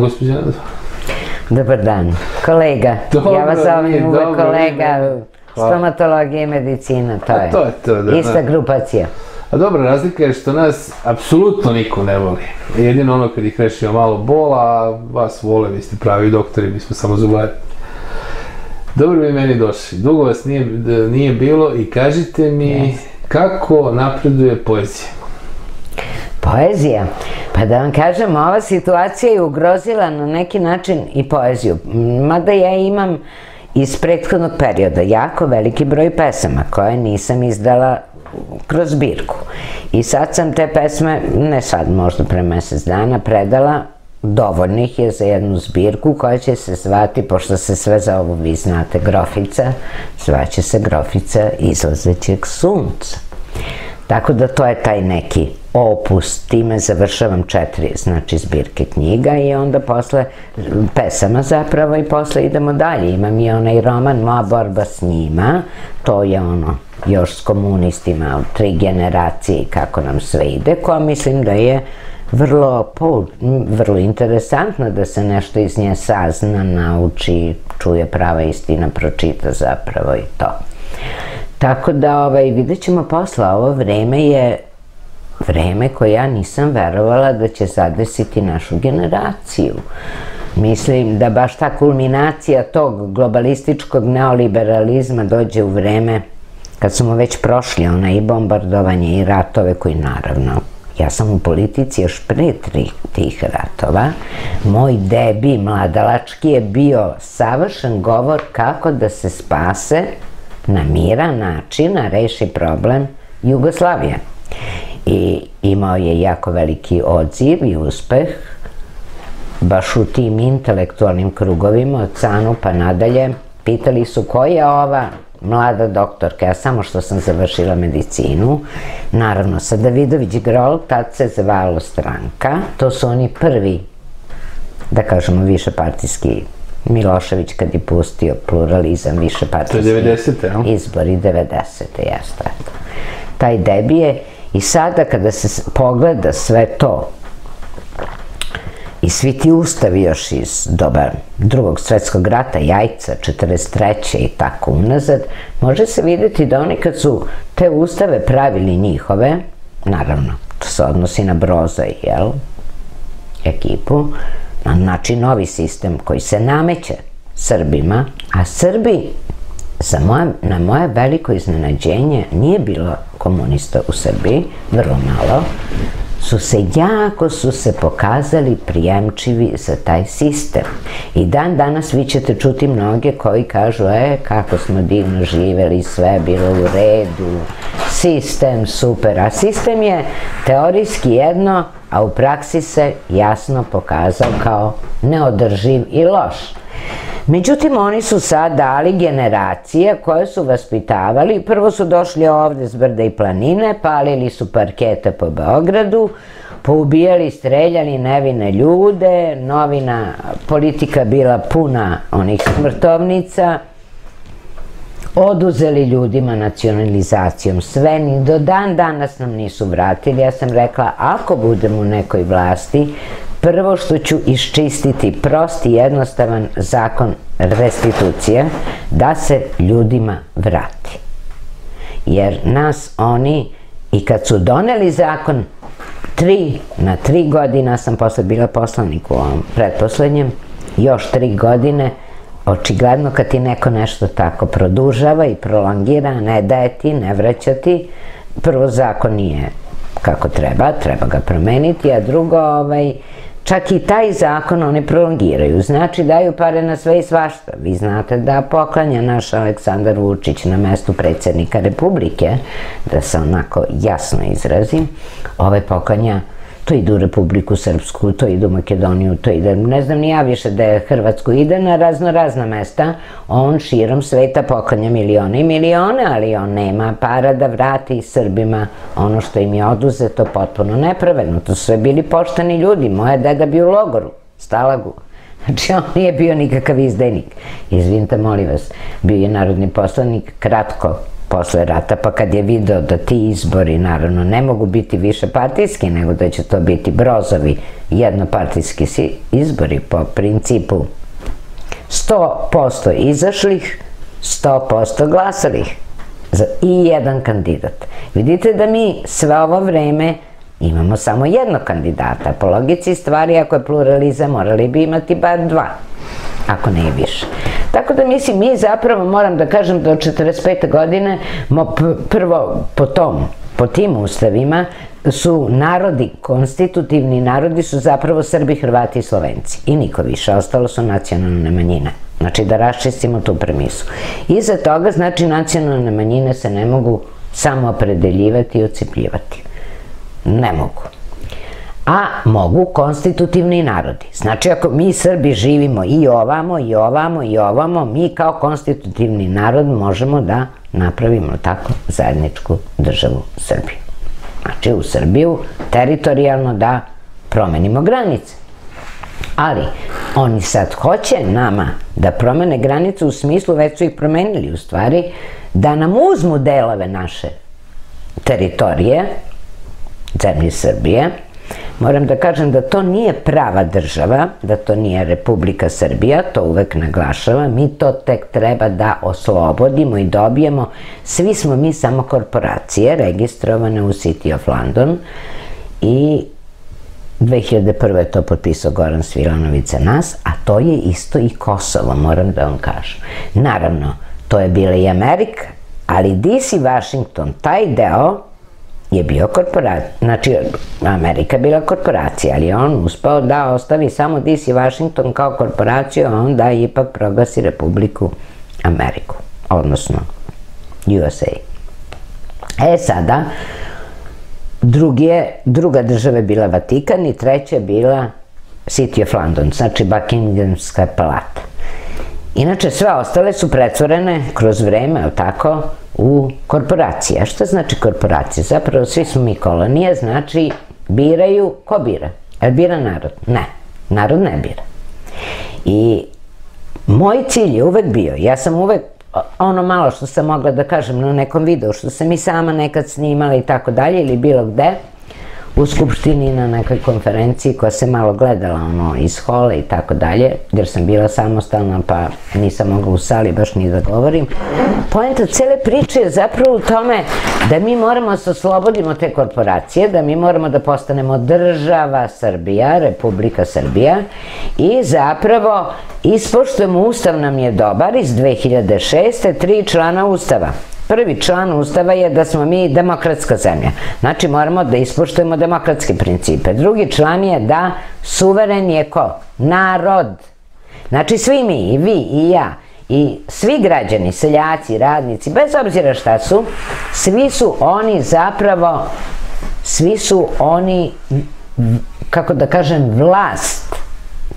dan, gospođa Nada. Dobar dan. Kolega, ja vas zovem uvek kolega, stomatologija i medicina, to je. To je to, da. Ista grupacija. A dobra razlika je što nas apsolutno niko ne voli. Jedino ono kad ih rešio malo bola, a vas vole, vi ste pravi doktori, mi smo samo zubari. Dobro bi meni došli, dugo vas nije bilo i kažite mi kako napreduje poezija? Poezija? Pa da vam kažem, ova situacija je ugrozila na neki način i poeziju. Mada ja imam iz prethodnog perioda jako veliki broj pesama koje nisam izdala kroz zbirku. I sad sam te pesme, ne sad možda pre mesec dana, predala. Dovoljnih je za jednu zbirku koja će se zvati, pošto se sve za ovo vi znate, Grofica, zvaće se Grofica izlazećeg sunca. Tako da to je taj neki opus, time završavam 4, znači zbirke knjiga i onda posle pesama zapravo i posle idemo dalje. Imam i onaj roman Moja borba s njima, to je ono još s komunistima, 3 generacije i kako nam sve ide, koja mislim da je vrlo interesantno da se nešto iz nje sazna, nauči, čuje prava istina, pročita zapravo i to. Tako da vidjet ćemo posle, ovo vreme je vreme koje ja nisam verovala da će zadesiti našu generaciju. Mislim da baš ta kulminacija tog globalističkog neoliberalizma dođe u vreme kad smo već prošli ona i bombardovanje i ratove koji naravno, ja sam u politici još pre tih ratova, moj debi mladalački je bio savršen govor kako da se spase na miran način, a reši problem Jugoslavije. I imao je jako veliki odziv i uspeh, baš u tim intelektualnim krugovima, od Canu pa nadalje, pitali su ko je ova mlada doktorka, ja samo što sam završila medicinu, naravno sa Davidović-Grol, tad se zvalo stranka, to su oni prvi, da kažemo, višepartijski, Milošević kad je pustio pluralizam, višepartijski izbori, 90-te, jeste. Taj debije i sada kada se pogleda sve to i svi ti ustavi još iz doba Drugog svetskog rata, Jajca, 43. i tako unazad, može se vidjeti da oni kad su te ustave pravili njihove, naravno, to se odnosi na Broza i ekipu, znači novi sistem koji se nameće Srbima, a Srbi, na moje veliko iznenađenje, nije bilo komunista u Srbiji, vrlo malo, jako su se pokazali prijemčivi za taj sistem. I dan danas vi ćete čuti mnoge koji kažu kako smo divno živeli, sve je bilo u redu, sistem super, a sistem je teorijski jedno, a u praksi se jasno pokazao kao neodrživ i loš. Međutim, oni su sad dali generacije koje su vaspitavali, prvo su došli ovde s brda i planine, palili su parkete po Beogradu, poubijali, streljali nevine ljude, novina, politika bila puna onih smrtovnica, oduzeli ljudima nacionalizacijom sve, ni do dan danas nam nisu vratili. Ja sam rekla, ako budem u nekoj vlasti, prvo što ću iščistiti prost i jednostavan zakon restitucije, da se ljudima vrati. Jer nas oni, i kad su doneli zakon, 3 godina, sam posle bila poslanik u ovom pretposlednjem, još 3 godine, očigledno kad ti neko nešto tako produžava i prolongira, ne daje ti, ne vraća ti, prvo zakon nije kako treba, treba ga promeniti, a drugo, čak i taj zakon oni prolongiraju, znači daju pare na sve i svašta. Vi znate da poklanja naš Aleksandar Vučić na mestu predsednika Republike, da se onako jasno izrazim, poklanja, to ide u Republiku Srpsku, to ide u Makedoniju, to ide, ne znam ni ja više da je Hrvatsku, ide na raznorazna mesta, on širom sveta poklanja milione i milione, ali on nema para da vrati Srbima ono što im je oduzeto potpuno nepravedno. To su sve bili pošteni ljudi, moja deda bio u logoru, Stalagu. Znači, on nije bio nikakav izdajnik. Izvinite, molim vas, bio je narodni poslanik, kratko posle rata, pa kad je video da ti izbori naravno ne mogu biti više partijski, nego da će to biti brozovi jednopartijski izbori po principu 100% izašlih, 100% glasalih i jedan kandidat. Vidite da mi sve ovo vreme imamo samo jednog kandidata. Po logici stvari, ako je pluralizam, morali bi imati bar dva, ako ne i više. Tako da mislim, mi zapravo, moram da kažem, do 45. godine, prvo po tim ustavima, su narodi, konstitutivni narodi su zapravo Srbi, Hrvati i Slovenci. I niko više, ostalo su nacionalne manjine. Znači da raščistimo tu premisu. Iza toga, znači, nacionalne manjine se ne mogu samo opredeljivati i ocepljivati. Ne mogu. A mogu konstitutivni narodi. Znači ako mi Srbi živimo i ovamo, i ovamo, i ovamo, mi kao konstitutivni narod možemo da napravimo tako zajedničku državu Srbiju. Znači u Srbiju teritorijalno da promenimo granice. Ali oni sad hoće nama da promene granicu u smislu, već su ih promenili u stvari, da nam uzmu delove naše teritorije, zemlje Srbije. Moram da kažem da to nije prava država, da to nije Republika Srbija, to uvek naglašava, mi to tek treba da oslobodimo i dobijemo. Svi smo mi samo korporacije registrovane u City of London i 2001. je to potpisao Goran Svilanović za nas, a to je isto i Kosovo, moram da vam kažem. Naravno, to je bila i Amerika, ali DC Washington, taj deo je bio korporacija, znači Amerika je bila korporacija, ali je on uspao da ostavi samo DC Washington kao korporaciju, a onda ipak proglasi Republiku Ameriku, odnosno USA. E sada, druga država je bila Vatikan i treća je bila City of London, znači Buckinghamska palata. Inače, sve ostale su pretvorene kroz vreme, ali tako, u korporacije. A što znači korporacije? Zapravo svi smo mi kolonije, znači biraju, ko bira? Jel bira narod? Ne, narod ne bira. I moj cilj je uvek bio, ja sam uvek ono malo što sam mogla da kažem na nekom videu, što sam i sama nekad snimala i tako dalje, ili bilo gde, u Skupštini, na nekoj konferenciji koja se malo gledala, ono, iz hole i tako dalje, jer sam bila samostalna pa nisam mogla u sali baš ni da govorim. Poenta cele priče je zapravo u tome da mi moramo se oslobodimo te korporacije, da mi moramo da postanemo država Srbija, Republika Srbija, i zapravo ispoštujemo, Ustav nam je dobar iz 2006. 3 člana Ustava. Prvi član Ustava je da smo mi demokratska zemlja. Znači moramo da ispoštujemo demokratske principe. Drugi član je da suveren je ko? Narod. Znači svi mi, i vi, i ja, i svi građani, seljaci, radnici, bez obzira šta su, svi su oni zapravo, svi su oni, kako da kažem, vlast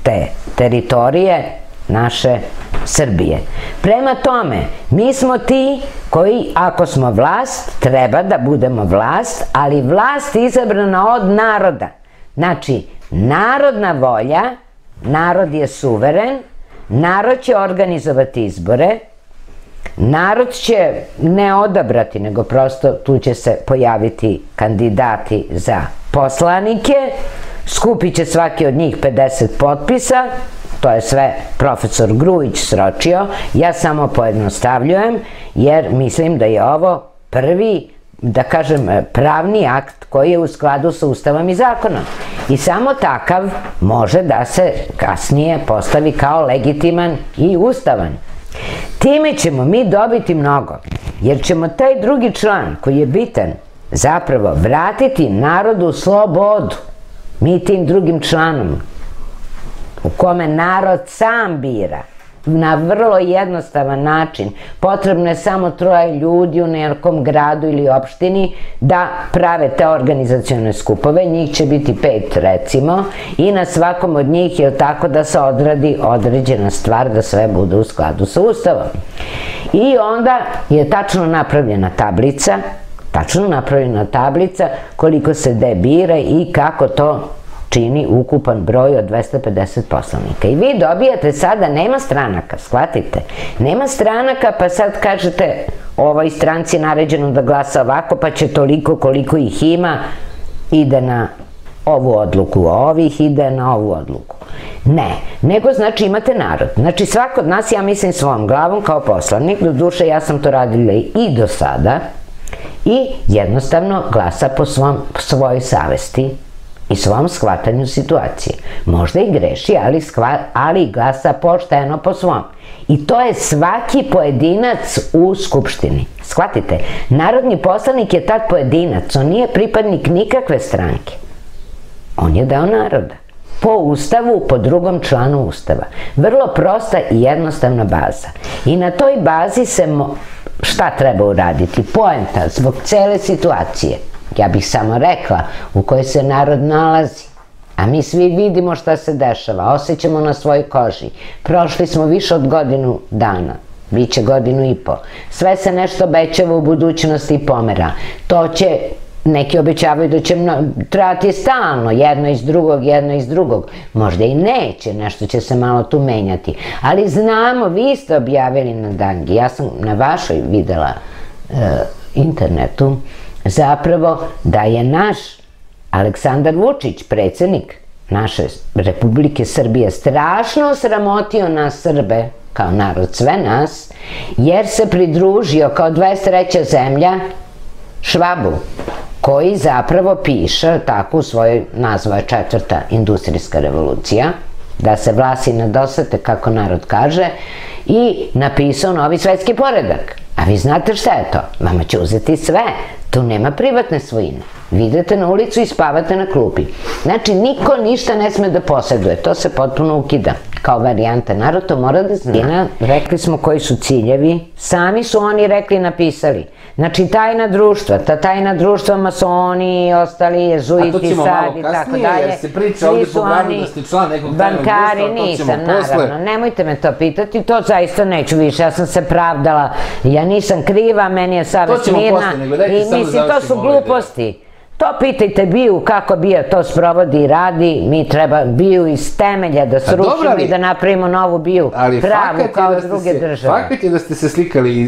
te teritorije naše Srbije. Prema tome, mi smo ti koji, ako smo vlast, treba da budemo vlast, ali vlast izabrana od naroda. Znači, narodna volja, narod je suveren, narod će organizovati izbore, narod će ne odabrati, nego prosto tu će se pojaviti kandidati za poslanike, skupit će svaki od njih 50 potpisa, to je sve profesor Grujić sročio, ja samo pojednostavljujem jer mislim da je ovo prvi, da kažem, pravni akt koji je u skladu sa Ustavom i zakonom. I samo takav može da se kasnije postavi kao legitiman i ustavan. Time ćemo mi dobiti mnogo, jer ćemo taj drugi član koji je bitan zapravo vratiti narodu slobodu. Mi tim drugim članom, u kome narod sam bira, na vrlo jednostavan način, potrebno je samo 3 ljudi u nekom gradu ili opštini da prave te organizacione skupove, njih će biti 5 recimo, i na svakom od njih je tako da se odradi određena stvar, da sve bude u skladu sa Ustavom. I onda je tačno napravljena tablica, koliko se gde bira i kako to čini ukupan broj od 250 poslanika. I vi dobijate sada, nema stranaka, shvatite, nema stranaka, pa sad kažete ovoj stranci naređeno da glasa ovako, pa će toliko koliko ih ima ide na ovu odluku, ovih ide na ovu odluku. Ne, nego znači imate narod. Znači svako od nas, ja mislim svojom glavom kao poslanik, do duše ja sam to radila i do sada, i jednostavno glasa po svojoj savesti i svom shvatanju situacije. Možda i greši, ali glasa pošteno po svom. I to je svaki pojedinac u Skupštini. Shvatite, narodni poslanik je tad pojedinac, on nije pripadnik nikakve stranke. On je deo naroda. Po Ustavu, po drugom članu Ustava. Vrlo prosta i jednostavna baza. I na toj bazi se šta treba uraditi? Poenta zbog cele situacije. Ja bih samo rekla u kojoj se narod nalazi. A mi svi vidimo šta se dešava, osjećamo na svojoj koži. Prošli smo više od godinu dana, biće godinu i po. Sve se nešto obećava u budućnosti i pomera. To će... Neki obećavaju da će trajati stalno, jedno iz drugog. Možda i neće, nešto će se malo tu menjati. Ali znamo, vi ste objavili na Dangi, ja sam na vašoj videla internetu, zapravo da je naš Aleksandar Vučić, predsednik naše Republike Srbije, strašno osramotio nas Srbe, kao narod, sve nas, jer se pridružio kao 23. zemlja Švabu, koji zapravo piše, tako u svojoj nazva je 4. industrijska revolucija, da se vlasi nadosete, kako narod kaže, i napisao novi svetski poredak. A vi znate šta je to? Vama će uzeti sve. Tu nema privatne svojine. Vi idete na ulicu i spavate na klupi. Znači, niko ništa ne sme da poseduje. To se potpuno ukida kao varijanta. Narod to mora da zna. Rekli smo koji su ciljevi. Sami su oni rekli i napisali. Znači, tajna društva. Ta tajna društva masoni, ostali jezuiti, sad i tako dalje. Jer se priča ovdje po glavnom da ste član nekog tajnog društva. Bankari nisam, naravno. Nemojte me to pitati. To zaista neću više. Ja sam se pravdala. Ja nisam kriva, meni je savest mirna. I mislim, to su gluposti. To pitajte BIA-u kako BIA to sprovodi i radi. Mi treba BIA-u iz temelja da srušimo i da napravimo novu BIA-u. Pravu kao druge države. Fakat je da ste se slikali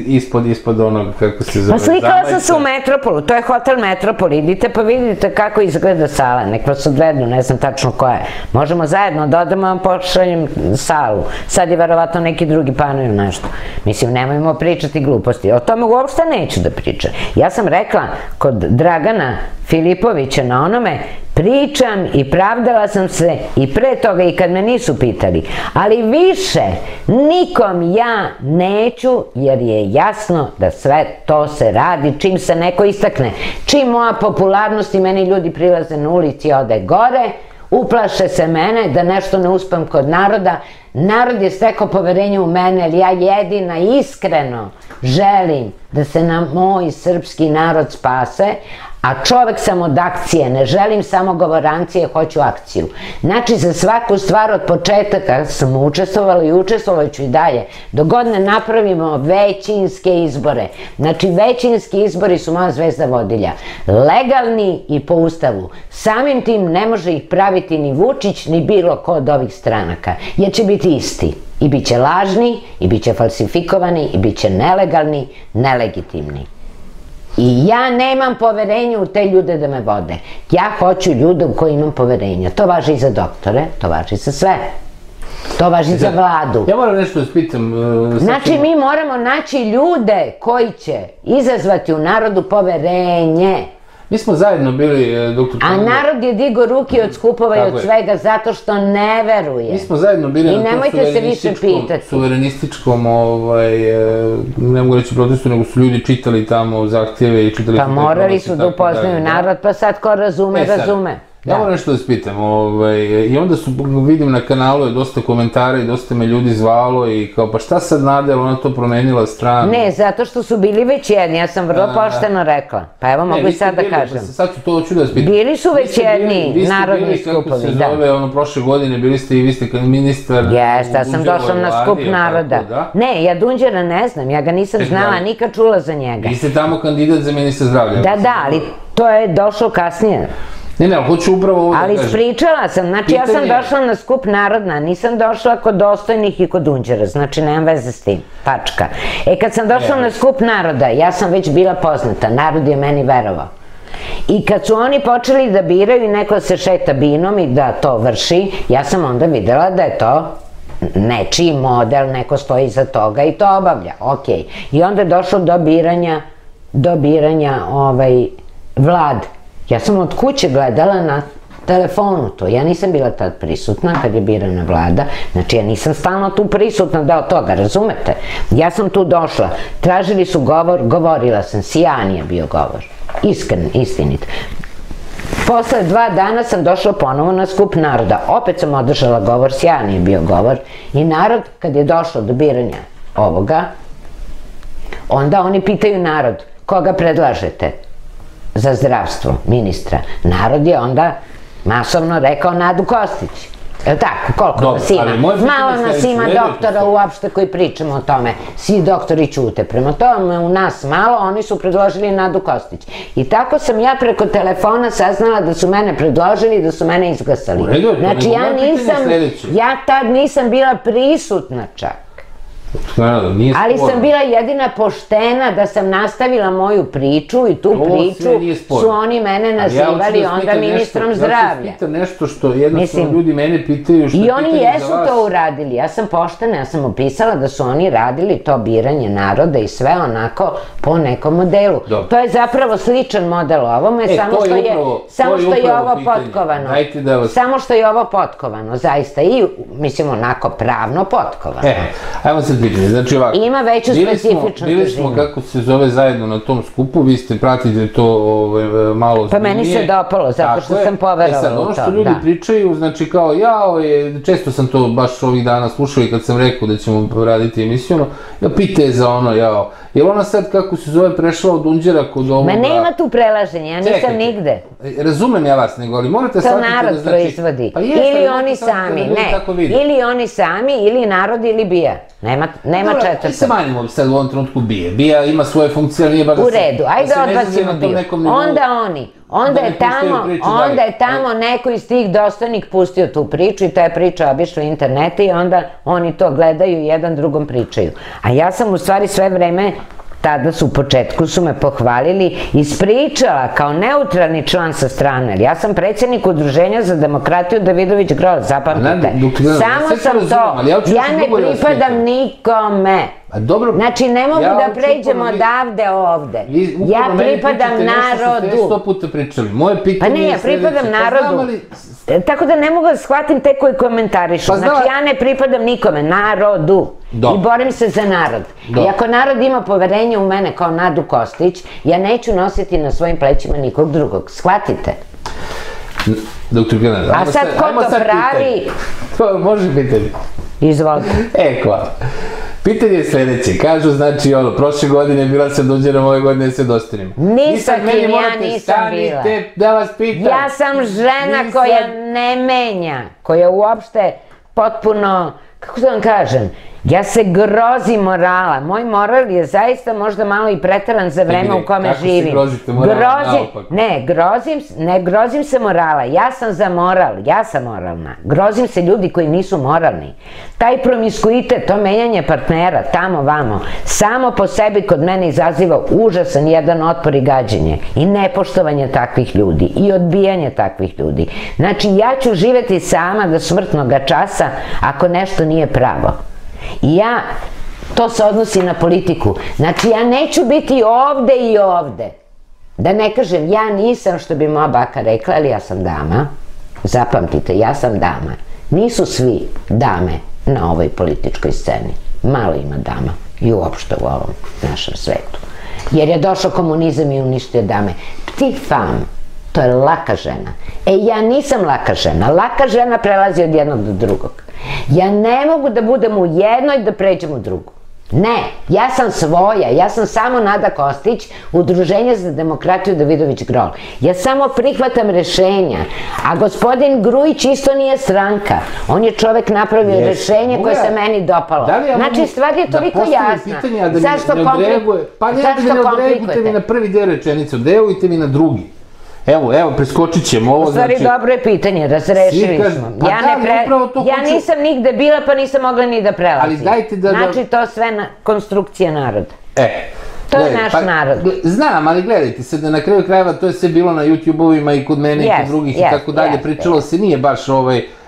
ispod onog, kako se zove. Slikala sam se u Metropolu, to je hotel Metropol. Idite pa vidite kako izgleda sala. Nek vas odvedu, ne znam tačno koja je. Možemo zajedno da odemo vam pošaljem salu. Sad je verovatno neki drugi planuju nešto. Mislim, nemojmo pričati gluposti. O tome uopšte neću da pričam. Ja sam rekla kod Dragana Filipovića na onome, pričam i pravdala sam se i pre toga i kad me nisu pitali, ali više nikom ja neću, jer je jasno da sve to se radi čim se neko istakne, čim moja popularnost i meni ljudi prilaze na ulici i ode gore, uplaše se mene da nešto ne uspem kod naroda. Narod je stekao poverenje u mene, ali ja jedina iskreno želim da se moj srpski narod spase, a čovek sam od akcije, ne želim samo govorancije, hoću akciju. Znači, za svaku stvar od početaka sam učestvovala i učestvovaću i dalje, dok god ne napravimo većinske izbore. Znači, većinski izbori su moja zvezda vodilja. Legalni i po Ustavu. Samim tim ne može ih praviti ni Vučić, ni bilo ko od ovih stranaka, jer će biti isti. I bit će lažni, i bit će falsifikovani, i bit će nelegalni, nelegitimni. I ja nemam poverenja u te ljude da me vode. Ja hoću ljude u koji imam poverenja. To važi i za doktore, to važi za sve. To važi za vladu. Ja moram nešto da spitam. Znači, mi moramo naći ljude koji će izazvati u narodu poverenje. Mi smo zajedno bili, doktor... A narod je digao ruke od skupova i od svega zato što ne veruje. Mi smo zajedno bili na tom suverenističkom, ne mogu reći protestu, nego su ljudi čitali tamo zahtjeve i čitali... Pa morali su da upoznaju narod, pa sad ko razume, razume. Ja moram nešto da spitam, i onda su, vidim na kanalu je dosta komentara i dosta me ljudi zvalo i kao, pa šta sad Nada, je li ona to promenila stranu? Ne, zato što su bili već jedni, ja sam vrlo pošteno rekla, pa evo mogu i sad da kažem. Sad ću to hoću da spitam. Bili su već jedni narodni skupovi, da. Vi ste bili, kako se zove, ono prošle godine, bili ste i vi ste ministar u Dunđerovoj vladi. Jeste, ja sam došla na skup naroda. Ne, ja Dunđera ne znam, ja ga nisam znala, nikad čula za njega. Vi ste tamo kandidat za ministra zdravlja. Da, da, ali to je došlo kasnije. Ne, ali hoću upravo ovo da kažem. Ali ispričala sam, znači ja sam došla na skup Narodna, nisam došla kod Dostojnih i kod Dunđera, znači nemam veze s tim, tačka. E kad sam došla na skup Naroda, ja sam već bila poznata, narod je meni verovao. I kad su oni počeli da biraju i neko se šeta binom i da to vrši, ja sam onda videla da je to nečiji model, neko stoji iza toga i to obavlja, okej. I onda je došlo do biranja vlade. Ja sam od kuće gledala na telefonu to, ja nisam bila tad prisutna kad je birana vlada, znači ja nisam stalno tu prisutna da od toga, razumete? Ja sam tu došla, tražili su govor, govorila sam, sjajan je bio govor, iskren, istinit. Posle 2 dana sam došla ponovo na skup Naroda, opet sam održala govor, sjajan je bio govor i narod kad je došlo do biranja ovoga, onda oni pitaju narod, koga predlažete za zdravstvo, ministra. Narod je onda masovno rekao Nadu Kostić. Jel' tako? Koliko nas ima? Malo nas ima doktora uopšte koji pričamo o tome. Svi doktori ćute. Prema tome u nas malo, oni su predložili Nadu Kostić. I tako sam ja preko telefona saznala da su mene predložili i da su mene izglasali. Znači ja tad nisam bila prisutna čak. Ali sam bila jedina poštena da sam nastavila moju priču i tu priču su oni mene nazivali onda ministrom zdravlja. I oni jesu to uradili, ja sam poštena, ja sam opisala da su oni radili to biranje naroda i sve onako po nekom modelu. To je zapravo sličan model ovome, samo što je ovo potkovano. Samo što je ovo potkovano, zaista i mislim onako pravno potkovano. Ajmo se znači ovako, bili smo kako se zove zajedno na tom skupu, vi ste pratili to malo zbiljnije. Pa meni se dopalo, zato što sam poverovala u to. E sad, ono što ljudi pričaju, znači kao jao, često sam to baš ovih dana slušao i kad sam rekao da ćemo raditi emisiju, pite za ono jao, je li ona sad kako se zove prešla od Dunđera kod ovoga? Ma nema tu prelaženja, ja nisam nigde. Razumem ja vas nego, ali morate shvatiti da znači... To narod proizvodi, ili oni sami, ne, ili oni sami, ili narod, ili BIA. Nema četvrta. I se manjimo sad u ovom trenutku BIA. BIA ima svoje funkcije, ali nije baš da se... U redu, ajde odbacimo BIA. Onda oni, onda je tamo neko iz tih dostojnih pustio tu priču i ta je priča obišla interneta i onda oni to gledaju i jedan drugom pričaju. A ja sam u stvari sve vreme, tada su u početku su me pohvalili, ispričala kao neutralni član sa strane, ali ja sam predsjednik Udruženja za demokratiju Davidović-Grol, zapamtite. Samo sam to, ja ne pripadam nikome. Znači ne mogu da pređemo odavde ovde. Ja pripadam narodu. Pa ne, ja pripadam narodu. Tako da ne mogu da shvatim te koji komentarišu. Znači ja ne pripadam nikome, narodu. I borim se za narod. I ako narod ima poverenje u mene kao Nadu Kostić, ja neću nositi na svojim plećima nikog drugog. Shvatite? A sad ko to pravi? Može pitanje. Izvolite. E, hvala. Pitanje je sledeće, kažu, znači, ono, prošle godine bila sam Dunđerom, ove godine se dostanimo. Nisam kim, ja nisam bila. Da vas pitam. Ja sam žena koja ne menja, koja uopšte potpuno, kako da vam kažem, ja se grozim morala. Moj moral je zaista možda malo i pretaran za vreme u kome živim. Kako se grozite morala naopak? Ne, grozim se morala. Ja sam za moral, ja sam moralna. Grozim se ljudi koji nisu moralni. Taj promiskuitet, to menjanje partnera, tamo, vamo, samo po sebi kod mene izaziva užasan jedan otpor i gađenje. I nepoštovanje takvih ljudi. I odbijanje takvih ljudi. Znači, ja ću živeti sama do smrtnoga časa ako nešto nije pravo. I ja, to se odnosi na politiku, znači ja neću biti ovde i ovde, da ne kažem, ja nisam što bi moja baka rekla, ali ja sam dama, zapamtite, ja sam dama, nisu svi dame na ovoj političkoj sceni, malo ima dama i uopšte u ovom našem svetu, jer je došao komunizam i uništio dame, pti fam. To je laka žena. E, ja nisam laka žena. Laka žena prelazi od jednog do drugog. Ja ne mogu da budem u jednoj da pređem u drugu. Ne, ja sam svoja. Ja sam samo Nada Kostić, Udruženje za demokratiju Davidović-Grol. Ja samo prihvatam rešenja. A gospodin Grujić isto nije stranka. On je čovek napravio rešenje koje se meni dopalo. Znači, stvar je toliko jasna. Zašto komplikujete? Pa ne da mi ne odreagujete mi na prvi deo rečenice. Odreagujte mi na drugi. Evo, preskočit ćemo ovo. U stvari, dobro je pitanje, da se rešili smo. Ja nisam nigde bila, pa nisam mogla ni da prelazim. Znači, to sve konstrukcija naroda. To je naš narod. Znam, ali gledajte se da na kraju krajeva to je sve bilo na YouTube-ovima i kod mene i kod drugih i tako dalje. Pričalo se nije baš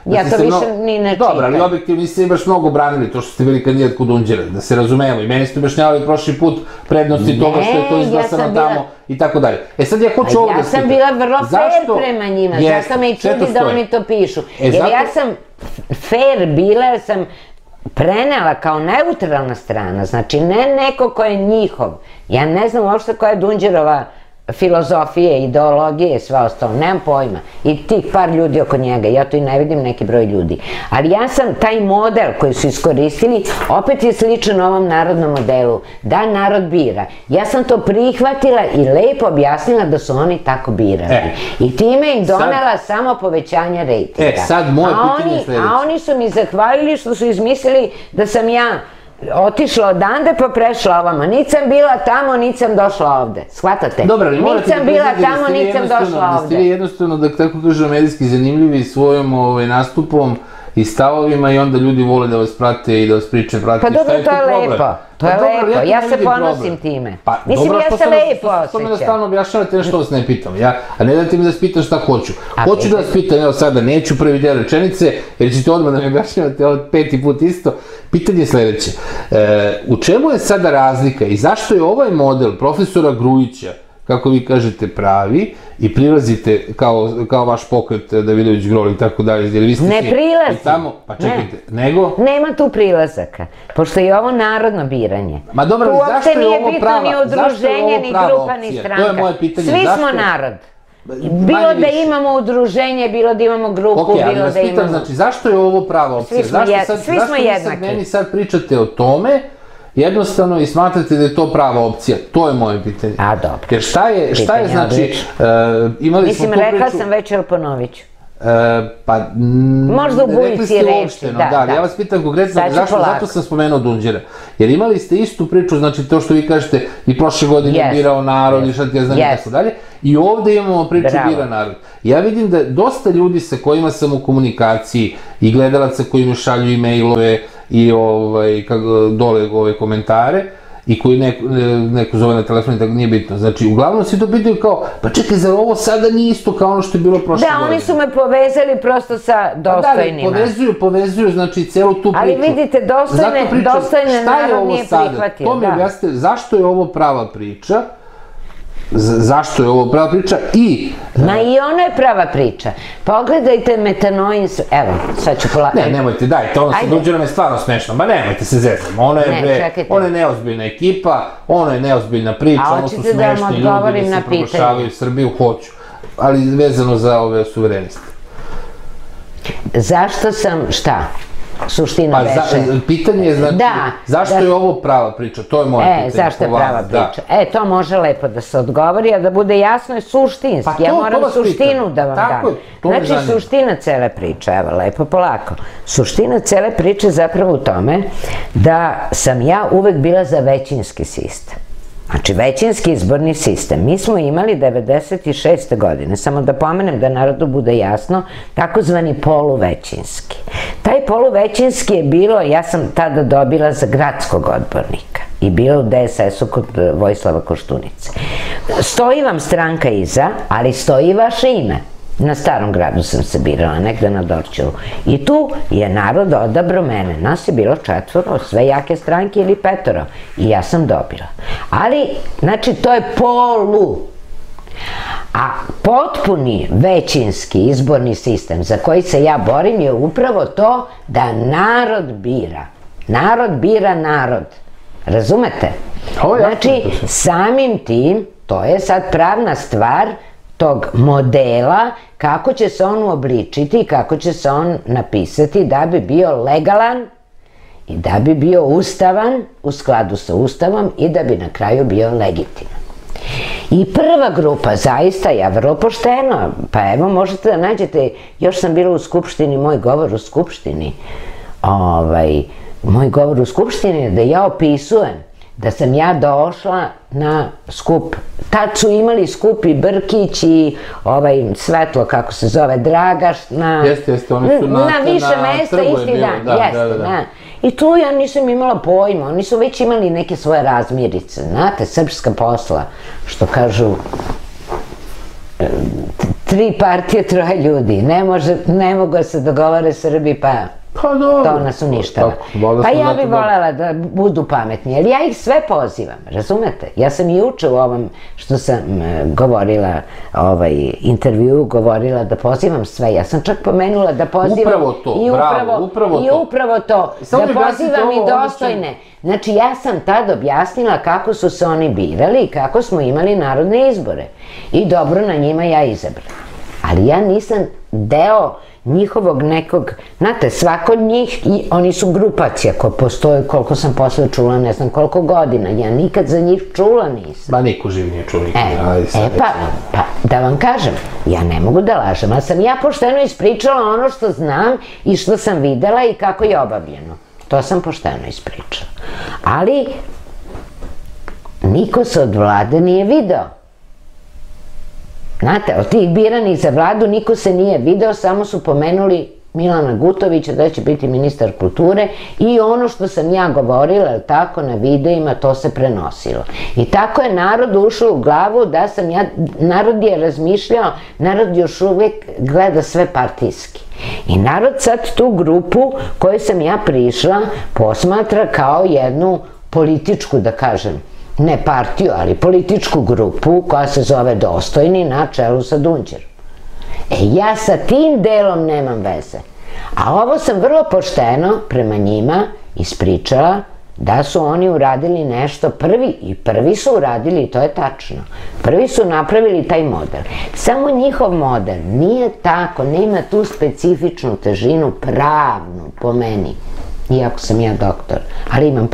ja to više ni ne čitam. Dobro, ali objektivno niste baš mnogo branili to što ste bili kandidatku Dunđera, da se razumemo. I meni ste objašnjavali prošli put prednosti toga što je to izglasano tamo i tako dalje. E sad ja hoću ovdje... Ja sam bila vrlo fair prema njima, zašto me i čudi da oni to pišu. Jer ja sam fair bila, jer sam prenela kao neutralna strana, znači ne neko ko je njihov. Ja ne znam uopšte koja je Dunđerova filozofije, ideologije, sve ostalo, nemam pojma. I tih par ljudi oko njega, ja tu i ne vidim neki broj ljudi. Ali ja sam taj model koji su iskoristili, opet je sličan ovom narodnom modelu, da narod bira. Ja sam to prihvatila i lepo objasnila da su oni tako birali. I time im donela samo povećanje rejtinga. A oni su mi zahvalili što su izmislili da sam ja otišla odande pa prešla ovamo. Nisam bila tamo, nisam došla ovde. Shvatate? Nisam bila tamo, nisam došla ovde. Da ste vi jednostavno, da tako kažem, medijski zanimljivi svojom nastupom i stavovima i onda ljudi vole da vas prate i da vas priče prate. Pa dobro, to je lepo. To je lepo, ja se ponosim time. Mislim, ja se lepo osjećam. To me da stalno objašnjavate nešto vas ne pitam. A ne dajte mi da vas pitam šta hoću. Hoću da vas pitam, evo sada, neću prvi deo rečenice, jer ćete odmah da mi objašnjavate ovo peti put isto. Pitanje je sledeće. U čemu je sada razlika i zašto je ovaj model profesora Grujića, kako vi kažete, pravi i prilazite kao vaš pokret Davidović-Grol i tako dalje. Ne prilazim. Pa čekajte, nego? Nema tu prilazaka, pošto je ovo narodno biranje. Ma dobro, ali zašto je ovo prava? Tu uopšte nije bitno ni udruženje, ni grupa, ni stranka. To je moje pitanje. Svi smo narod. Bilo da imamo udruženje, bilo da imamo grupu, bilo da imamo... Ok, ali vas pitam, znači, zašto je ovo prava opcija? Svi smo jednaki. Zašto meni sad pričate o tome? Jednostavno i smatrate da je to prava opcija. To je moje pitanje. A dobro. Jer šta je znači... Mislim, rekla sam već, ali ponovit ću. Pa... Možda u bujici je reći. Da, ali ja vas pitam konkretno, zato sam spomenuo Dunđera. Jer imali ste istu priču, znači to što vi kažete i prošle godine birao narod i šta ti ja znam i tako dalje. I ovde imamo priču bira narod. Ja vidim da dosta ljudi sa kojima sam u komunikaciji i gledalaca koji mi šalju e-mailove i dole ove komentare i koji neko zove na telefon i tako, nije bitno. Znači, uglavnom svi to pitaju kao, pa čekaj, zar ovo sada nije isto kao ono što je bilo prošle godine? Da, oni su me povezali prosto sa dostojnima. Da, povezuju, znači, celu tu priču. Ali vidite, dostojne narod nije prihvatio. To mi objasnite, zašto je ovo prava priča? Zašto je ovo prava priča i... Ma i ona je prava priča. Pogledajte metanoin... Evo, sad ću polako... Ne, nemojte, dajte, ono se dođe nam je stvarno smešno. Ma nemojte se zezamo, ona je neozbiljna ekipa, ona je neozbiljna priča, ono su smešni ljudi da se proglašavaju Srbiju, hoću. Ali vezano za ove suvereniste. Zašto sam... šta? Suština veše. Pitanje je znači zašto je ovo prava priča, to je moje pitanje. Zašto je prava priča? To može lepo da se odgovori, a da bude jasno je suštinski. Ja moram suštinu da vam dam. Znači suština cele priče, evo lepo polako. Suština cele priče je zapravo u tome da sam ja uvek bila za većinski sistem. Znači, većinski izborni sistem. Mi smo imali 96. godine, samo da pomenem da narodu bude jasno, takozvani poluvećinski. Taj poluvećinski je bilo, ja sam tada dobila za gradskog odbornika i bila u DSS-u kod Vojislava Koštunice. Stoji vam stranka iza, ali stoji vaše ime. Na Starom gradu sam se birala, negde na Dorćolu. I tu je narod odabrao mene. Nas je bilo 4, sve jake stranke ili 5. I ja sam dobila. Ali, znači, to je polu. A potpuni većinski izborni sistem za koji se ja borim je upravo to da narod bira. Narod bira narod. Razumete? Znači, samim tim, to je sad pravna stvar tog modela, kako će se on uobličiti i kako će se on napisati da bi bio legalan i da bi bio ustavan u skladu sa Ustavom i da bi na kraju bio legitiman. I prva grupa, zaista, ja vrlo pošteno, pa evo možete da nađete, još sam bila u Skupštini, moj govor u Skupštini je da ja opisujem da sam ja došla na skup. Tad su imali skup i Brkić i svetlo, kako se zove, Dragaš, na više mesta isti dan. I tu ja nisam imala pojma, oni su već imali neke svoje razmirice, znate, srpska posla, što kažu, tri partije, troje ljudi, ne mogu se dogovore Srbi, pa to nas uništava. Pa ja bih voljela da budu pametni, jer ja ih sve pozivam, razumete? Ja sam i juče u ovom što sam govorila, intervju, govorila da pozivam sve. Ja sam čak pomenula da pozivam i upravo to, da pozivam i dostojne. Znači, ja sam tad objasnila kako su se oni birali i kako smo imali narodne izbore. I dobro, na njima ja izabrala. Ali ja nisam deo njihovog nekog, znate, svako od njih, oni su grupacija koja postoje, koliko sam posle čula, ne znam koliko godina, ja nikad za njih čula nisam. Ba, niko živ nije čula nikada. Pa, da vam kažem, ja ne mogu da lažem, ali sam ja pošteno ispričala ono što znam i što sam videla i kako je obavljeno. To sam pošteno ispričala. Ali, niko se od vlade nije video. Znate, od tih biranih za vladu niko se nije video, samo su pomenuli Milana Gutovića da će biti ministar kulture i ono što sam ja govorila tako na videima, to se prenosilo. I tako je narod ušao u glavu da sam ja, narod je razmišljao, narod još uvek gleda sve partijski. I narod sad tu grupu koju sam ja prišla posmatra kao jednu političku, da kažem, ne partiju, ali političku grupu koja se zove Dostojni na čelu sa Dunđerom. E, ja sa tim delom nemam veze. A ovo sam vrlo pošteno prema njima ispričala da su oni uradili nešto prvi su uradili i to je tačno. Prvi su napravili taj model. Samo njihov model nije tako, nema tu specifičnu težinu pravnu po meni. Iako sam ja doktor, ali imam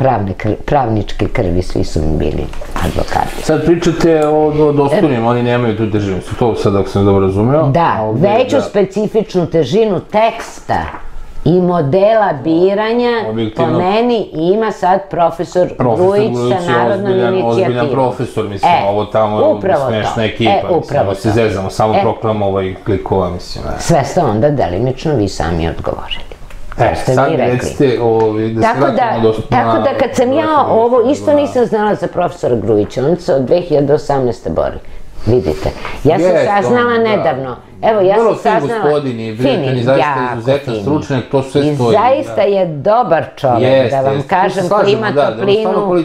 pravničke krvi, svi su mi bili advokati. Sad pričate o dostojnim, oni nemaju tu težinu, su to sad ako sam dobro razumeo? Da, veću specifičnu težinu teksta i modela biranja po meni ima sad profesor Grujić sa narodnom inicijativom. Ozbiljan profesor, mislim, ovo tamo smešna ekipa, mislim, se zezamo, samo proklamova i klikova, mislim. Sve ste onda delimično vi sami odgovorili. Tako da kad sam ja ovo isto nisam znala za profesora Grujića, on se od 2018. bori, vidite, ja sam saznala nedavno, evo ja sam saznala, fini, jako fini, i zaista je dobar čovjek, da vam kažem, koji ima toplinu,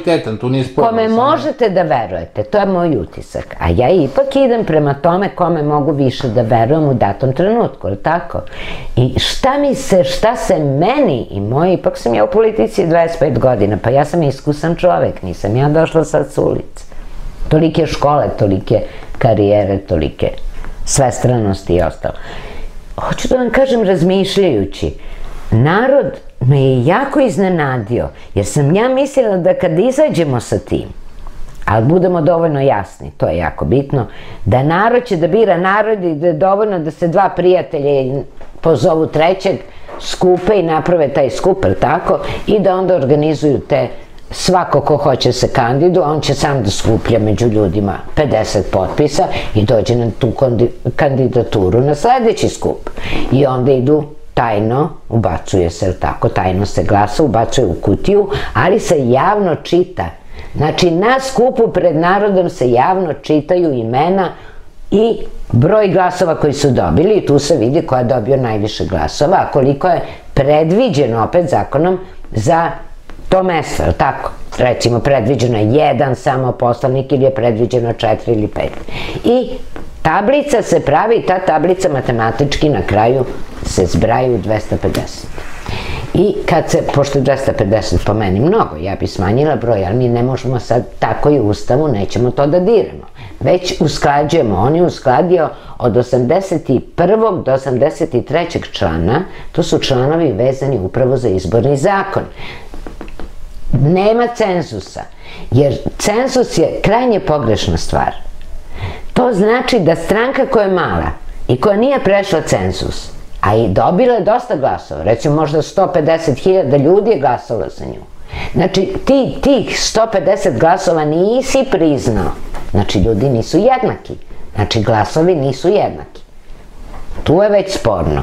kome možete da verujete, to je moj utisak, a ja ipak idem prema tome kome mogu više da verujem u datom trenutku, ili tako? I šta se meni i moji, ipak sam ja u politici 25 godina, pa ja sam iskusan čovjek, nisam ja došla sad s ulice. Tolike škole, tolike karijere, tolike svestranosti i ostalo. Hoću da vam kažem razmišljajući, narod me je jako iznenadio, jer sam ja mislila da kad izađemo sa tim, ali budemo dovoljno jasni, to je jako bitno, da narod će da bira narod i da je dovoljno da se dva prijatelja pozovu trećeg, skupe i naprave taj skup, tako, i da onda organizuju te svako ko hoće se kandidu, on će sam da skuplja među ljudima 50 potpisa i dođe na tu kandidaturu na sledeći skup. I onda idu tajno, ubacuje se, tajno se glasa, ubacuje u kutiju, ali se javno čita. Znači, na skupu pred narodom se javno čitaju imena i broj glasova koji su dobili i tu se vidi ko je dobio najviše glasova, a koliko je predviđeno opet zakonom za to mesto, je li tako? Recimo, predviđeno je jedan samo poslanik ili je predviđeno 4 ili 5. I tablica se pravi i ta tablica matematički na kraju se zbraju 250. I kad se, pošto 250 po meni mnogo, ja bi smanjila broj, ali mi ne možemo sad tako i u Ustavu, nećemo to da diramo. Već usklađujemo, on je uskladio od 81. do 83. člana, to su članovi vezani upravo za izborni zakon. Nema cenzusa, jer cenzus je krajnje pogrešna stvar. To znači da stranka koja je mala i koja nije prešla cenzus, a i dobila je dosta glasova, recimo možda 150.000 ljudi je glasalo za nju, Znači, ti tih 150 glasova nisi priznao. Znači, ljudi nisu jednaki. Znači, glasovi nisu jednaki. Tu je već sporno.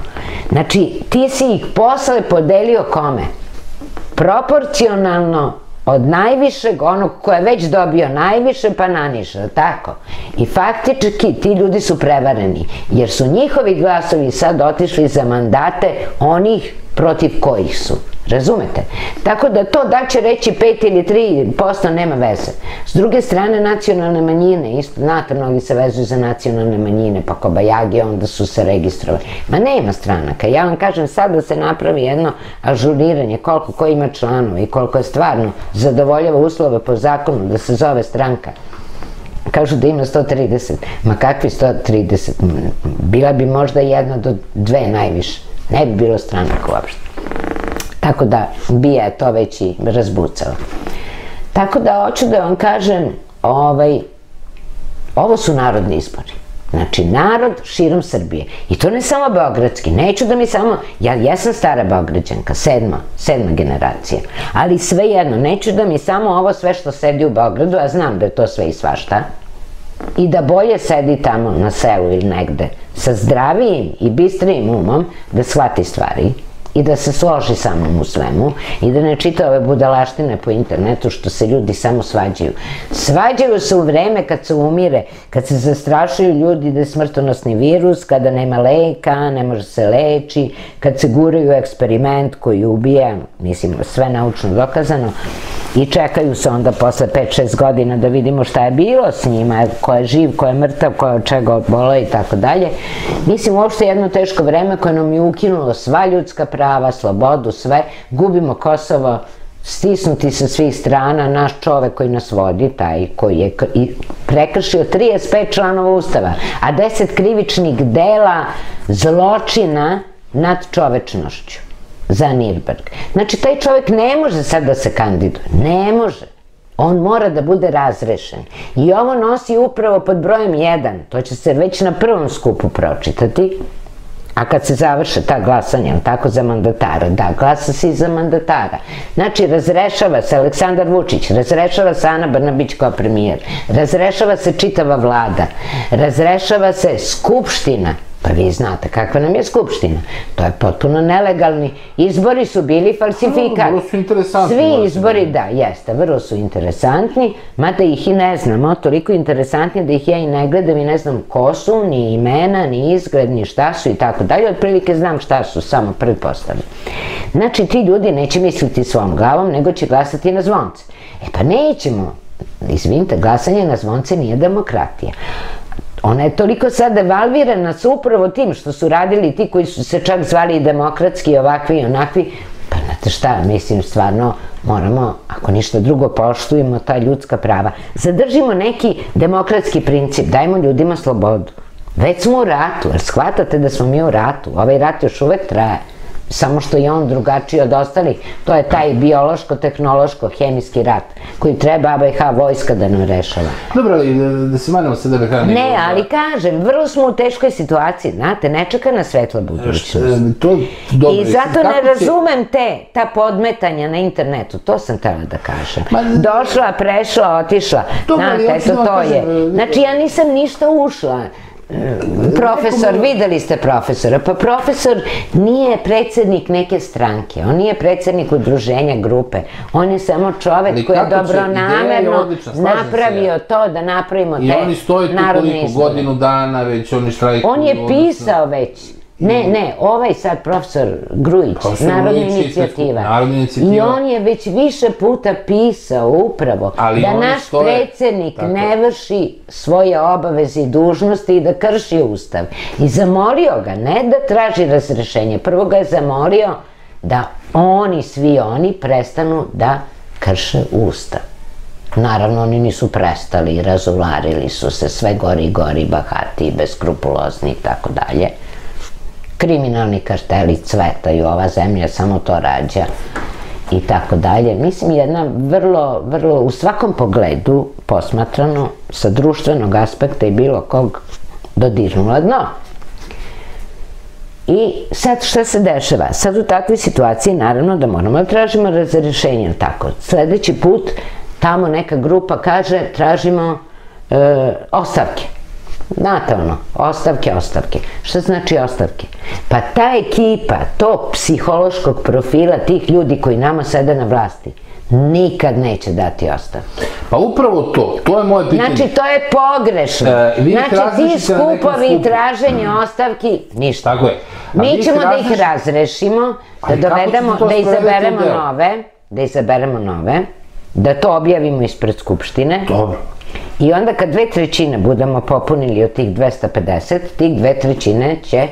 Znači, ti si ih posle podelio kome? Proporcionalno od najvišeg, onog koja je već dobio najviše, pa naniže, tako? I faktički ti ljudi su prevareni, jer su njihovi glasovi sad otišli za mandate onih protiv kojih su. Razumete? Tako da to da će reći 5 ili 3% nema veze. S druge strane, nacionalne manjine, isto, znate, mnogi se vezuju za nacionalne manjine, pa kobajagi onda su se registrovali. Ma nema stranaka, ja vam kažem sad da se napravi jedno ažuriranje koliko ko ima članova i koliko je stvarno zadovoljava uslove po zakonu da se zove stranka. Kažu da ima 130, ma kakvi 130, bila bi možda 1 do 2 najviše, ne bi bilo stranaka uopšte. Tako da Bija je to već i razbucala. Tako da hoću da vam kažem, ovo su narodni izbori. Znači, narod širom Srbije. I to ne samo beogradski. Neću da mi samo, ja jesam stara Beograđanka, sedma generacija. Ali svejedno, neću da mi samo ovo sve što sedi u Beogradu, a znam da je to sve i svašta, i da bolje sedi tamo na selu ili negde, sa zdravijim i bistrijim umom, da shvati stvari i da se složi samom u svemu i da ne čita ove budalaštine po internetu što se ljudi samo svađaju. Svađaju se u vreme kad se umire, kad se zastrašuju ljudi da je smrtonosni virus, kada nema leka, ne može se leči, kad se guraju eksperiment koji ubija, mislim, sve naučno dokazano, i čekaju se onda posle 5-6 godina da vidimo šta je bilo s njima, ko je živ, ko je mrtav, ko je od čega oboleo i tako dalje. Mislim, uopšte jedno teško vreme koje nam je ukinulo sva ljudska prava, slobodu, sve, gubimo Kosovo, stisnuti sa svih strana, naš čovek koji nas vodi, taj koji je prekršio 35 članova Ustava, a 10 krivičnih dela zločina nad čovečnošću za Nirnberg. Znači, taj čovek ne može sad da se kandiduje, ne može. On mora da bude razrešen. I ovo nosi upravo pod brojem 1, to će se već na prvom skupu pročitati. A kad se završe ta glasanja, tako, za mandatara, da, glasa se i za mandatara. Znači, razrešava se Aleksandar Vučić, razrešava se Ana Brnabić kao premijer, razrešava se čitava vlada, razrešava se Skupština. Pa vi znate kakva nam je Skupština. To je potpuno nelegalni. Izbori su bili falsifikani. Vrlo su interesantni. Svi izbori, da, jeste, vrlo su interesantni. Mada ih i ne znamo, toliko interesantni da ih ja i ne gledam i ne znam ko su, ni imena, ni izgled, ni šta su i tako dalje. Otprilike znam šta su, samo pretpostavljam. Znači, ti ljudi neće misliti svojom glavom, nego će glasati na zvonce. E pa nećemo. Izvinite, glasanje na zvonce nije demokratija. Ona je toliko sad devalvirana sa upravo tim što su radili ti koji su se čak zvali i demokratski, ovakvi i onakvi. Pa znate šta, mislim, stvarno moramo, ako ništa drugo, poštujemo ta ljudska prava. Zadržimo neki demokratski princip, dajmo ljudima slobodu. Već smo u ratu, jer shvatate da smo mi u ratu. Ovaj rat još uvek traje, samo što je on drugačiji od ostalih. To je taj biološko-tehnološko-hemijski rat koji treba ABH vojska da nam rešava. Dobro, ali da se manimo sada da kada... Ne, ali kažem, vrlo smo u teškoj situaciji, znate, ne čeka na svetla budućnost. I zato ne razumem ta podmetanja na internetu, to sam htela da kažem. Došla, prešla, otišla, znate, eto to je. Znači, ja nisam ništa ušla. Profesor, videli ste profesora, pa profesor nije predsednik neke stranke, on nije predsednik udruženja grupe, on je samo čovek koji je dobronamerno napravio to da napravimo te narodne izbore. I oni stoje tu koliko godinu dana već, oni štrajkuju. On je pisao već. Ne, ovaj sad profesor Grujić, Narodna inicijativa. I on je već više puta pisao upravo da naš predsednik ne vrši svoje obaveze i dužnosti i da krši Ustav. I zamolio ga, ne da traži razrešenje, prvo ga je zamolio da svi oni prestanu da krše Ustav. Naravno, oni nisu prestali i razularili su se, sve gori i gori, bahati, beskrupulozni i tako dalje. Kriminalni karteli cvetaju, ova zemlja samo to rađa i tako dalje. Mislim, jedna vrlo, vrlo, u svakom pogledu posmatrano sa društvenog aspekta i bilo kog dodirnula dno. I sad šta se dešava? Sad u takvoj situaciji naravno da moramo da tražimo razrešenje, tako. Sledeći put tamo neka grupa kaže tražimo ostavke. Znate ono, ostavke. Šta znači ostavke? Pa ta ekipa, to psihološkog profila tih ljudi koji nama sede na vlasti, nikad neće dati ostavku. Pa upravo to, to je moje pitanje. Znači, to je pogrešno. Znači, ti skupovi i traženje ostavki, ništa. Tako je. Mi ćemo da ih razrešimo, da dovedemo, da izaberemo nove, da to objavimo ispred Skupštine. Dobro. I onda kad 2/3 budemo popunili od tih 250, tih 2/3 će,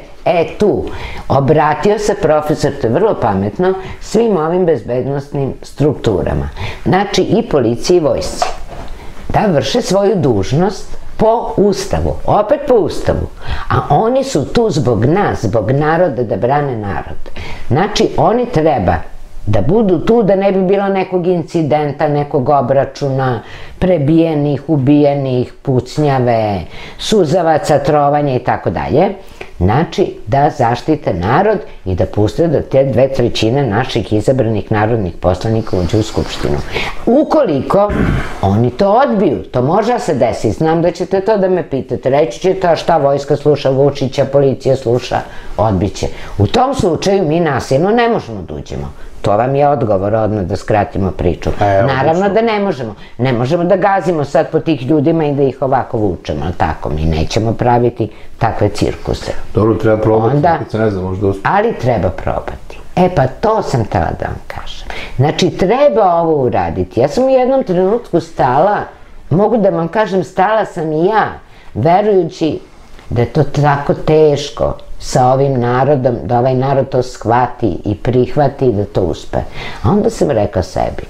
tu, obratio se profesor, to je vrlo pametno, svim ovim bezbednostnim strukturama. Znači i policiji i vojsci. Da vrše svoju dužnost po Ustavu, opet po Ustavu. A oni su tu zbog nas, zbog naroda, da brane narod. Znači oni treba da budu tu, da ne bi bilo nekog incidenta, nekog obračuna, prebijenih, ubijenih, pucnjave, suzavaca, trovanja itd. Znači, da zaštite narod i da puste da te 2/3 naših izabranih narodnih poslanika uđu u Skupštinu. Ukoliko oni to odbiju, to može da se desi. Znam da ćete to da me pitate. Reći ćete, a šta vojska sluša Vučića, policija sluša, odbiće. U tom slučaju mi nasilno ne možemo da uđemo. To vam je odgovor, odmah da skratimo priču. Naravno da ne možemo. Ne možemo da gazimo sad po tih ljudima i da ih ovako vučemo, tako. Mi nećemo praviti takve cirkuse. Dobro, treba probati, nekad se ne zna, možda uspije. Ali treba probati. Pa to sam htela da vam kažem. Znači, treba ovo uraditi. Ja sam u jednom trenutku stala, mogu da vam kažem, stala sam i ja, verujući da je to tako teško sa ovim narodom, da ovaj narod to shvati i prihvati i da to uspe. A onda sam rekao sebi,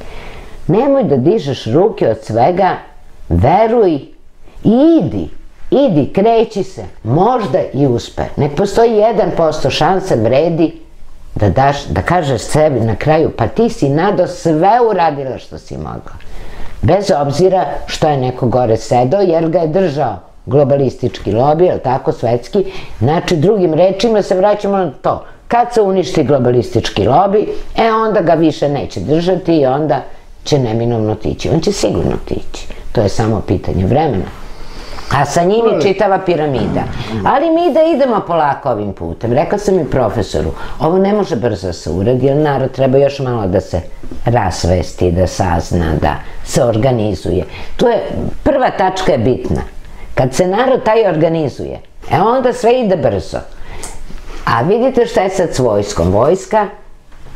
nemoj da dižeš ruke od svega, veruj i idi, kreći se, možda i uspe. Nek postoji 1% šansa, vredi da kažeš sebi na kraju, pa ti si, Nado, sve uradila što si mogla. Bez obzira što je neko gore sedao, jer ga je držao globalistički lobi, ali tako, svetski. Znači, drugim rečima se vraćamo na to. Kad se uništi globalistički lobi, onda ga više neće držati i onda će neminovno otići. On će sigurno otići. To je samo pitanje vremena. A sa njim je čitava piramida. Ali mi da idemo polako ovim putem. Rekao sam i profesoru, ovo ne može brzo se uradi, jer narod treba još malo da se rasvesti, da sazna, da se organizuje. Tu je, prva tačka je bitna. Kad se narod taj organizuje, onda sve ide brzo. A vidite šta je sad s vojskom.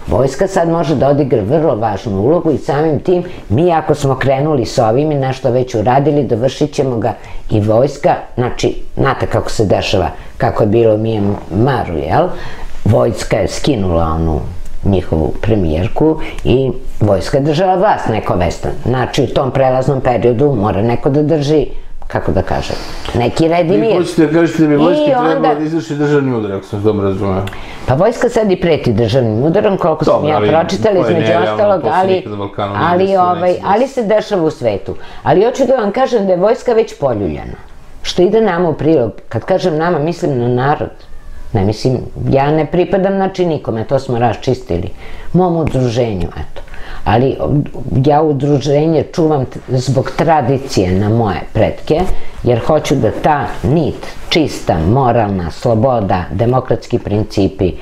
Vojska sad može da odigra vrlo važnu ulogu i samim tim mi, ako smo krenuli s ovim i nešto već uradili, dovršit ćemo ga i vojska, znači, znate kako se dešava, kako je bilo u Mijanmaru, jel? Vojska je skinula onu njihovu premijerku i vojska je držala vlast neko vreme. Znači, u tom prelaznom periodu mora neko da drži, kako da kažem, neki red i mir. Vi hoćete da kažete da bi vojska trebala da izvrši državni udar, ako sam dobro razumeo. Pa vojska sad i preti državnim udarom, koliko sam ja pročitala, između ostalog, ali se dešava u svetu. Ali hoću da vam kažem da je vojska već poljuljana. Što ide nama u prilog, kad kažem nama, mislim na narod. Ne mislim, ja ne pripadam, znači, nikome, to smo raščistili. Mom udruženju, eto. Ali ja udruženje čuvam zbog tradicije na moje pretke, jer hoću da ta nit, čista, moralna, sloboda, demokratski principi,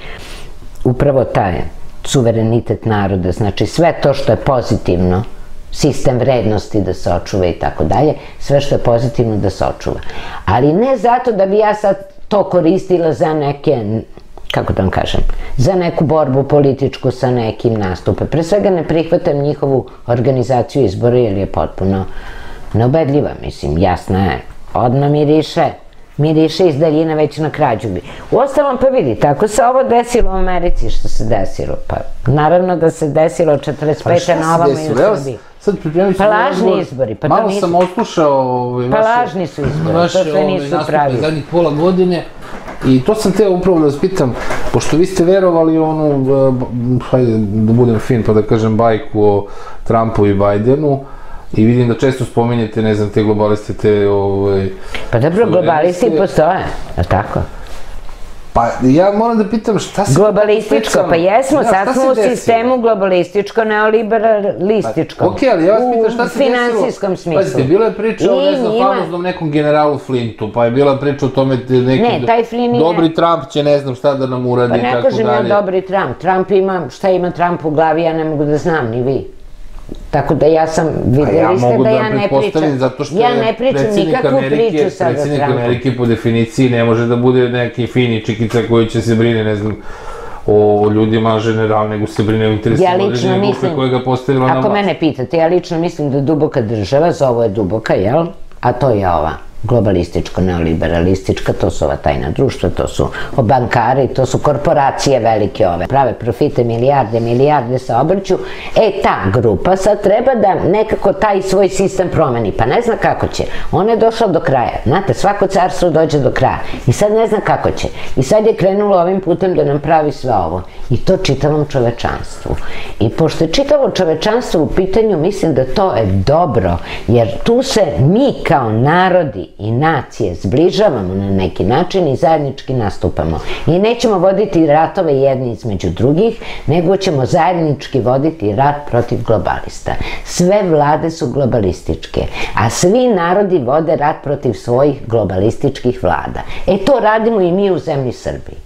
upravo taj suverenitet naroda, znači sve to što je pozitivno, sistem vrednosti da se očuva i tako dalje, sve što je pozitivno da se očuva. Ali ne zato da bi ja sad to koristila za neke, kako da vam kažem, za neku borbu političku sa nekim nastupe. Pre svega ne prihvatam njihovu organizaciju izbora, jer je potpuno neubedljiva, mislim, jasna je. Odmah miriše iz daljina već na krađu. Uostalom, pa vidi, tako se ovo desilo u Americi, što se desilo. Pa, naravno da se desilo 45. na ovamo i u Srbiji. Pa lažni izbori. Malo sam oslušao naše zadnjih pola godine i to sam teo upravo da vas pitam, pošto vi ste verovali onu, hajde da budem fin pa da kažem, bajku o Trumpu i Bajdenu, i vidim da često spominjete, ne znam, te globaliste, te... Pa dobro, globalisti postoje, a tako? Pa ja moram da pitam šta se... Globalističko, pa jesmo, sad smo u sistemu globalističko, neoliberalističkom. Ok, ali ja vas pitam šta se desilo? U finansijskom smislu. Pazite, bila je priča o famoznom nekom generalu Flintu, pa je bila priča o tome neki dobri Trump će ne znam šta da nam uradi i tako dalje. Pa ne kažem ja dobri Trump, Trump ima, šta ima Trump u glavi, ja ne mogu da znam, ni vi. Tako da ja sam, videli ste da ja ne pričam. Ja ne pričam nikakvu priču sada. Predsjednik Amerike po definiciji ne može da bude neki fini čikica koji će se brine, ne znam, o ljudima generalno, nego se brine o interesima određene grupe koje ga postavila na vas. Ako mene pitate, ja lično mislim da duboka država, zovu je duboka, jel? A to je ova, globalističko, neoliberalistička, to su ova tajna društva, to su bankari, to su korporacije velike ove, prave profite, milijarde se obrću, ta grupa sad treba da nekako taj svoj sistem promeni, pa ne zna kako će, ona je došla do kraja, znate, svako carstvo dođe do kraja i sad ne zna kako će, i sad je krenula ovim putem da nam pravi sve ovo, i to čitavom čovečanstvu, i pošto je čitavo čovečanstvo u pitanju, mislim da to je dobro, jer tu se mi kao narodi i nacije zbližavamo na neki način i zajednički nastupamo. I nećemo voditi ratove jedni između drugih, nego ćemo zajednički voditi rat protiv globalista. Sve vlade su globalističke, a svi narodi vode rat protiv svojih globalističkih vlada. To radimo i mi u zemlji Srbiji.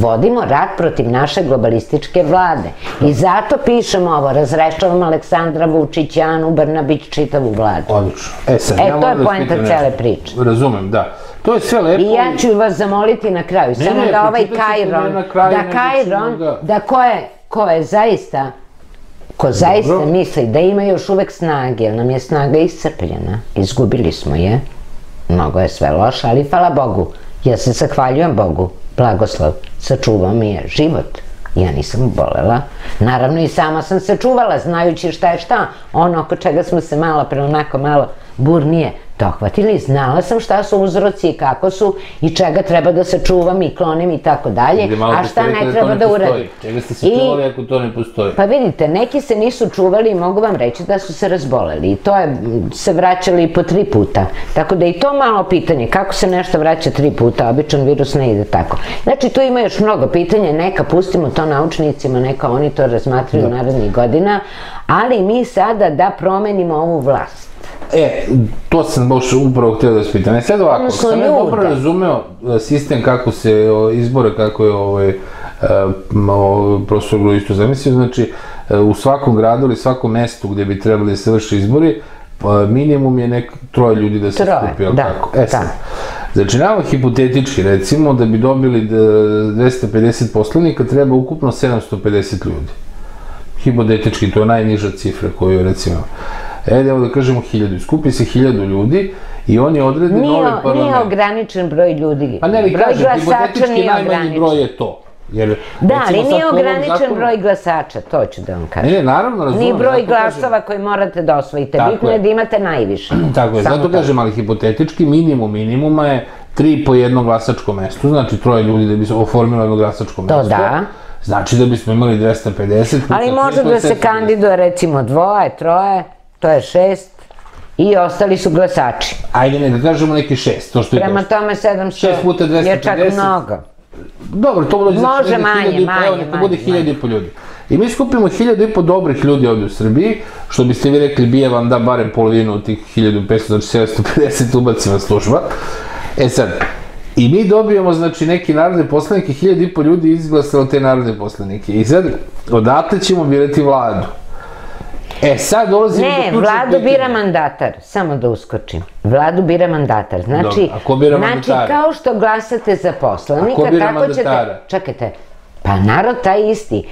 Vodimo rat protiv naše globalističke vlade. I zato pišemo ovo, razrešavamo Aleksandra Vučića, Anu Brnabić, čitavu vladu. Odlično. To je poenta cele priče. Razumem, da. To je sve lepo. I ja ću vas zamoliti na kraju, samo da ovaj Kajron, da ko zaista misli da ima još uvek snage, jer nam je snaga iscrpljena. Izgubili smo je. Mnogo je sve loše, ali hvala Bogu. Ja se zahvaljujem Bogu. Blagoslov, sačuvao mi je život. Ja nisam obolela. Naravno i sama sam se čuvala, znajući šta je šta. Ono oko čega smo se malo, onako malo burnije dohvatili. Znala sam šta su uzroci i kako su i čega treba da se čuvam i klonim i tako dalje. A šta ne treba da uradim. Čega ste se čuvali ako to ne postoji? Pa vidite, neki se nisu čuvali i mogu vam reći da su se razboleli. I to je se vraćali i po 3 puta. Tako da i to malo pitanje. Kako se nešto vraća 3 puta? Običan virus ne ide tako. Znači tu ima još mnogo pitanja. Neka pustimo to naučnicima, neka oni to razmatraju narednih godina. Ali mi sada da promenimo ovu vlast. To sam baš upravo htio da vas pitam. E sad ovako, sam je dobro razumeo sistem kako se izbore, kako je profesor Grujić zamislio, znači u svakom gradu ili svakom mestu gdje bi trebali da se vrše izbori, minimum je nek 3 ljudi da se skupio. Znači, nama hipotetički, recimo, da bi dobili 250 poslanika, treba ukupno 750 ljudi. Hipotetički, to je najniža cifra koju je, recimo, evo da kažemo 1000, skupi se 1000 ljudi i oni odrede nove parlamente. Nije ograničen broj ljudi, broj glasača nije ograničen. Da, ali nije ograničen broj glasača, to ću da vam kažem. Ne, naravno, razumijem. Ni broj glasova koji morate da osvojite, bitno je da imate najviše. Tako je, zato kažem, ali hipotetički minimum minimuma je 3 po 1 glasačko mesto, znači 3 ljudi da bi se oformilo 1 glasačko mesto. To da. Znači da bismo imali 250. Ali može da se kandiduje recimo 2, 3, to je 6 i ostali su glasači. Ajde, ne, da kažemo neki 6. Prema tome 700 je čak mnogo. Dobro, to bude za 1000 i po, neko bude 1000 i po ljudi. I mi skupimo 1000 i po dobrih ljudi ovdje u Srbiji, što biste vi rekli, bije vam da barem polovinu od tih 1500, znači 750 ubacima služba. Sad, i mi dobijemo, znači, neki narodne poslanike, 1000 i po ljudi izglasalo te narodne poslanike. I sad, odatle ćemo birati vladu. Ne, vladu bira mandatar, samo da uskočim. Vladu bira mandatar, znači kao što glasate za poslanika, tako ćete, čekajte, pa narod taj isti,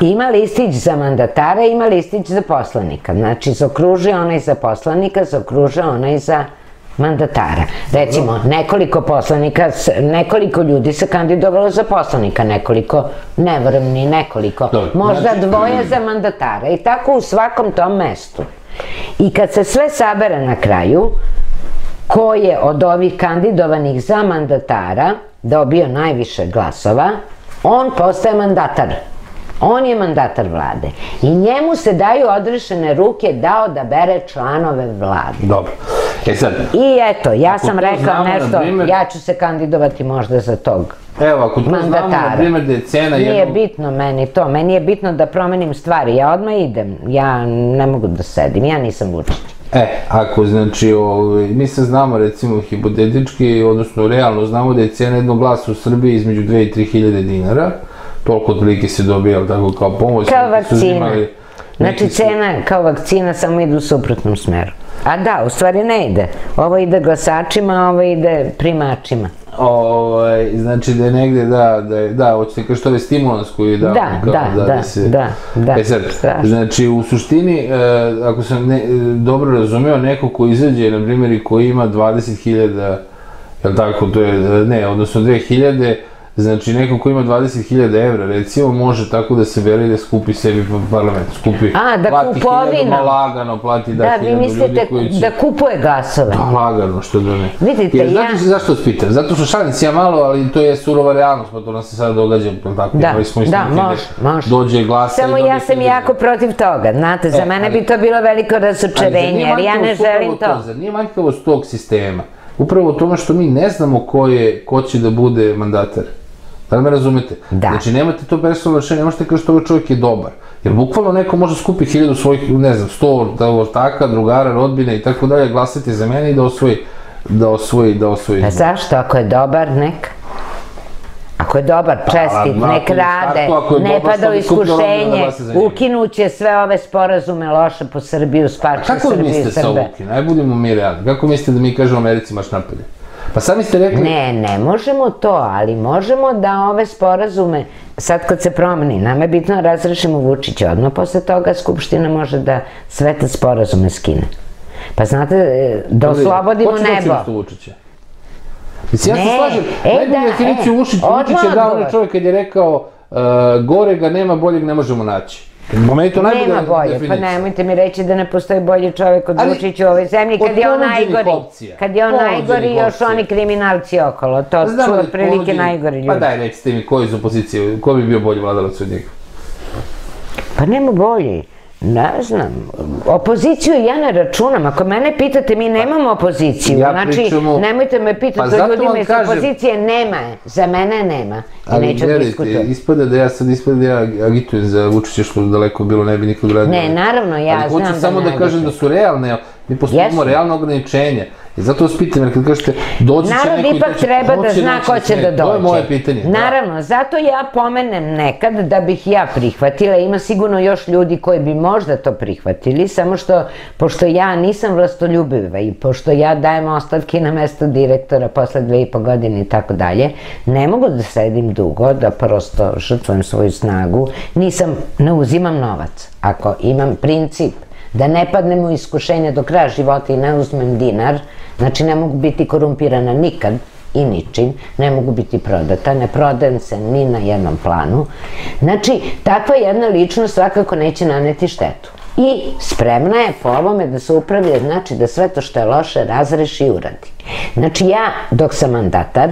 ima listić za mandatara, ima listić za poslanika, znači zaokružuje onaj za poslanika, zaokružuje onaj za mandatara. Recimo, nekoliko ljudi se kandidovalo za poslanika, nekoliko, ne vrem ni nekoliko, možda 2 za mandatara i tako u svakom tom mestu. I kad se sve sabere na kraju, ko je od ovih kandidovanih za mandatara dobio najviše glasova, on postaje mandatar. On je mandatar vlade i njemu se daju odrešene ruke da odabere članove vlade. Dobro. I eto, ja sam rekao nešto, ja ću se kandidovati možda za tog mandatara. Evo, ako tu znamo, na primjer, da je cena jednog... Nije bitno meni to, meni je bitno da promenim stvari, ja odmah idem, ja ne mogu da sedim, ja nisam Vučić. Ako znači, mi se znamo recimo hipotetički, odnosno realno znamo da je cena jednog glasa u Srbiji između 2 i 3.000 dinara, toliko otprilike se dobijalo tako kao pomoć. Kao vakcina. Znači cena kao vakcina samo ide u suprotnom smeru. A da, u stvari ne ide. Ovo ide glasačima, a ovo ide primačima. Znači da je negde, da, hoćete kao što je stimulans koji je dao. Da. Znači u suštini, ako sam dobro razumeo, neko ko izađe, na primjer, i koji ima 20.000, jel tako, to je, ne, odnosno 2.000, znači neko ko ima 20.000 evra recimo može tako da se veli da skupi sebi parlament, skupi, plati 1.000, lagano plati, da 1.000 ljudi koji će... Da, vi mislite da kupuje gasove? Pa lagano, što da ne. Vidite, ja... Znate se zašto vas pitam, zato što šalim se ja malo, ali to je surova realnost, pa to nam se sada događa, tako, imali smo istinu tine, dođe glasa i dođe... Samo ja sam jako protiv toga, znate, za mene bi to bilo veliko razočarenje, jer ja ne želim to. Zar nije manjkavost tog sistema? Upravo o tome što mi ne znamo ko će da bude mandatar. Da li me razumete? Znači nemate to personalno rešenje, ne možete kao što ovaj čovjek je dobar. Jer bukvalno neko može skupi 1000 svojih, ne znam, 100 ortaka, drugara, rodbine i tako dalje, glasati za mene i da osvoji. Pa zašto? Ako je dobar, nek? Ako je dobar, čestit, nek rade, ne pada u iskušenje, ukinuće sve ove sporazume loše po Srbiju, spače Srbiju i Srbe. Kako mislite sa ukinu? Aj budemo mi realni. Kako mislite da mi kažemo Americi maš napolje? Pa sami ste rekli... Ne možemo to, ali možemo da ove sporazume, sad kad se promeni, nama je bitno razrešimo Vučića, odmah posle toga Skupština može da sve te sporazume skine. Pa znate, da oslobodimo nebo. Mislim, ja se slažem, najbolju definiciju Vučić je dao na čovjek kad je rekao gore ga nema, boljeg ne možemo naći. Nema bolje, pa nemojte mi reći da ne postoji bolji čovjek od Vučića u ovoj zemlji kad je on najgori, još oni kriminalci okolo, to su otprilike najgori ljudi. Pa daj, recite mi ko iz opozicije, ko bi bio bolji vladalac od njega? Pa nema bolji. Ne znam, opoziciju ja ne računam, ako mene pitate mi nemamo opoziciju, znači nemojte me pitati o ljudima iz opozicije, nema je, za mene nema i neću da diskutujem. Ispada da ja agitujem za Vučića što daleko bilo ne bi nikog radio. Ne, naravno, ja znam da ne agitujem. Ali hoću samo da kažem da su realne, mi postavimo realne ograničenja. I zato vas pitam, jer kad kažete doći će neko i doći, ko će doći, to je moje pitanje. Naravno, zato ja pomenem nekad da bih ja prihvatila, ima sigurno još ljudi koji bi možda to prihvatili, samo što, pošto ja nisam vlastoljubiva i pošto ja dajem ostavke na mesto direktora posle 2,5 godine i tako dalje, ne mogu da sedim dugo, da prosto žrtvujem svoju snagu, ne uzimam novac, ako imam princip. Da ne padnem u iskušenje do kraja života i ne uzmem dinar, znači ne mogu biti korumpirana nikad i ničim, ne mogu biti prodata, ne prodajem se ni na jednom planu. Znači, takva jedna ličnost svakako neće naneti štetu. I spremna je po ovome da se upravlja, znači da sve to što je loše razreši i uradi. Znači ja, dok sam mandatar,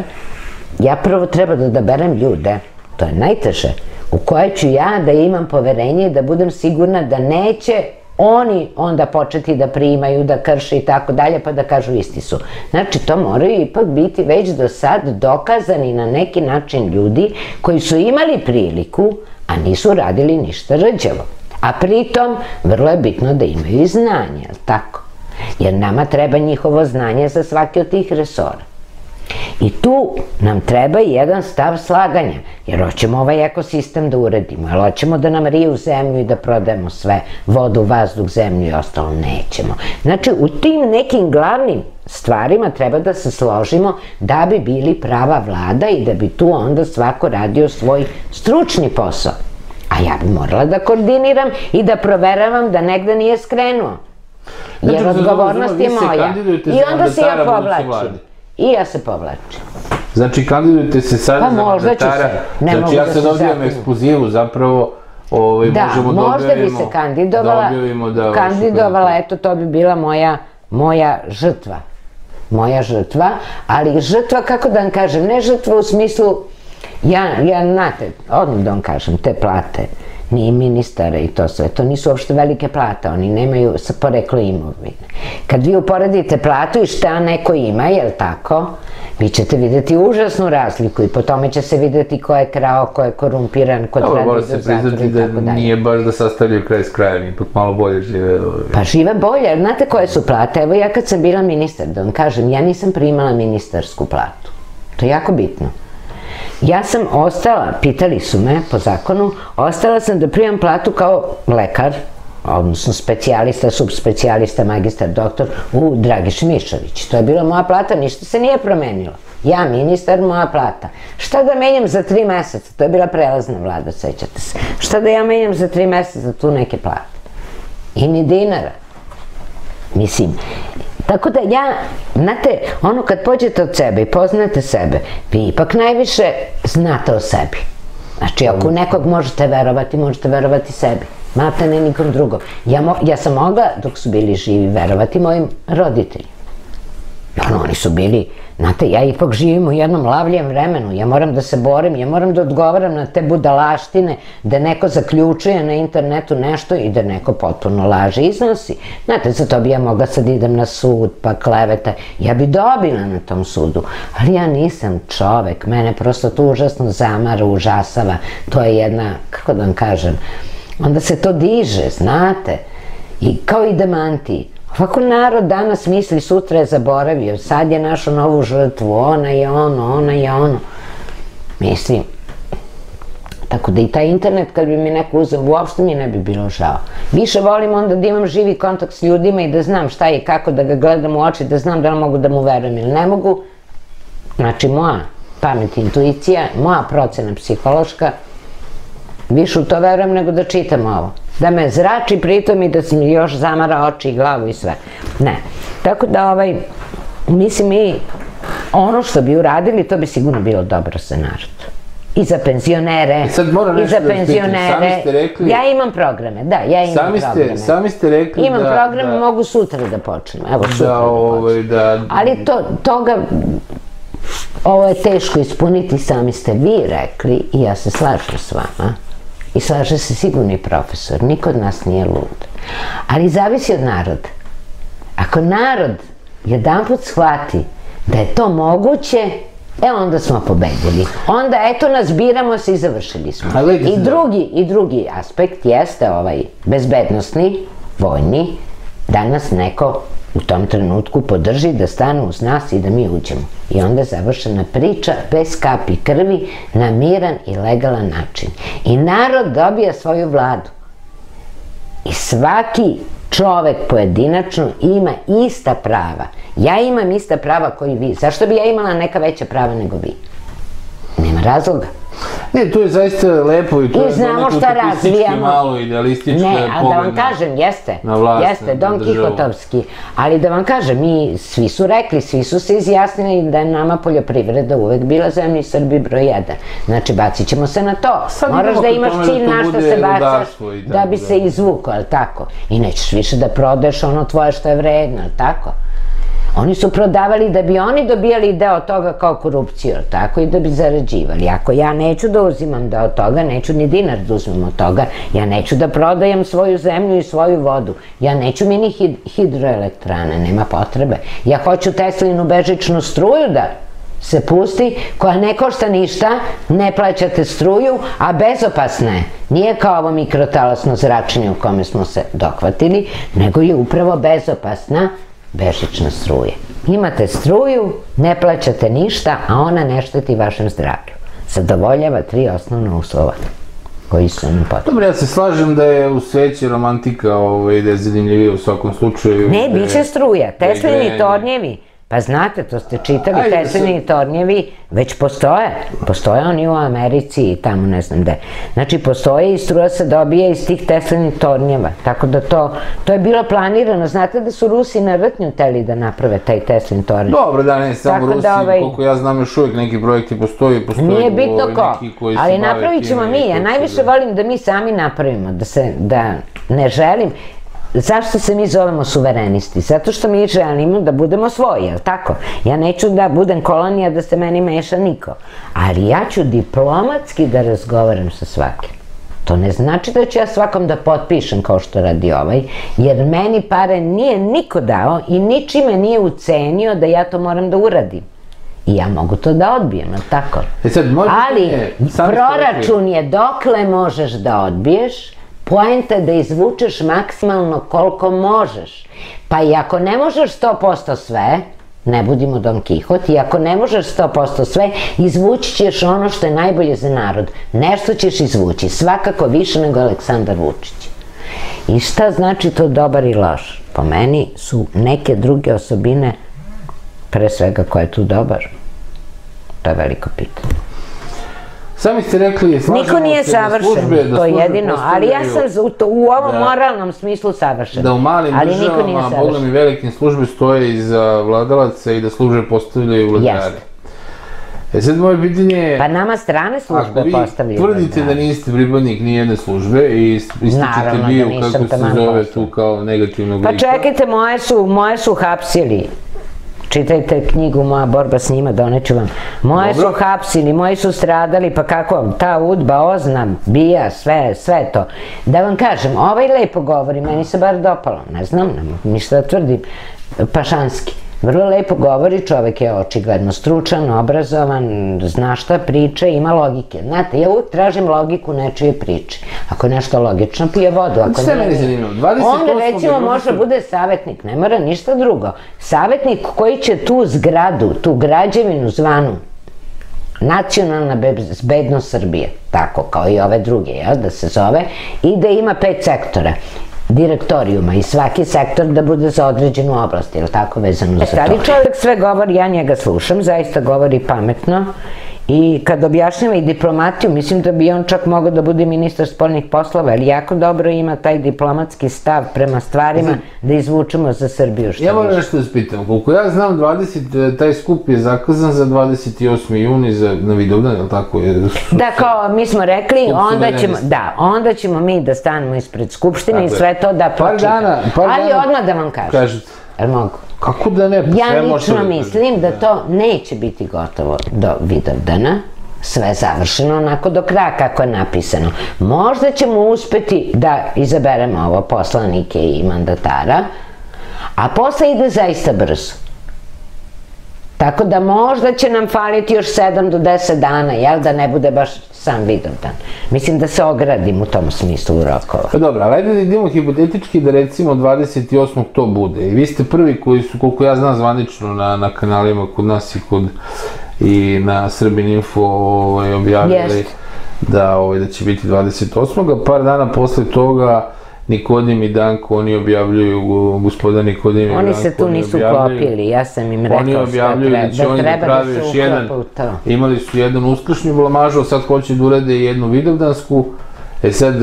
ja prvo treba da odaberem ljude, to je najteže, u koje ću ja da imam poverenje i da budem sigurna da neće oni onda početi da primaju, da krše i tako dalje, pa da kažu isti su. Znači, to moraju ipak biti već do sad dokazani na neki način ljudi koji su imali priliku, a nisu radili ništa rđavo. A pritom, vrlo je bitno da imaju i znanje, jel tako? Jer nama treba njihovo znanje za svaki od tih resora. I tu nam treba i jedan stav slaganja, jer hoćemo ovaj ekosistem da uredimo, jer hoćemo da nam rije u zemlju i da prodajemo sve, vodu, vazduh, zemlju i ostalo nećemo. Znači, u tim nekim glavnim stvarima treba da se složimo da bi bili prava vlada i da bi tu onda svako radio svoj stručni posao. A ja bi morala da koordiniram i da proveravam da negde nije skrenuo, jer odgovornost je moja. I onda se ja povlačim. I ja se povlačim. Znači, kandidujete se sad za mandatara, znači ja se dobijem ekskluzivu zapravo, možda bi se kandidovala, eto to bi bila moja žrtva, ali žrtva, kako da vam kažem, ne žrtva u smislu, ja znate, odmah da vam kažem, te plate, ni ministara i to sve, to nisu uopšte velike plate, oni nemaju poreklo imovine. Kad vi uporedite platu i šta neko ima, jel tako, vi ćete vidjeti užasnu razliku i po tome će se vidjeti ko je krao, ko je korumpiran, ko radi za zatvor i tako dalje. Da nije baš da sastavljaju kraj s krajem, ipak malo bolje žive. Pa žive bolje, znate koje su plate? Evo ja kad sam bila ministar, da vam kažem, ja nisam primala ministarsku platu. To je jako bitno. Ja sam ostala, pitali su me po zakonu, ostala sam da primam platu kao lekar, odnosno specijalista, subspecijalista, magistar, doktor, u Dragiš Mišović. To je bila moja plata, ništa se nije promenilo. Ja, ministar, moja plata. Šta da menjam za 3 meseca? To je bila prelazna vlada, sećate se. Šta da ja menjam za 3 meseca tu neke plate? I ni dinara. Mislim, tako da ja, znate, ono kad pođete od sebe i poznate sebe, vi ipak najviše znate o sebi. Znači, ako nekog možete verovati sebi. Mate ne nikom drugom. Ja sam mogla, dok su bili živi, verovati mojim roditeljima. Ono, oni su bili, znate, ja ipak živim u jednom lavljem vremenu, ja moram da se borim, ja moram da odgovaram na te budalaštine, da neko zaključuje na internetu nešto i da neko potpuno laže i iznosi. Znate, za to bi ja mogla sad idem na sud, pa kleveta, ja bi dobila na tom sudu, ali ja nisam čovek, mene prosto to užasno zamara, užasava, to je jedna, kako da vam kažem, onda se to diže, znate, i kao i demanti. Ovako narod danas misli, sutra je zaboravio, sad je našo novu žrtvu, ona je ono, ona je ono. Mislim, tako da i taj internet kad bi mi neko uzeo, uopšte mi ne bi bilo žao. Više volim onda da imam živi kontakt s ljudima i da znam šta je i kako, da ga gledam u oči, da znam da li mogu da mu verujem ili ne mogu. Znači moja pamet, intuicija, moja procena psihološka, više u to verujem nego da čitam ovo. Da me zrači pritom i da sam još zamara oči i glavu i sve. Ne. Tako da, mislim i ono što bi uradili, to bi sigurno bilo dobro za narod. I za penzionere. Sad moram nešto da spitam. Sami ste rekli... Ja imam programe, da, ja imam programe. Sami ste rekli da... Imam programe, mogu sutra da počnem. Evo, sutra da počnem. Ali toga... Ovo je teško ispuniti, sami ste vi rekli i ja se slažem s vama. I slaže se sigurni profesor, niko od nas nije lud. Ali zavisi od naroda. Ako narod jedanput shvati da je to moguće, onda smo pobedili. Onda, eto nas, biramo se i završili smo. I drugi aspekt jeste ovaj bezbednosni, vojni, da nas neko u tom trenutku podrži, da stanu uz nas i da mi uđemo. I onda je završena priča bez kapi krvi na miran i legalan način. I narod dobija svoju vladu. I svaki čovek pojedinačno ima ista prava. Ja imam ista prava koji vi. Zašto bi ja imala neka veća prava nego vi? Nema razloga. Ne, to je zaista lepo i to je neko utopistički, malo idealistički pogled na vlast. Ne, ali da vam kažem, jeste, Don Kihotovski, ali da vam kažem, svi su rekli, svi su se izjasnili da je nama poljoprivreda uvek bila zemlji Srbi broj 1. Znači, bacit ćemo se na to. Moraš da imaš cilj na što se bacaš, da bi se izvukao, ali tako? I nećeš više da prodeš ono tvoje što je vredno, ali tako? Oni su prodavali da bi oni dobijali deo toga kao korupciju, tako, i da bi zarađivali. Ako ja neću da uzimam deo toga, neću ni dinar da uzmem od toga, ja neću da prodajem svoju zemlju i svoju vodu, ja neću mini hidroelektrane, nema potrebe. Ja hoću Teslinu bežičnu struju da se pusti, koja ne košta ništa, ne plaćate struju, a bezopasna je. Nije kao ovo mikrotalasno zračenje u kome smo se dohvatili, nego je upravo bezopasna bežična struje. Imate struju, ne plaćate ništa, a ona ne šteti vašem zdravlju. Zadovoljava 3 osnovna uslova koji su nam potrebni. Dobre, ja se slažem da je u sveći romantika i da je zanimljivija u svakom slučaju. Ne, biće struja, Teslini tornjevi. Pa znate, to ste čitali, Teslini tornjevi već postoje. Postoje oni u Americi i tamo ne znam gde. Znači, postoje i struja se dobija iz tih Teslinih tornjeva. Tako da to je bilo planirano. Znate da su Rusi na vrtnju hteli da naprave taj Teslin tornjev. Dobro, da ne, samo Rusi, koliko ja znam, još uvijek neki projekti postoji. Nije bitno ko, ali napravit ćemo mi. Ja najviše volim da mi sami napravimo, da ne želim. Zašto se mi zovemo suverenisti? Zato što mi želimo da budemo svoji, jel' tako? Ja neću da budem kolonija, da se meni meša niko. Ali ja ću diplomatski da razgovaram sa svakim. To ne znači da ću ja svakom da potpišem kao što radi ovaj, jer meni pare nije niko dao i ničime nije ucenio da ja to moram da uradim. I ja mogu to da odbijem, ali tako? Ali proračun je dokle možeš da odbiješ, poenta je da izvučeš maksimalno koliko možeš. Pa i ako ne možeš 100% sve, ne budimo Don Kihot, i ako ne možeš 100% sve, izvući ćeš ono što je najbolje za narod. Nešto ćeš izvući, svakako više nego Aleksandar Vučić. I šta znači to dobar i loš? Po meni su neke druge osobine, pre svega ko je tu dobar. To je veliko pitanje. Sami ste rekli, niko nije savršen, to je jedino, ali ja sam u ovom moralnom smislu savršen. Da u malim državama, bogom i velikim, službe stoje iza vladalaca i da službe postavljaju vladare. E sad moje pitanje je... Pa nama strane službe postavljaju vladare. Ako vi tvrdite da niste pripadnik nijedne službe i ističete bio kako se zove tu kao negativnog lika... Pa čekajte, moje su hapsili. Čitajte knjigu Moja borba s njima, doneću vam. Moje su hapsili, moji su stradali, pa kako vam, ta udba, oznam, bija, sve to. Da vam kažem, ovaj lepo govori, meni se bar dopalo, ne znam, ništa da tvrdim, pašanski. Vrlo lepo govori, čovek je očigledno stručan, obrazovan, zna šta priča, ima logike. Znate, ja uvijek tražim logiku nečije priče. Ako je nešto logično, pije vodu. Onda recimo može bude savjetnik, ne mora ništa drugo. Savjetnik koji će tu zgradu, tu građevinu zvanu Nacionalna bezbednost Srbije, tako kao i ove druge, da se zove, i da ima 5 sektora. Direktorijuma i svaki sektor da bude za određenu oblast, je li tako, vezano za to? Stari čovjek sve govori, ja njega slušam, zaista govori pametno i kad objašnjava i diplomatiju, mislim da bi on čak mogao da bude ministar spoljnih poslova, ali jako dobro ima taj diplomatski stav prema stvarima da izvučemo za Srbiju što više. Ja moram nešto da spitam, koliko ja znam, taj skup je zakazan za 28. juni na Vidovdan, je li tako? Da, kao mi smo rekli, onda ćemo mi da stanemo ispred Skupštine i sve to da pročitam. Ali odmah da vam kažem. Kako da ne? Ja lično mislim da to neće biti gotovo do Vidovdana, sve završeno onako do kraja kako je napisano. Možda ćemo uspeti da izaberemo ovo poslanike i mandatara, a posle ide zaista brzo. Tako da možda će nam faliti još 7 do 10 dana, jel da ne bude baš sam Vidovdan. Mislim da se ogradim u tom smislu rokova. Dobro, ali ajde da idemo hipotetički da recimo 28. to bude. I vi ste prvi koji su, koliko ja znam, zvanično na kanalima kod nas i na Srbin Info objavili da će biti 28. Par dana posle toga Nikodim i Danko, oni objavljuju, gospoda Nikodim i Danko, oni se tu nisu uklopili, ja sam im rekao što treba, da treba da se uklopa u to. Imali su jedan uskršnju blamažu, sad hoće da urede jednu vidovdansku. E sad,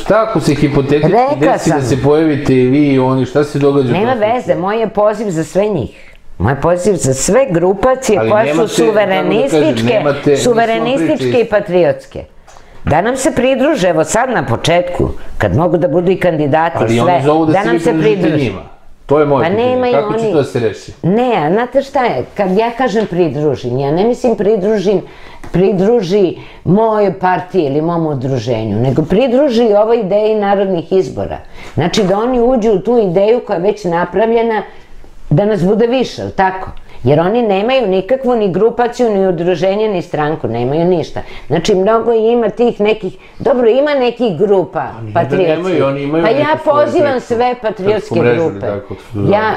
šta ako se hipotetički desi da se pojavite i vi i oni, šta se događa? Nema veze, moj je poziv za sve njih. Moj poziv za sve grupacije koje su suverenističke i patriotske. Da nam se pridruže, evo sad na početku, kad mogu da budu i kandidati i sve, da nam se pridruže. To je moje pitanje, kako će to da se reši? Ne, znate šta je, kad ja kažem pridružim, ja ne mislim pridruži mojoj partiji ili mom udruženju, nego pridruži ovoj ideji narodnih izbora. Znači da oni uđu u tu ideju koja je već napravljena, da nas bude više, ili tako? Jer oni nemaju nikakvu ni grupaciju, ni udruženje, ni stranku, nemaju ništa. Znači, mnogo ima tih nekih, dobro, ima nekih grupa patriotskih. Pa ja pozivam sve patriotske grupe. Ja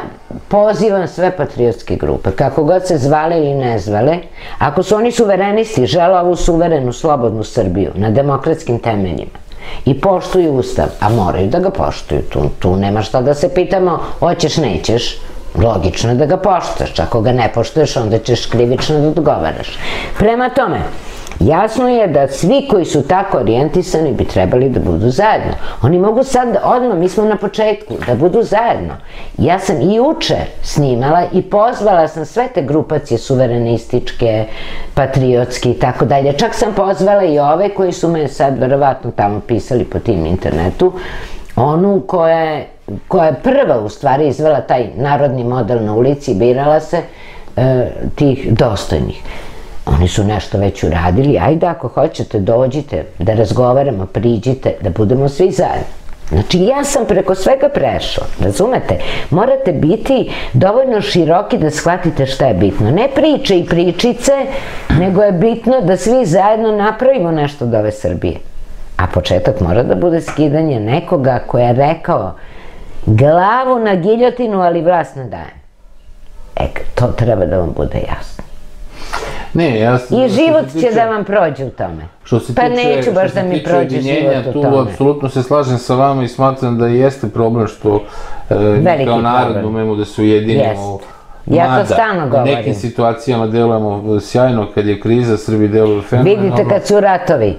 pozivam sve patriotske grupe, kako god se zvale ili ne zvale. Ako su oni suverenisti, žele ovu suverenu, slobodnu Srbiju, na demokratskim temeljima. I poštuju Ustav, a moraju da ga poštuju. Tu nema šta da se pitamo, hoćeš, nećeš. Logično je da ga poštuješ, ako ga ne poštuješ onda ćeš krivično da odgovaraš. Prema tome, jasno je da svi koji su tako orijentisani bi trebali da budu zajedno. Oni mogu sad odmah, mi smo na početku, da budu zajedno. Ja sam i juče snimala i pozvala sam sve te grupacije suverenističke, patriotske i tako dalje. Čak sam pozvala i ove koji su me sad verovatno tamo pisali po tim internetu. Onu koja je prva u stvari izvela taj narodni model na ulici, birala se tih dostojnih. Oni su nešto već uradili, ajde ako hoćete dođite, da razgovaramo, priđite, da budemo svi zajedno. Znači ja sam preko svega prešla, razumete? Morate biti dovoljno široki da shvatite šta je bitno. Ne priče i pričice, nego je bitno da svi zajedno napravimo nešto od ove Srbije. A početak mora da bude skidanje nekoga ko je rekao glavu na giljotinu, ali vlast ne dajem. E, to treba da vam bude jasno. I život će da vam prođe u tome. Pa neću baš da mi prođe život u tome. Tu apsolutno se slažem sa vama i smatram da jeste problem što kao narod umemo da se ujedinimo. Ja to stano govorim. U nekim situacijama delujemo sjajno, kad je kriza, Srbi deluju fenomenalno. Vidite kad su ratovi,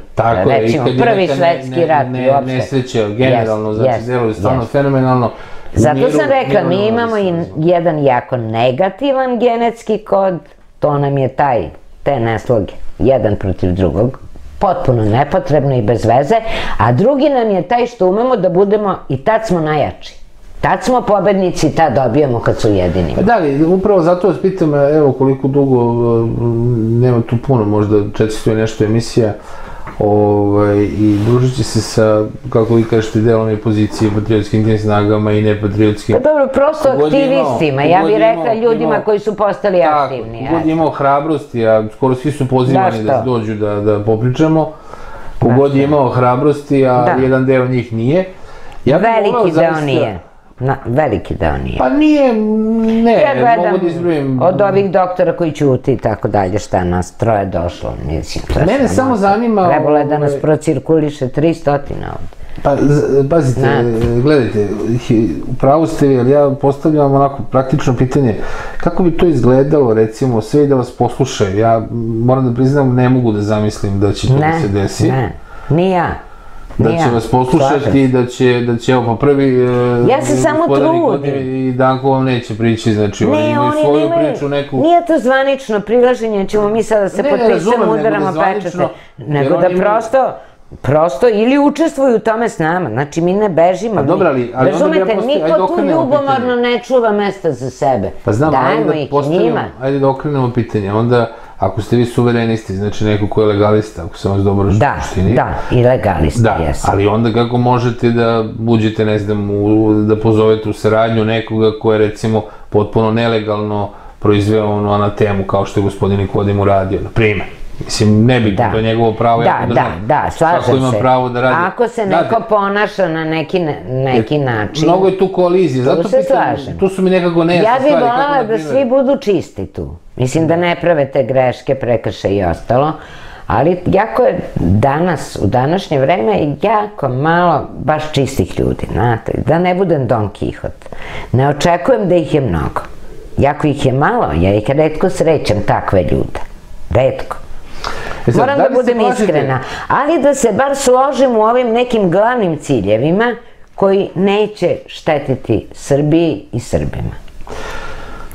recimo prvi svetski rat i opšte. Nesreće, generalno, znači deluju stano fenomenalno. Zato sam rekla, mi imamo i jedan jako negativan genetski kod, to nam je taj, te nesloge, jedan protiv drugog, potpuno nepotrebno i bez veze, a drugi nam je taj što umemo da budemo i tad smo najjači. Tad smo pobednici, tad dobijemo kad su ujedinimo. Da li, upravo zato vas pitam, evo koliko dugo, nema tu puno, možda 400 i nešto emisija, i družiti se sa, kako vi kažete, delom opozicije, patriotskim tim snagama i nepatriotskim. Pa dobro, prosto aktivistima, ja bih rekla ljudima koji su postali aktivni. Tako, kogod imao hrabrosti, a skoro svi su pozivani da dođu da popričamo, kogod imao hrabrosti, a jedan deo njih nije. Veliki deo nije. Veliki deo nije. Pa nije, ne, mogu da izbrojim. Od ovih doktora koji ćuti i tako dalje, šta nas troje došlo, mislim. Mene samo zanima... Trebalo je da nas procirkuliše 300 ovde. Pa, pazite, gledajte, upravo ste vi, ali ja postavljam onako praktično pitanje, kako bi to izgledalo, recimo, sve i da vas poslušaju, ja moram da priznam, ne mogu da zamislim da će to da se desi. Ni ja. Da će vas poslušati, da će, evo, pa prvi... Ja se samo trudim. I Danko vam neće prići, znači, oni imaju svoju priču, neku... Nije to zvanično prilaženje, ćemo mi sada se potpisamo, udaramo pečete. Nego da prosto, ili učestvuju u tome s nama, znači mi ne bežimo. Razumete, niko tu ljubomorno ne čuva mesta za sebe. Pa znam, ajde da okrenemo pitanje, onda... Ako ste vi suverenisti, znači neko ko je legalista, ako sam vas dobro razumeo. Da, i legalista, jesam. Ali onda kako možete da uđete, ne znam, da pozovete u saradnju nekoga ko je recimo potpuno nelegalno proizveo ono anatemu kao što je gospodin Nikodim uradio, na primer. Mislim, ne bi, to je njegovo pravo, ja podržam. Da, slažem se. Kako ima pravo da radi? Ako se neko ponaša na neki način... Mnogo je tu koalizije, zato pitam, tu su mi nekako nejasne stvari. Ja bih volala da svi budu čisti tu. Mislim da ne prave te greške, prekrše i ostalo, ali jako je danas, u današnje vreme, jako malo baš čistih ljudi, znate, da ne budem Don Kihot. Ne očekujem da ih je mnogo. Jako ih je malo, ja ih retko srećem, takve ljude. Retko. Moram da budem iskrena, ali da se bar složim u ovim nekim glavnim ciljevima koji neće štetiti Srbiji i Srbima.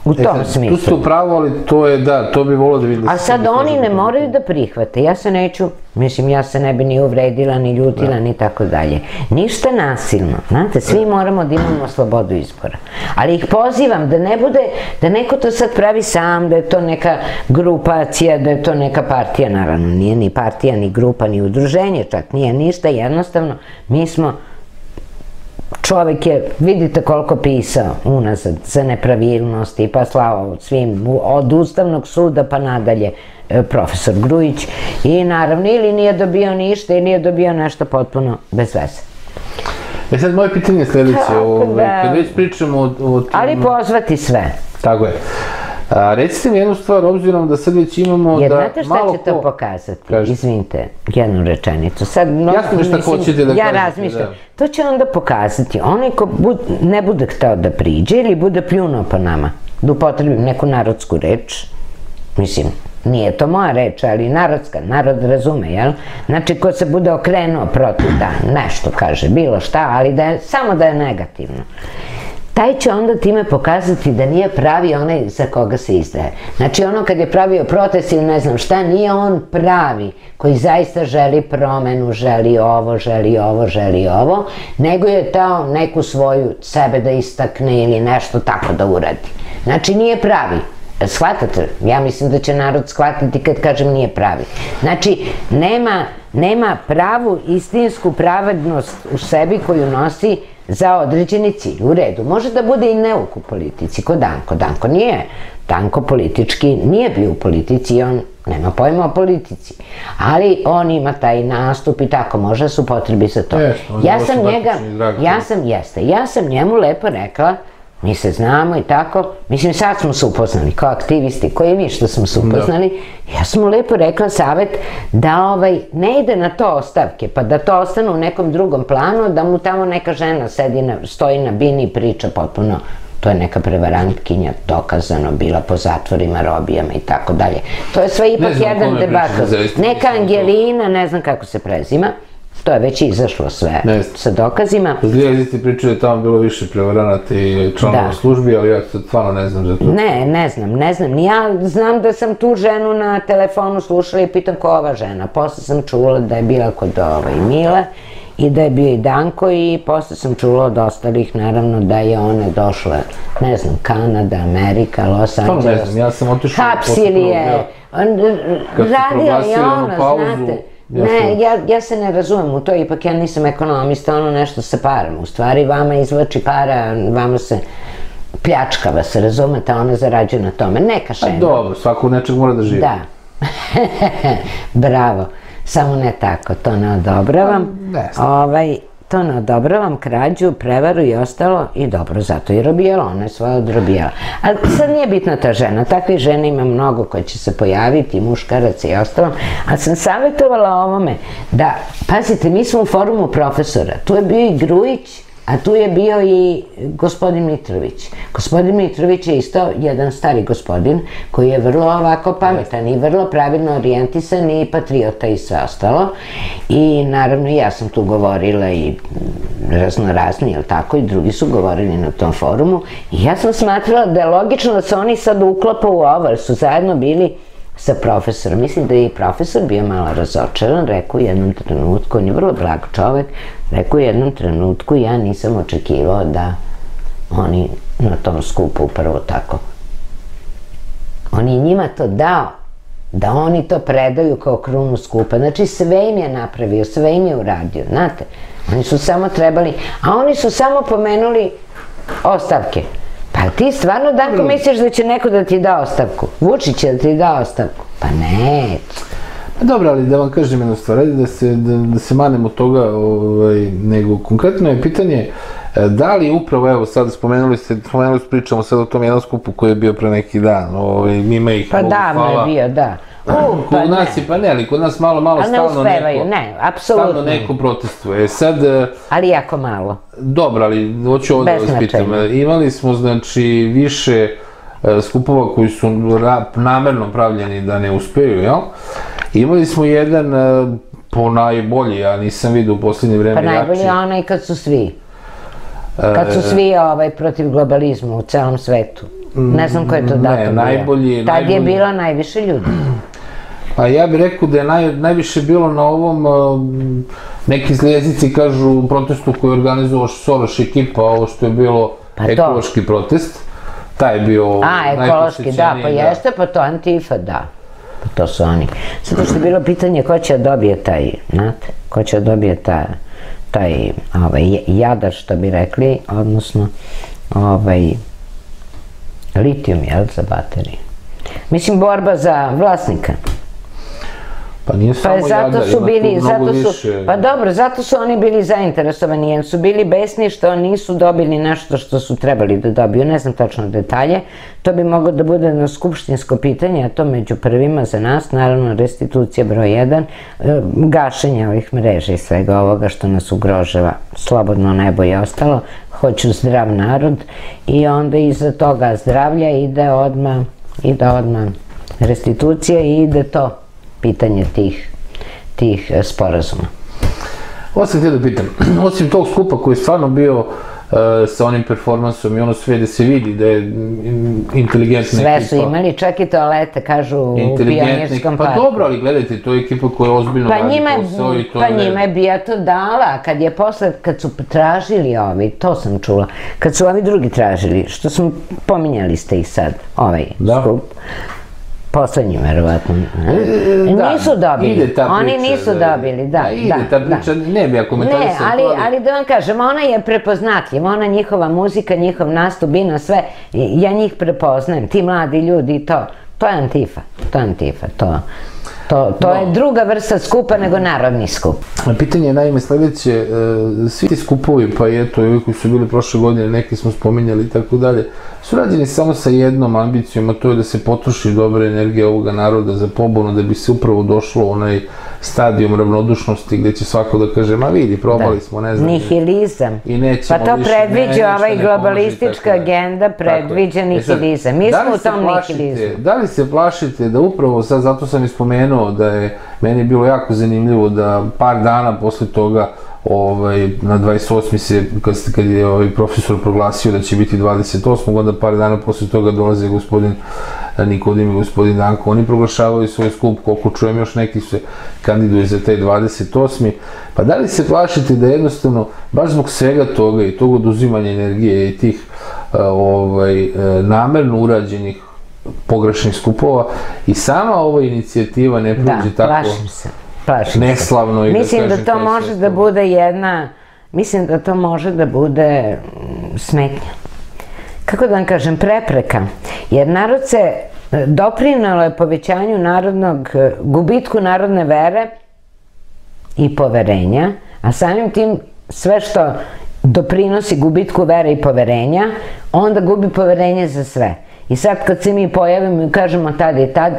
U tom smislu. Tu ste upravo, ali to je, da, to bi volao da vidim. A sad oni ne moraju da prihvate, ja se neću, mislim, ja se ne bi ni uvredila, ni ljutila, ni tako dalje. Ništa nasilno, znate, svi moramo da imamo slobodu izbora. Ali ih pozivam da ne bude, da neko to sad pravi sam, da je to neka grupacija, da je to neka partija, naravno, nije ni partija, ni grupa, ni udruženje, čak nije ništa, jednostavno, mi smo... Čovek je, vidite koliko pisao unazad za nepravilnosti, pa slao svim, od Ustavnog suda pa nadalje, profesor Grujić, i naravno ili nije dobio ništa ili nije dobio nešto potpuno bez veze. E sad moje pitanje je sledeće, kad već pričamo o... Ali pozvati sve. Tako je. Recite mi jednu stvar, obzirom da sad već imamo... Jer znate šta će to pokazati? Izvinite, jednu rečenicu. Jasno mi šta hoćete da kažete. Ja razmišljam. To će onda pokazati. Onaj ko ne bude hteo da priđe ili bude pljunuo po nama, da upotrebim neku narodsku reč, mislim, nije to moja reč, ali narodska, narod razume, jel? Znači, ko se bude okrenuo protiv da nešto kaže, bilo šta, ali samo da je negativno. Taj će onda time pokazati da nije pravi onaj za koga se izdaje. Znači ono kad je pravio protest ili ne znam šta, nije on pravi koji zaista želi promenu, želi ovo, nego je dao neku svoju sebe da istakne ili nešto tako da uradi. Znači nije pravi. Shvatate, ja mislim da će narod shvatiti kad kažem nije pravi. Znači, nema pravu, istinsku pravednost u sebi koju nosi za određeni cilj. U redu, može da bude i neuk u politici, ko Danko. Danko politički nije bio u politici i on nema pojma o politici. Ali on ima taj nastup i tako, možda su potrebi za to. Ja sam njemu lepo rekla, mi se znamo i tako, mislim sad smo se upoznali kao aktivisti, koji mi što smo se upoznali, ja sam mu lepo rekla savjet da ne ide na to ostavke, pa da to ostane u nekom drugom planu, da mu tamo neka žena stoji na bini i priča potpuno, to je neka prevarantkinja dokazano bila po zatvorima, robijama i tako dalje. To je sve ipak jedan debakl, neka Angelina, ne znam kako se prezima. To je već izašlo sve sa dokazima. Zlijeziti pričaju je tamo bilo više prevaranata i članova službi, ali ja stvarno ne znam za to. Ne, ne znam. Ja znam da sam tu ženu na telefonu slušala i pitam ko je ova žena. Posle sam čula da je bila kod Mile i da je bio i Danko i posle sam čula od ostalih naravno da je ona došla, ne znam, Kanada, Amerika, Los Angeles. To ne znam, ja sam otišao. Hapsili je, radila je ono, znate. Ne, ja se ne razumem u to, ipak ja nisam ekonomista, ono nešto sa parama, u stvari vama izvlači para, vama se pljačkava, se razumete, ona zarađuje na tome, neka šena. Dobro, svako u nečeg mora da živi. Da, bravo, samo ne tako, to ne odobravam, krađu, prevaru i ostalo, i dobro, zato je robijala, ona je svoja odrobijala. A sad nije bitna ta žena, takve žene ima mnogo koje će se pojaviti, muškaraca i ostalo, ali sam savjetovala ovome da, pazite, mi smo u forumu profesora, tu je bio i Grujić, a tu je bio i gospodin Mitrović. Gospodin Mitrović je isto jedan stari gospodin koji je vrlo ovako pametan i vrlo pravilno orijentisan i patriota i sve ostalo. I naravno ja sam tu govorila i raznorazni, jel tako, i drugi su govorili na tom forumu. I ja sam smatrala da je logično da se oni sad uklapa u ovo, jer su zajedno bili sa profesorom. Mislim da je i profesor bio malo razočaran, rekao u jednom trenutku, on je vrlo blag čovek, rekao u jednom trenutku ja nisam očekivao da oni na tom skupu upravo tako. On je njima to dao, da oni to predaju kao krunu skupa, znači sve im je napravio, sve im je uradio, znate, oni su samo trebali, a oni su samo pomenuli ostavke. Pa ti stvarno, Danko, misliš da će neko da ti da ostavku? Vučić će da ti da ostavku? Pa ne. Dobro, ali da vam kažem jednu stvar, da se manem od toga, nego konkretno je pitanje da li upravo, evo sad spomenuli pričamo sad o tom jednom skupu koji je bio pre neki dan, mima ih mogu hvala. Pa davno je bio, da. Kod nas je, pa ne, ali kod nas malo stalno neko protestuje. Ali jako malo. Dobro, ali hoću ovdje vas pitam. Imali smo, znači, više skupova koji su namerno pravljeni da ne uspeju, jel? Imali smo jedan po najbolji, ja nisam vidio u posljednje vreme jači. Pa najbolji je onaj kad su svi protiv globalizmu u celom svetu. Ne znam ko je to datum bio. Tad je bilo najviše ljudi. Pa ja bih rekao da je najviše bilo na ovom, neki zlijezici kažu, protestu koji je organizovao Soroš ekipa, ovo što je bilo ekološki protest. Taj je bio najposećeniji. A, ekološki, da, pa jeste, pa to Antifa, da. Pa to su oni. Sada što je bilo pitanje ko će dobije taj, znate, ko će dobije taj jadar, što bi rekli, odnosno, litijum, jel, za baterije. Mislim, borba za vlasnika. Pa nije samo jadar, ima tu mnogo više. Pa dobro, zato su oni bili zainteresovani, jer su bili besni što nisu dobili nešto što su trebali da dobiju, ne znam tačno detalje. To bi moglo da bude jedno skupštinsko pitanje, a to među prvima za nas, naravno restitucija broj 1, gašenje ovih mreža i svega ovoga što nas ugrožava, slobodno nebo i ostalo, hoću zdrav narod i onda iza toga zdravlja ide odmah restitucija i ide to pitanje tih sporazuma. Ovo sam htio da pitam, osim tog skupa koji je stvarno bio sa onim performansom i ono sve da se vidi da je inteligentna ekipa. Sve su imali, čak i toalete, kažu u Pionirskom parku. Pa dobro, ali gledajte, to je ekipa koja ozbiljno radi posao i to je... Pa njima je Biato dala, kad je posle, kad su tražili ovi, to sam čula, kad su ovi drugi tražili, što smo, pominjali ste ih sad, ovaj skup. Poslednji, verovatno. Nisu dobili. Oni nisu dobili, da. Ide ta priča, ne bi ja komentarisala. Ne, ali da vam kažem, ona je prepoznatljiva. Ona, njihova muzika, njihov nastup, ino sve. Ja njih prepoznajem, ti mladi ljudi i to. To je Antifa. To je Antifa, to. To je druga vrsta skupa nego narodni skup. Pitanje je naime sledeće, svi ti skupovi, pa eto i ovi koji su bili prošle godine, neki smo spominjali i tako dalje, su rađeni samo sa jednom ambicijom, a to je da se potroši dobra energija ovoga naroda za pobunu, da bi se upravo došlo onaj stadijum ravnodušnosti gde će svako da kaže, ma vidi, probali smo, ne znam. Nihilizam. Pa to predviđa ovaj globalistička agenda, predviđa nihilizam. Mi smo u tom nihilizmu. Da li se plašite da upravo, sad zato sam i spomenuo, da je meni bilo jako zanimljivo da par dana posle toga na 28. kad je profesor proglasio da će biti 28. onda par dana posle toga dolaze gospodin Nikodim i gospodin Danko, oni proglašavaju svoj skup, koliko čujem još neki se kandiduju za taj 28. Pa da li se plašite da jednostavno baš zbog svega toga i tog oduzimanja energije i tih namerno urađenih pogrešnih skupova i sama ova inicijativa ne prođe tako neslavno i da kažem... Mislim da to može da bude jedna... Mislim da to može da bude smetnja. Kako da vam kažem, prepreka. Jer narod se doprinalo je povećanju narodnog, gubitku narodne vere i poverenja, a samim tim sve što doprinosi gubitku vere i poverenja, onda gubi poverenje za sve. I sad kad se mi pojavimo i kažemo tada i tada,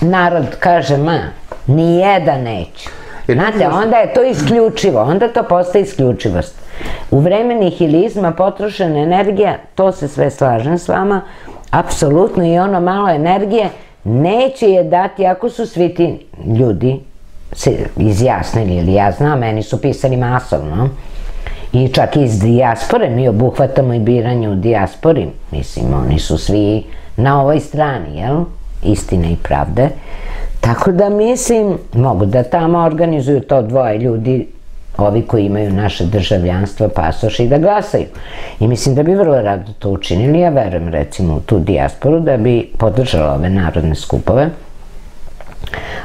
narod kaže, ma, nijedan neće. Znate, onda je to isključivo, onda to postaje isključivost. U vreme nihilizma, potrošena energija, to se sve slažem s vama, apsolutno i ono malo energije neće je dati, ako su svi ti ljudi se izjasnili, ili ja znam, meni su pisali masovno, i čak iz dijaspore, mi obuhvatamo i biranje u dijaspori, mislim, oni su svi na ovoj strani, jel? Istine i pravde. Tako da mislim, mogu da tamo organizuju to dvoje ljudi, ovi koji imaju naše državljanstvo, pasoš i da glasaju. I mislim da bi vrlo rado to učinili, ja verujem recimo u tu dijasporu, da bi podržala ove narodne skupove.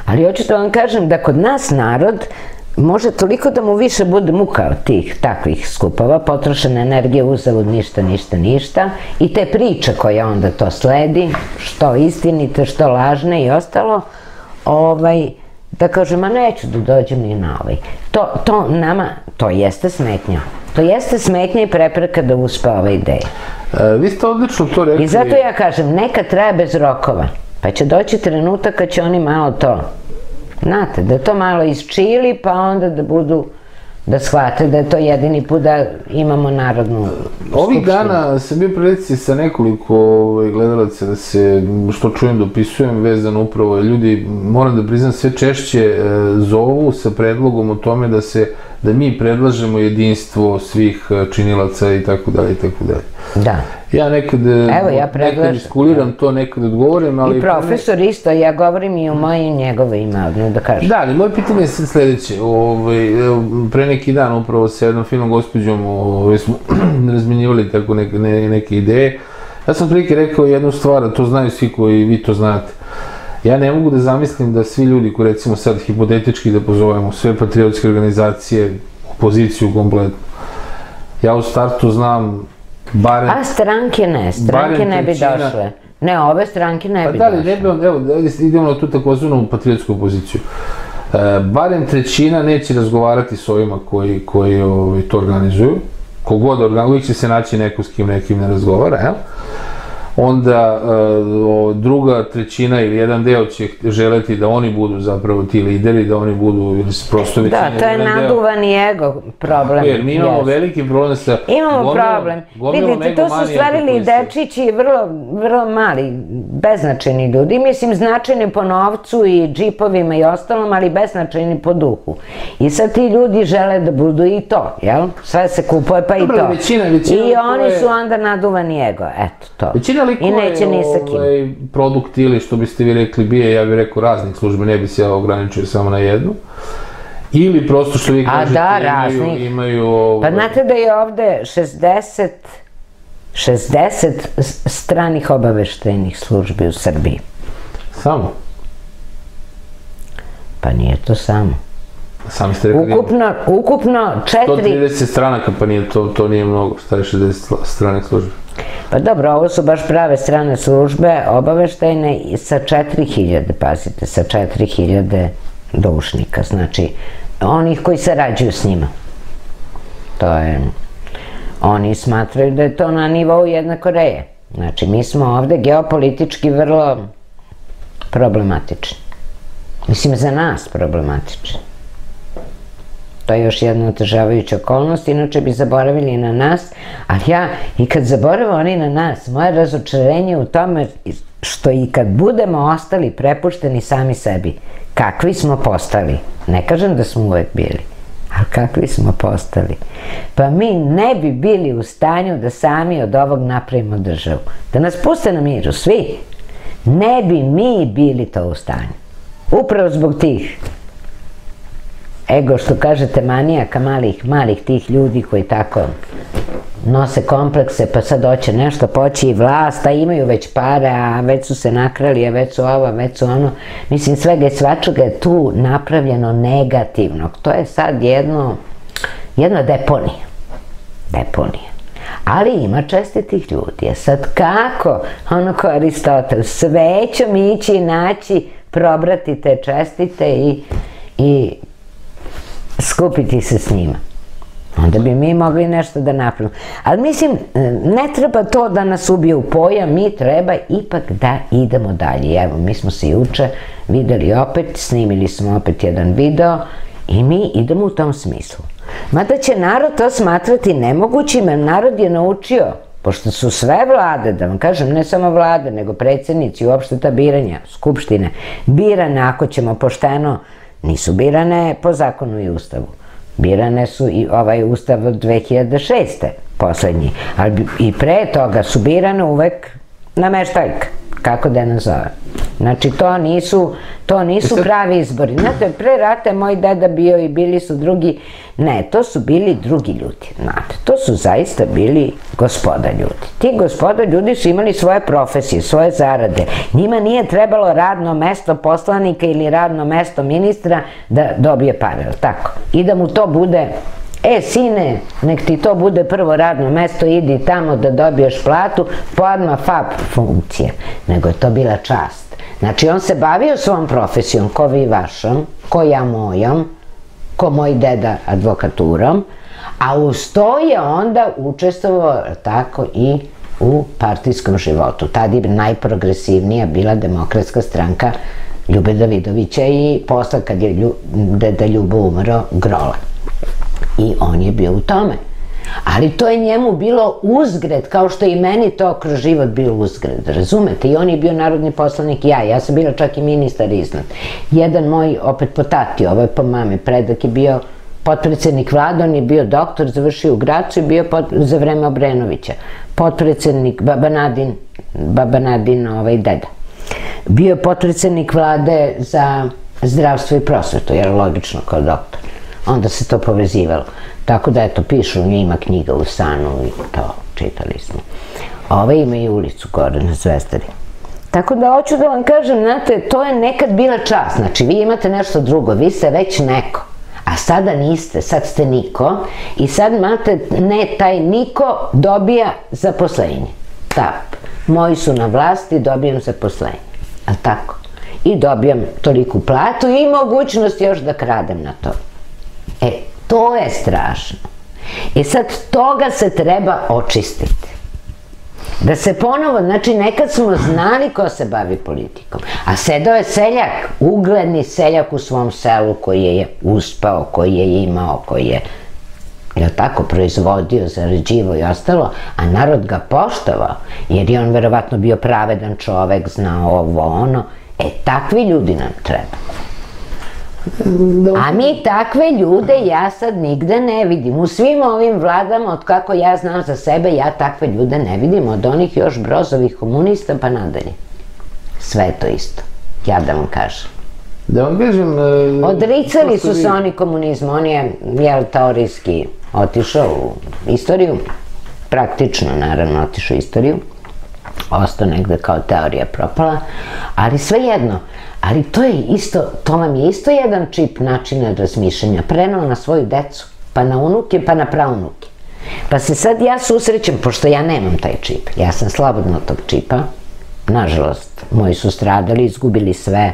Ali hoću da vam kažem da kod nas narod može toliko da mu više bude muka od tih takvih skupova, potrošena energija, uzalud, ništa i te priče koja onda to sledi, što istinite, što lažne i ostalo, da kažem, a neću da dođem ni na ovaj. To nama, to jeste smetnja. To jeste smetnja i prepreka da uspe ova ideja. Vi ste odlično to rekli. I zato ja kažem, neka traje bez rokova, pa će doći trenutak kad će oni malo to... Znate, da to malo izčili, pa onda da budu, da shvate da je to jedini put da imamo narodnu skupštinu. Ovih dana sam bio prilici sa nekoliko gledalaca da se, što čujem, dopisujem, vezano upravo, ljudi, moram da priznam, sve češće zovu sa predlogom o tome da mi predlažemo jedinstvo svih činilaca i tako dalje, i tako dalje. Da. Ja nekad diskuliram to, nekad odgovorim, ali... I profesor isto, ja govorim i o moje i njegove ime, odmah da kažem. Da, ali moje pitanje je sledeće. Pre neki dan upravo sa jednom finom gospođom smo razmenjivali tako neke ideje. Ja sam prilike rekao jednu stvar, a to znaju svi koji vi to znate. Ja ne mogu da zamislim da svi ljudi koji recimo sad hipotetički da pozovemo sve patriotske organizacije, opoziciju kompletno. Ja u startu znam barem... A stranke ne bi došle. Ne, ove stranke ne bi došle. Pa da li ne bi on, evo, idemo na tu takozvanu patriotsku opoziciju. Barem trećina neće razgovarati s ovima koji to organizuju. Kogod organizuje će se naći neko s kim nekim ne razgovara, jel? onda druga trećina ili jedan deo će želeti da oni budu zapravo ti lideri, da oni budu prosto većina. Da, to je naduvani ego problem. Jer mi imamo veliki problem sa... Imamo problem. Vidite, to su stvarili dečići, vrlo mali, beznačajni ljudi. Mislim, značajni po novcu i džipovima i ostalom, ali beznačajni po duhu. I sad ti ljudi žele da budu i to, jel? Sve se kupuje pa i to. I oni su onda naduvani ego, eto to. I neće ni sa kim. Produkt ili što biste vi rekli bije, ja bih rekao raznih službi, ne bi se ja ograničio samo na jednu. Ili prosto što vi kažete imaju... Pa znate da je ovde 60 stranih obaveštajnih službi u Srbiji. Samo? Pa nije to samo. Sami ste rekli... Ukupno 130 stranaka, pa to nije mnogo, šta je 60 stranih službi? Pa dobro, ovo su baš prave strane službe, obaveštajne, sa 4000, pazite, sa 4000 doušnika, znači onih koji sarađuju s njima. To je, oni smatraju da je to na nivou jedne Koreje. Znači, mi smo ovde geopolitički vrlo problematični. Mislim, za nas problematični. To je još jedna otežavajuća okolnost, inače bi zaboravili na nas, ali ja i kad zaborave oni na nas, moje razočarenje u tome što i kad budemo ostali prepušteni sami sebi, kakvi smo postali, ne kažem da smo uvek bili, ali kakvi smo postali, pa mi ne bi bili u stanju da sami od ovog napravimo državu, da nas puste na miru, svi, ne bi mi bili to u stanju, upravo zbog tih ego, što kažete, manijaka, malih tih ljudi koji tako nose komplekse, pa sad hoće nešto, poći i vlast, a imaju već pare, a već su se nakrali, a već su ovo, a već su ono. Mislim, svega i svačega je tu napravljeno negativno. To je sad jedna deponija. Deponija. Ali ima čestitih ljudi. A sad kako, ono ko Aristotel, sve ćom ići i naći, probrati te čestite i skupiti se s njima. Onda bi mi mogli nešto da napravimo. Ali mislim, ne treba to da nas ubije u pojam, mi treba ipak da idemo dalje. Evo, mi smo se juče videli opet, snimili smo opet jedan video i mi idemo u tom smislu. Mada će narod to smatrati nemogućim, jer narod je naučio, pošto su sve vlade, da vam kažem, ne samo vlade, nego predsednici, uopšte ta biranja, skupštine, birane, ako ćemo pošteno, nisu birane po zakonu i ustavu. Birane su i ovaj ustav od 2006. poslednji. Ali i pre toga su birane uvek nameštaljka, kako da je nazove. Znači to nisu pravi izbori. Znate, pre rata je moj deda bio i bili su drugi, ne, to su bili drugi ljudi. Znate, to su zaista bili gospoda ljudi. Ti gospoda ljudi su imali svoje profesije, svoje zarade. Njima nije trebalo radno mesto poslanika ili radno mesto ministra da dobije pare, tako. I da mu to bude... E, sine, nek ti to bude prvo radno mesto, idi tamo da dobiješ platu, podma FAP funkcija. Nego je to bila čast. Znači, on se bavio svojom profesijom, ko vi vašom, ko ja mojom, ko moj deda advokaturom, a uz to je onda učestvovao tako i u partijskom životu. Tad je najprogresivnija bila Demokratska stranka Ljube Davidovića i posle kad je deda Ljubo umro, Grola. I on je bio u tome. Ali to je njemu bilo uzgred, kao što je i meni to kroz život bio uzgred, razumete? I on je bio narodni poslanik i ja sam bila čak i ministar iznad. Jedan moj, opet po tati, ovo je po mame, predak je bio potpredsednik vlade, on je bio doktor, završio u Gracu i bio za vreme Obrenovića. Potpredsednik, Babanadin deda. Bio je potpredsednik vlade za zdravstvo i prosvetu, jer logično kao doktor. Onda se to povezivalo. Tako da, eto, pišu, ima knjiga u stanu i to, čitali smo. Ove imaju ulicu gore na Zvezdari. Tako da, hoću da vam kažem, znate, to je nekad bila čast. Znači, vi imate nešto drugo, vi ste već neko. A sada niste, sad ste niko. I sad imate, ne, taj niko dobija zaposlenje. Tap. Moji su na vlasti, dobijam zaposlenje. A tako. I dobijam toliku platu i mogućnost još da kradem na to. E, to je strašno. I sad toga se treba očistiti. Da se ponovo, znači nekad smo znali ko se bavi politikom, a sedao je seljak, ugledni seljak u svom selu koji je uspao, koji je imao, koji je, jel tako, proizvodio, zarađivo i ostalo, a narod ga poštovao, jer je on verovatno bio pravedan čovek, znao ovo, ono, e takvi ljudi nam treba. A mi takve ljude ja sad nigde ne vidim. U svim ovim vladama, od kako ja znam za sebe, ja takve ljude ne vidim, od onih još Brozovih komunista pa nadalje. Sve je to isto, ja da vam kažem. Da vam kažem... Odricali su se oni komunizma, on je, jel, teorijski otišao u istoriju, praktično naravno otišao u istoriju, ostao negde kao teorija propala, ali svejedno. Ali to je isto, to vam je isto jedan čip načina razmišljanja, prenao na svoju decu, pa na unuke, pa na praunuke. Pa se sad ja susrećem, pošto ja nemam taj čip, ja sam slobodna od tog čipa, nažalost, moji su stradali, izgubili sve,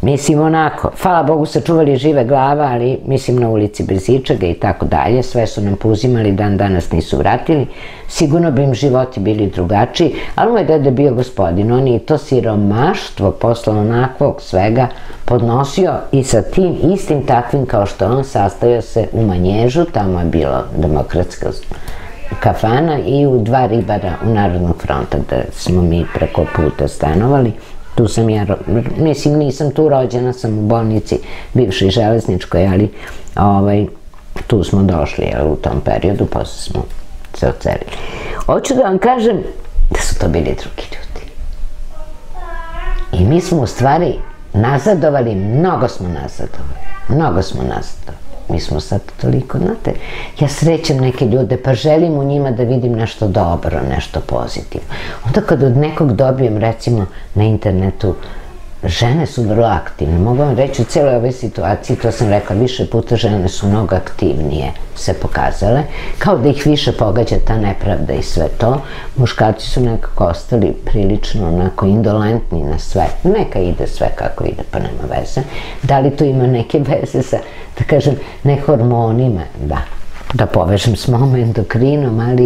mislim onako, hvala Bogu sačuvali žive glava, ali mislim na ulici bez ičega i tako dalje, sve su nam pouzimali, dan danas nisu vratili, sigurno bi im životi bili drugačiji, ali moj dede bio gospodin, on je i to siromaštvo posle onakvog svega podnosio i sa tim istim takvim kao što on sastavio se u Manježu, tamo je bilo demokratska kafana i u Dva ribara u Narodnog fronta da smo mi preko puta stanovali. Tu sam ja, mislim nisam tu rođena, sam u bolnici, bivšoj železničkoj, ali tu smo došli u tom periodu, posle smo se odselili. Hoću da vam kažem da su to bili drugi ljudi. I mi smo u stvari nazadovali, mnogo smo nazadovali. Mi smo sad toliko, znate, ja srećem neke ljude, pa želim u njima da vidim nešto dobro, nešto pozitivno. Onda kad od nekog dobijem, recimo, na internetu, žene su vrlo aktivne. Mogu vam reći, u cijeloj ovoj situaciji, to sam rekla više puta, žene su mnogo aktivnije se pokazale, kao da ih više pogađa ta nepravda i sve to. Muškarci su nekako ostali prilično onako indolentni na sve. Neka ide sve kako ide, pa nema veze. Da li to ima neke veze sa, da kažem, ne hormonima, da povežem s mom endokrinom,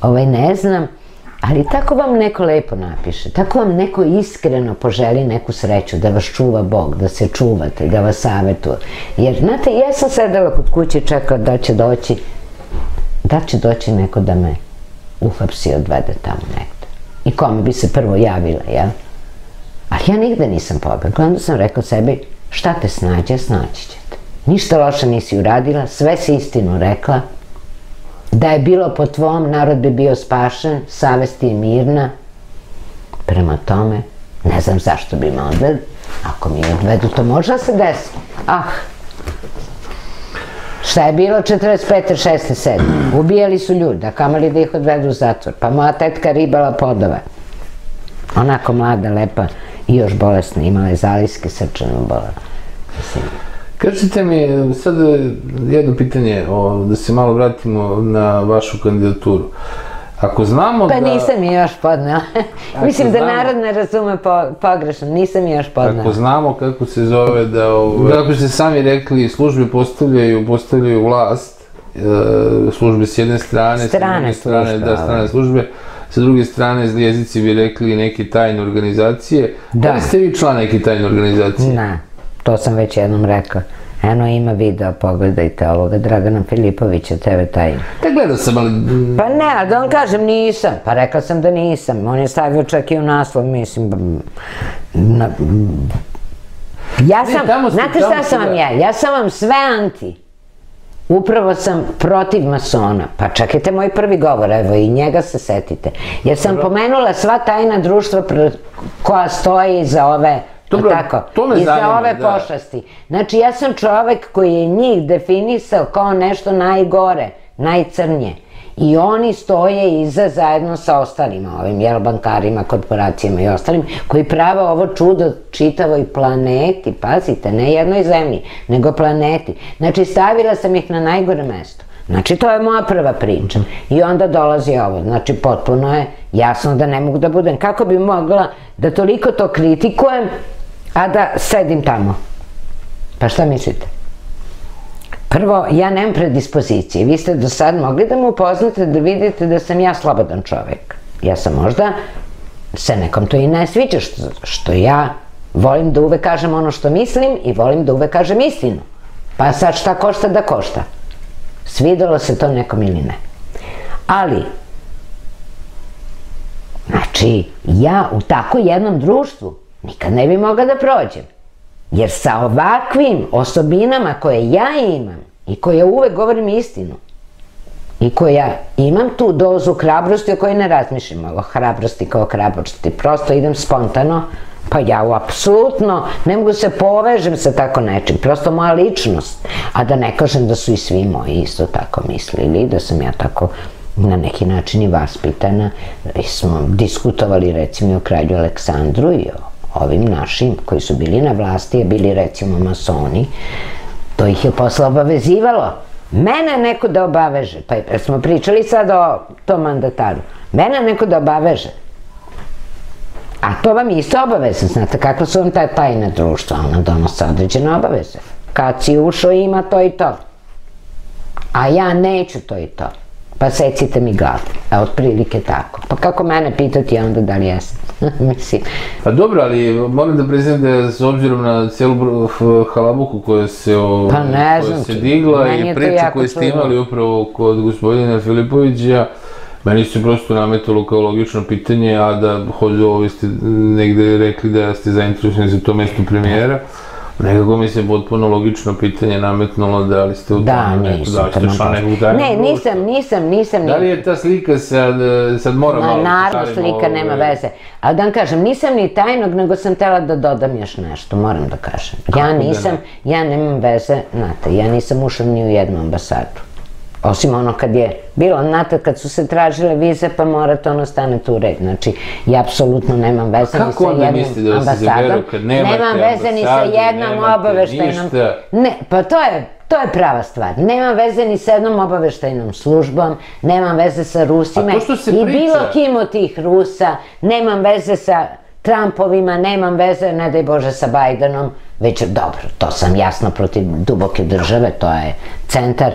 ali ne znam. Ali tako vam neko lepo napiše, tako vam neko iskreno poželi neku sreću, da vas čuva Bog, da se čuvate, da vas savetuje. Jer, znate, ja sam sedela kod kuće i čekala da će doći neko da me uhapsi i odvede tamo negde. I kome bi se prvo javila, jel? Ali ja nigde nisam pobegla, onda sam rekla sebi, šta te snađe, snaći ćete. Ništa loše nisi uradila, sve si istinu rekla. Da je bilo po tvom, narod bi bio spašen, savest je mirna. Prema tome, ne znam zašto bi me odveli. Ako mi je odvedu, to može da se desi. Ah, šta je bilo 45. 6. 7. Ubijali su ljudi, a kamali da ih odvedu u zatvor. Pa moja tetka ribala podove. Onako mlada, lepa i još bolesna. Imala je zalijske srčane bolesti. Mislim... Kažite mi, sad jedno pitanje, da se malo vratimo na vašu kandidaturu. Ako znamo da... Pa nisam je još podnela. Mislim da narod ne razume pogrešno, nisam je još podnela. Ako znamo kako se zove da... Kako ste sami rekli, službe postavljaju vlast, službe s jedne strane, s druge strane, da, strane službe, sa druge strane, jezici bi rekli neke tajne organizacije. Da li ste vi član neke tajne organizacije? Ne. To sam već jednom rekla. Eno, ima video, pogledajte ovoga, Dragana Filipovića, TV taj. Da, gledao sam, ali... Pa ne, da vam kažem, nisam. Pa rekla sam da nisam. On je stavio čak i u naslov, mislim... Ja sam... Znate šta sam vam ja? Ja sam vam sve anti. Upravo sam protiv masona. Pa čekajte moj prvi govor, evo, i njega se setite. Jer sam pomenula sva tajna društva koja stoji za ove... i za ove pošasti. Znači, ja sam čovek koji je njih definisao kao nešto najgore, najcrnje. I oni stoje iza zajedno sa ostalima, ovim, jel, bankarima, korporacijama i ostalim, koji prave ovo čudo čitavoj planeti, pazite, ne jednoj zemlji, nego planeti. Znači, stavila sam ih na najgore mesto. Znači, to je moja prva priča. I onda dolazi ovo. Znači, potpuno je jasno da ne mogu da budem. Kako bi mogla da toliko to kritikujem, a da sedim tamo? Pa šta mislite? Prvo, ja nemam predispozicije. Vi ste do sad mogli da me upoznate, da vidite da sam ja slobodan čovek. Ja sam možda, se nekom to i ne sviđa, što ja volim da uvek kažem ono što mislim i volim da uvek kažem istinu. Pa sad šta košta da košta. Svidelo se to nekom ili ne. Ali, znači, ja u tako jednom društvu nikad ne bi mogla da prođem. Jer sa ovakvim osobinama koje ja imam i koje uvek govorim istinu i koja imam tu dozu hrabrosti o kojoj ne razmišljam, o hrabrosti kao hrabrosti, prosto idem spontano, pa ja apsolutno ne mogu se povežem sa tako nečim, prosto moja ličnost, a da ne kažem da su i svi moji isto tako mislili, da sam ja tako na neki način i vaspitana, i smo diskutovali recimo o kralju Aleksandru i o ovim našim koji su bili na vlasti, a bili recimo masoni, to ih je posle obavezivalo. Mene neko da obaveže, pa jer smo pričali sad o tom mandataru, mene neko da obaveže. A to vam je isto obaveze, znate, kako su vam ta tajna društva, ona donose određene obaveze. Kad si ušao ima to i to, a ja neću to i to, pa secite mi glavu, a otprilike tako. Pa kako mene pitati onda da li jesam, mislim. Pa dobro, ali moram da priznam da je s obzirom na cijelu halabuku koja se digla i priče koje ste imali upravo kod gospodina Filipovića, meni se prosto nametalo kao logično pitanje, a da hođe ste negde rekli da ste zainteresovani za to mesto premijera, nekako mi se potpuno logično pitanje nametnulo da li ste u tom nekog tajnog. Ne, nisam. Da li je ta slika sad mora malo... Naravno slika nema veze, ali da vam kažem, nisam ni tajnog, nego sam htela da dodam još nešto, moram da kažem. Ja nemam veze, znate, ja nisam ušla ni u jednu ambasadu. Osim ono kad je bilo, znate, kad su se tražile vize, pa morate ono stanete u red. Znači, ja apsolutno nemam veze ni sa jednom ambasadom. Kako onda mislite da vas izaberu kad nemate ambasadu, nemate ništa? Nemam veze ni sa jednom obaveštajnom... Ne, pa to je prava stvar. Nemam veze ni sa jednom obaveštajnom službom, nemam veze sa Rusima i bilo kim od tih Rusa, nemam veze sa Trumpovima, nemam veze, ne daj Bože, sa Bajdenom. Već, dobro, to sam jasno protiv duboke države, to je centar.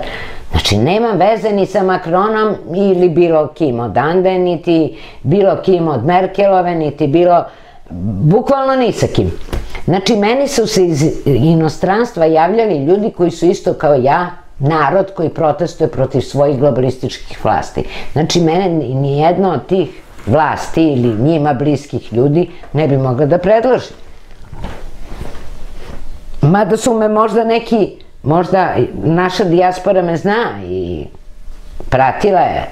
Znači, nemam veze ni sa Makronom ili bilo kim od Ande, niti bilo kim od Merkelove, niti bilo, bukvalno ni sa kim. Znači, meni su se iz inostranstva javljali ljudi koji su isto kao ja, narod koji protestuje protiv svojih globalističkih vlasti. Znači, mene nijedno od tih vlasti ili njima bliskih ljudi ne bi mogla da predloži. Mada su me možda neki... Možda naša dijaspora me zna i pratila je,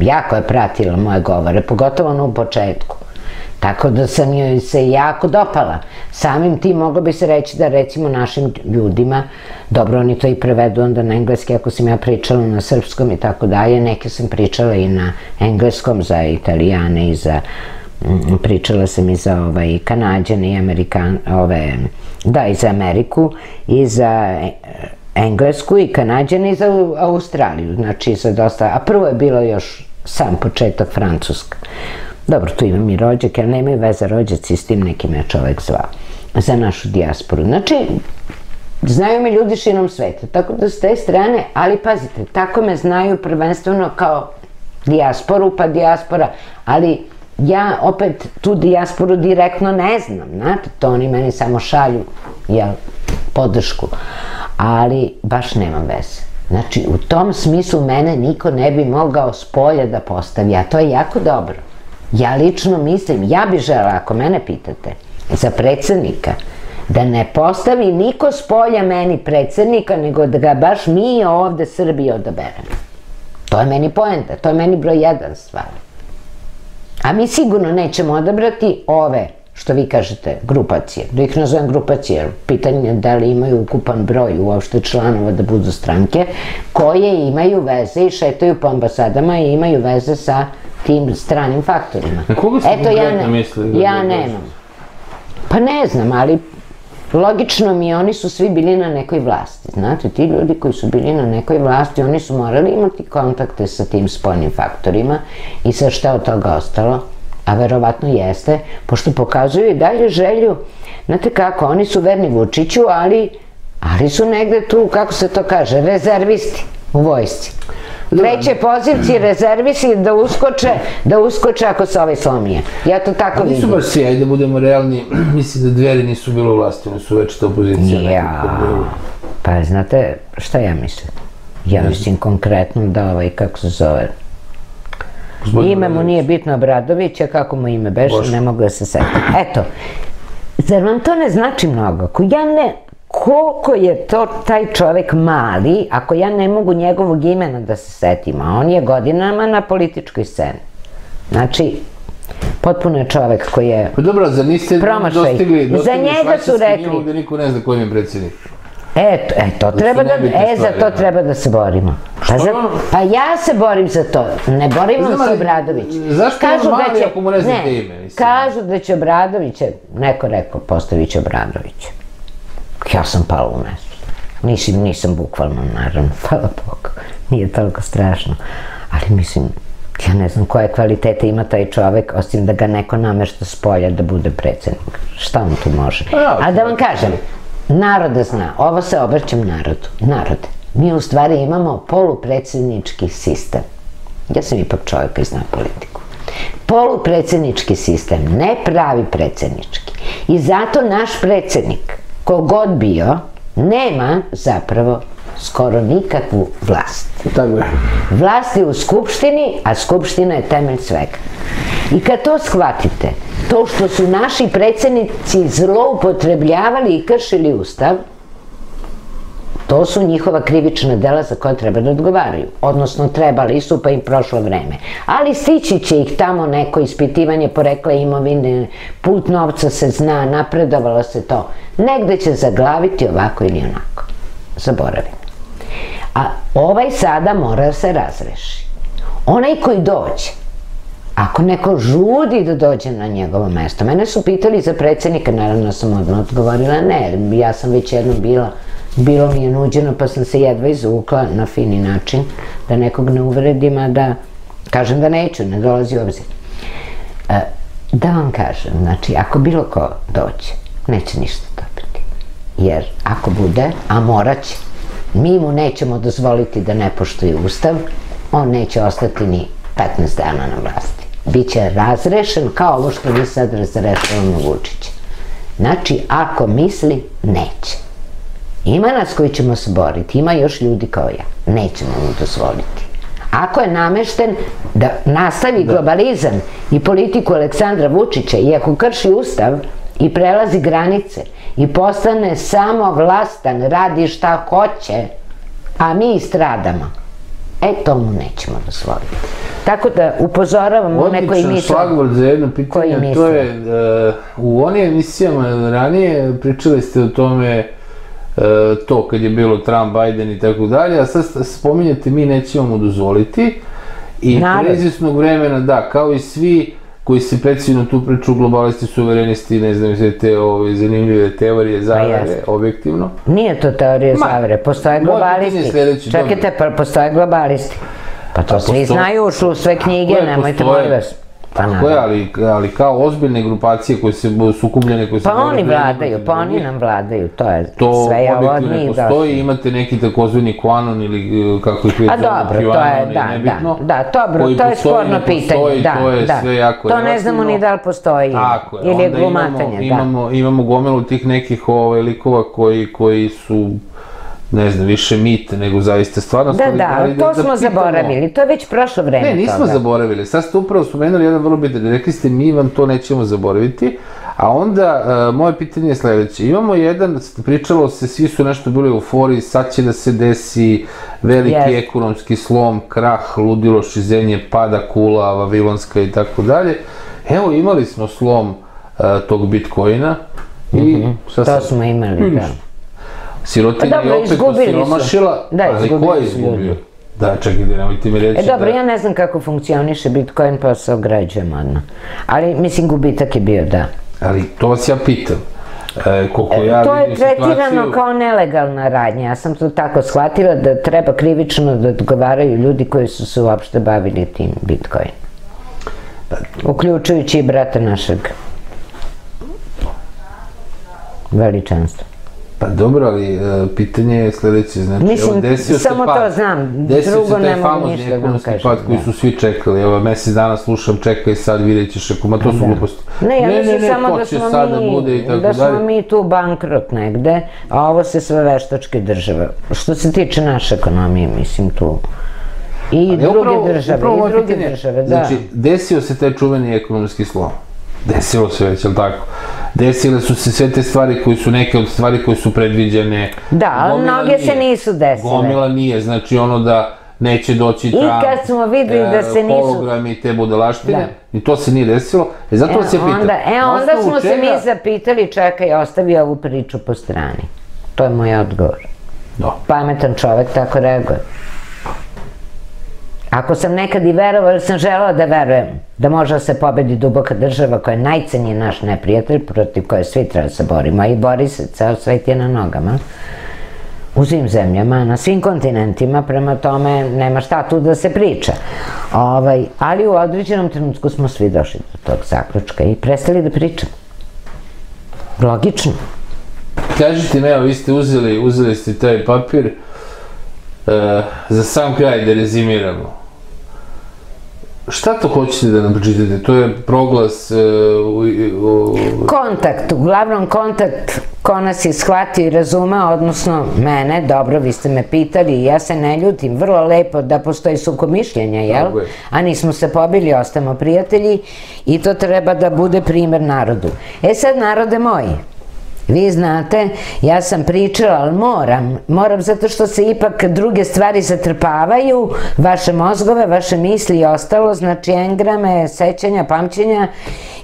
jako je pratila moje govore, pogotovo ono u početku. Tako da sam joj se jako dopala. Samim tim moglo bi se reći da recimo našim ljudima, dobro oni to i prevedu onda na engleski, ako sam ja pričala na srpskom i tako dalje, neke sam pričala i na engleskom za Italijane i za... pričala sam i za Kanađane i Amerikane, da, i za Ameriku, i za Englesku, i Kanađane, i za Australiju, znači za dosta, a prvo je bilo još sam početak Francuska. Dobro, tu imam i rođak, jer nemaju veze rođaci, s tim nekim je čovek zvao, za našu dijasporu. Znači, znaju me ljudi širom sveta, tako da s te strane, ali pazite, tako me znaju prvenstveno kao dijasporu, pa dijaspora, ali... Ja opet tu dijasporu direktno ne znam, znate, to oni meni samo šalju, jel, podršku, ali baš nemam veze. Znači, u tom smislu mene niko ne bi mogao s polja da postavi, a to je jako dobro. Ja lično mislim, ja bi želela, ako mene pitate, za predsednika, da ne postavi niko s polja meni predsednika, nego da ga baš mi ovde Srbije odaberemo. To je meni poenta, to je meni broj jedan stvar. A mi sigurno nećemo odabrati ove, što vi kažete, grupacije. Da ih nazovem grupacije, pitanje je da li imaju ukupan broj uopšte članova da budu stranke, koje imaju veze i šetaju po ambasadama i imaju veze sa tim stranim faktorima. Na koga ste konkretno mislili? Ja nemam. Pa ne znam, ali logično mi je, oni su svi bili na nekoj vlasti. Znate, ti ljudi koji su bili na nekoj vlasti, oni su morali imati kontakte sa tim spoljnim faktorima i sa šta od toga ostalo, a verovatno jeste, pošto pokazuju i dalje želju. Znate kako, oni su verni Vučiću, ali su negde tu, kako se to kaže, rezervisti u vojsci. treće pozivci rezervisi da uskoče ako se ovaj slomije. Ja to tako vidim. Nisu baš svi, ajde da budemo realni, mislim da Dveri nisu bilo u vlasti, oni su već ta opozicija. Ja, pa znate šta ja mislim? Ja mislim konkretno da ovaj, kako se zove, ime mu nije bitno Obradovića, kako mu ime beše, ne mogu da se setim. Eto, zar vam to ne znači mnogo? Ako ja ne... Koliko je to taj čovek mali, ako ja ne mogu njegovog imena da se setim, a on je godinama na političkoj sceni. Znači, potpuno je čovek koji je promašaj. Dobro, zar niste dostigli švajcarski nivo gde niko ne zna kojim je predsjednik? E, za to treba da se borimo. Pa ja se borim za to. Ne borimo se Obradović. Zašto je mali ako mu ne znate ime? Kažu da će Obradovića, neko rekao, postavit će Obradovića. Ja sam pala u mesu. Nisam bukvalno, naravno, hvala Bogu. Nije toliko strašno. Ali mislim, ja ne znam koje kvalitete ima taj čovek, osim da ga neko namešta s polja da bude predsednik. Šta on tu može? A da vam kažem, narode zna, ovo se obraćam narodu. Narode, mi u stvari imamo polupredsednički sistem. Ja sam ipak čovek koji zna politiku. Polupredsednički sistem, ne pravi predsednički. I zato naš predsednik, kogod bio, nema zapravo skoro nikakvu vlast. Vlast je u Skupštini, a Skupština je temelj svega. I kad to shvatite, to što su naši predsednici zloupotrebljavali i kršili Ustav, to su njihova krivična dela za koje treba da odgovaraju. Odnosno, trebali su, pa im prošlo vreme. Ali stići će ih tamo neko ispitivanje porekla imovine, put novca se zna, napredovalo se to. Negde će zaglaviti ovako ili onako. Zaboravim. A ovaj sada mora da se razreši. Onaj koji dođe, ako neko žudi da dođe na njegovo mesto. Mene su pitali za predsednika, naravno sam odmah odgovorila ne, ja sam već jednom bilo mi je nuđeno, pa sam se jedva izvukla na fini način, da nekog ne uvredim, a da kažem da neću, ne dolazi u obzir. Da vam kažem, znači, ako bilo ko dođe, neće ništa dobiti. Jer ako bude, a morat će, mi mu nećemo dozvoliti da ne poštuje Ustav, on neće ostati ni 15 dana na vlasti. Biće razrešen kao ovo što mi sad razrešavamo Vučića. Znači, ako misli, neće. Ima nas koji ćemo se boriti, ima još ljudi kao ja. Nećemo mu dozvoliti. Ako je namešten da nastavi globalizam i politiku Aleksandra Vučića i ako krši Ustav i prelazi granice i postane samovlastan, radi šta hoće, a mi stradamo, e to mu nećemo dozvoliti. Tako da upozoravamo u nekoj misli. Odličan šlagvord za jedno pitanje, to je u onim emisijama ranije pričali ste o tome to kad je bilo Trump, Biden i tako dalje, a sad spominjate mi nećemo mu dozvoliti i pre izvesnog vremena, da, kao i svi koji se pecaju na tu priču globalisti, suverenisti, ne znam, sve te zanimljive teorije zavere, objektivno. Nije to teorije zavere, postoje globalisti. Čekajte, postoje globalisti. Pa to svi znaju, ušli u sve knjige, nemojte molim vas. Tako je, ali kao ozbiljne grupacije koje se sukupljene... Pa oni vladaju, pa oni nam vladaju, to je sve ja od njih došli. To objektivno postoji, imate neki takozvani QAnon ili kako ih već zove, QAnon ili nebitno. Da, dobro, to je sporno pitanje, da, to ne znamo ni da li postoji ili je glumatanje, da. Imamo gomelu tih nekih likova koji su... ne znam, više mit nego zaista stvarnost. Da, to smo zaboravili, to je već prošlo vreme toga. Ne, nismo zaboravili, sad ste upravo spomenuli jedan vrlo bitan, rekli ste mi vam to nećemo zaboraviti, a onda moje pitanje je sledeće, imamo jedan, pričalo se, svi su nešto bili u euforiji, sad će da se desi veliki ekonomski slom, krah, ludilo, šizenje, pada kula, vavilonska i tako dalje. Evo, imali smo slom tog bitcoina i... To smo imali, da. Sirotinja je opet osiromašila, ali ko je izgubio? Da, čekaj, nemojte mi reći da... Dobro, ja ne znam kako funkcioniše Bitcoin, pa se ograđujem odmah. Ali, mislim, gubitak je bio, da. Ali, to vas ja pitam. To je tretirano kao nelegalna radnja. Ja sam to tako shvatila da treba krivično da odgovaraju ljudi koji su se uopšte bavili tim Bitcoin. Uključujući i brata našeg veličanstva. Pa dobro, ali pitanje je sledeće, znači, evo, desio se pad, desio se taj famozni ekonomski pad koji su svi čekali, evo, mesec dana slušam, čekaj sad, vidjet ćeš, ma to su gluposti. Ne, ja mislim samo da smo mi tu bankrot negde, a ovo se sve veštačke države, što se tiče naše ekonomije, mislim tu. I druge države, da. Znači, desio se taj čuveni ekonomski slom. Desilo se već, ali tako? Desile su se sve te stvari koje su neke od stvari koje su predviđene. Da, ali mnoge se nisu desile. Gomila nije, znači ono da neće doći hologram i te budalaštine. I to se nije desilo. E zato se pitam. E onda smo se mi zapitali, čekaj, ostavi ovu priču po strani. To je moj odgovor. Pametan čovek tako reaguje. Ako sam nekad i verovala, jer sam želao da verujem da može da se pobedi duboka država koja je najcenji naš neprijatelj protiv koje svi treba se borimo, a i bori se, ceo svet je na nogama, u svim zemljama, na svim kontinentima, prema tome nema šta tu da se priča. Ali u određenom trenutku smo svi došli do tog zaključka i prestali da pričamo. Logično. Kažete mi, evo, vi ste uzeli ste taj papir, za sam kraj da rezimiramo. Šta to hoćete da nam pročitate? To je proglas... Kontakt, uglavnom kontakt ko nas je shvatio i razumeo, odnosno mene, dobro, vi ste me pitali i ja se ne ljutim, vrlo lepo da postoji sukob mišljenja, jel? A nismo se pobili, ostajemo prijatelji i to treba da bude primer narodu. E sad, narode moji, vi znate, ja sam pričala, ali moram zato što se ipak druge stvari zatrpavaju, vaše mozgove, vaše misli i ostalo, znači engrame, sećanja, pamćenja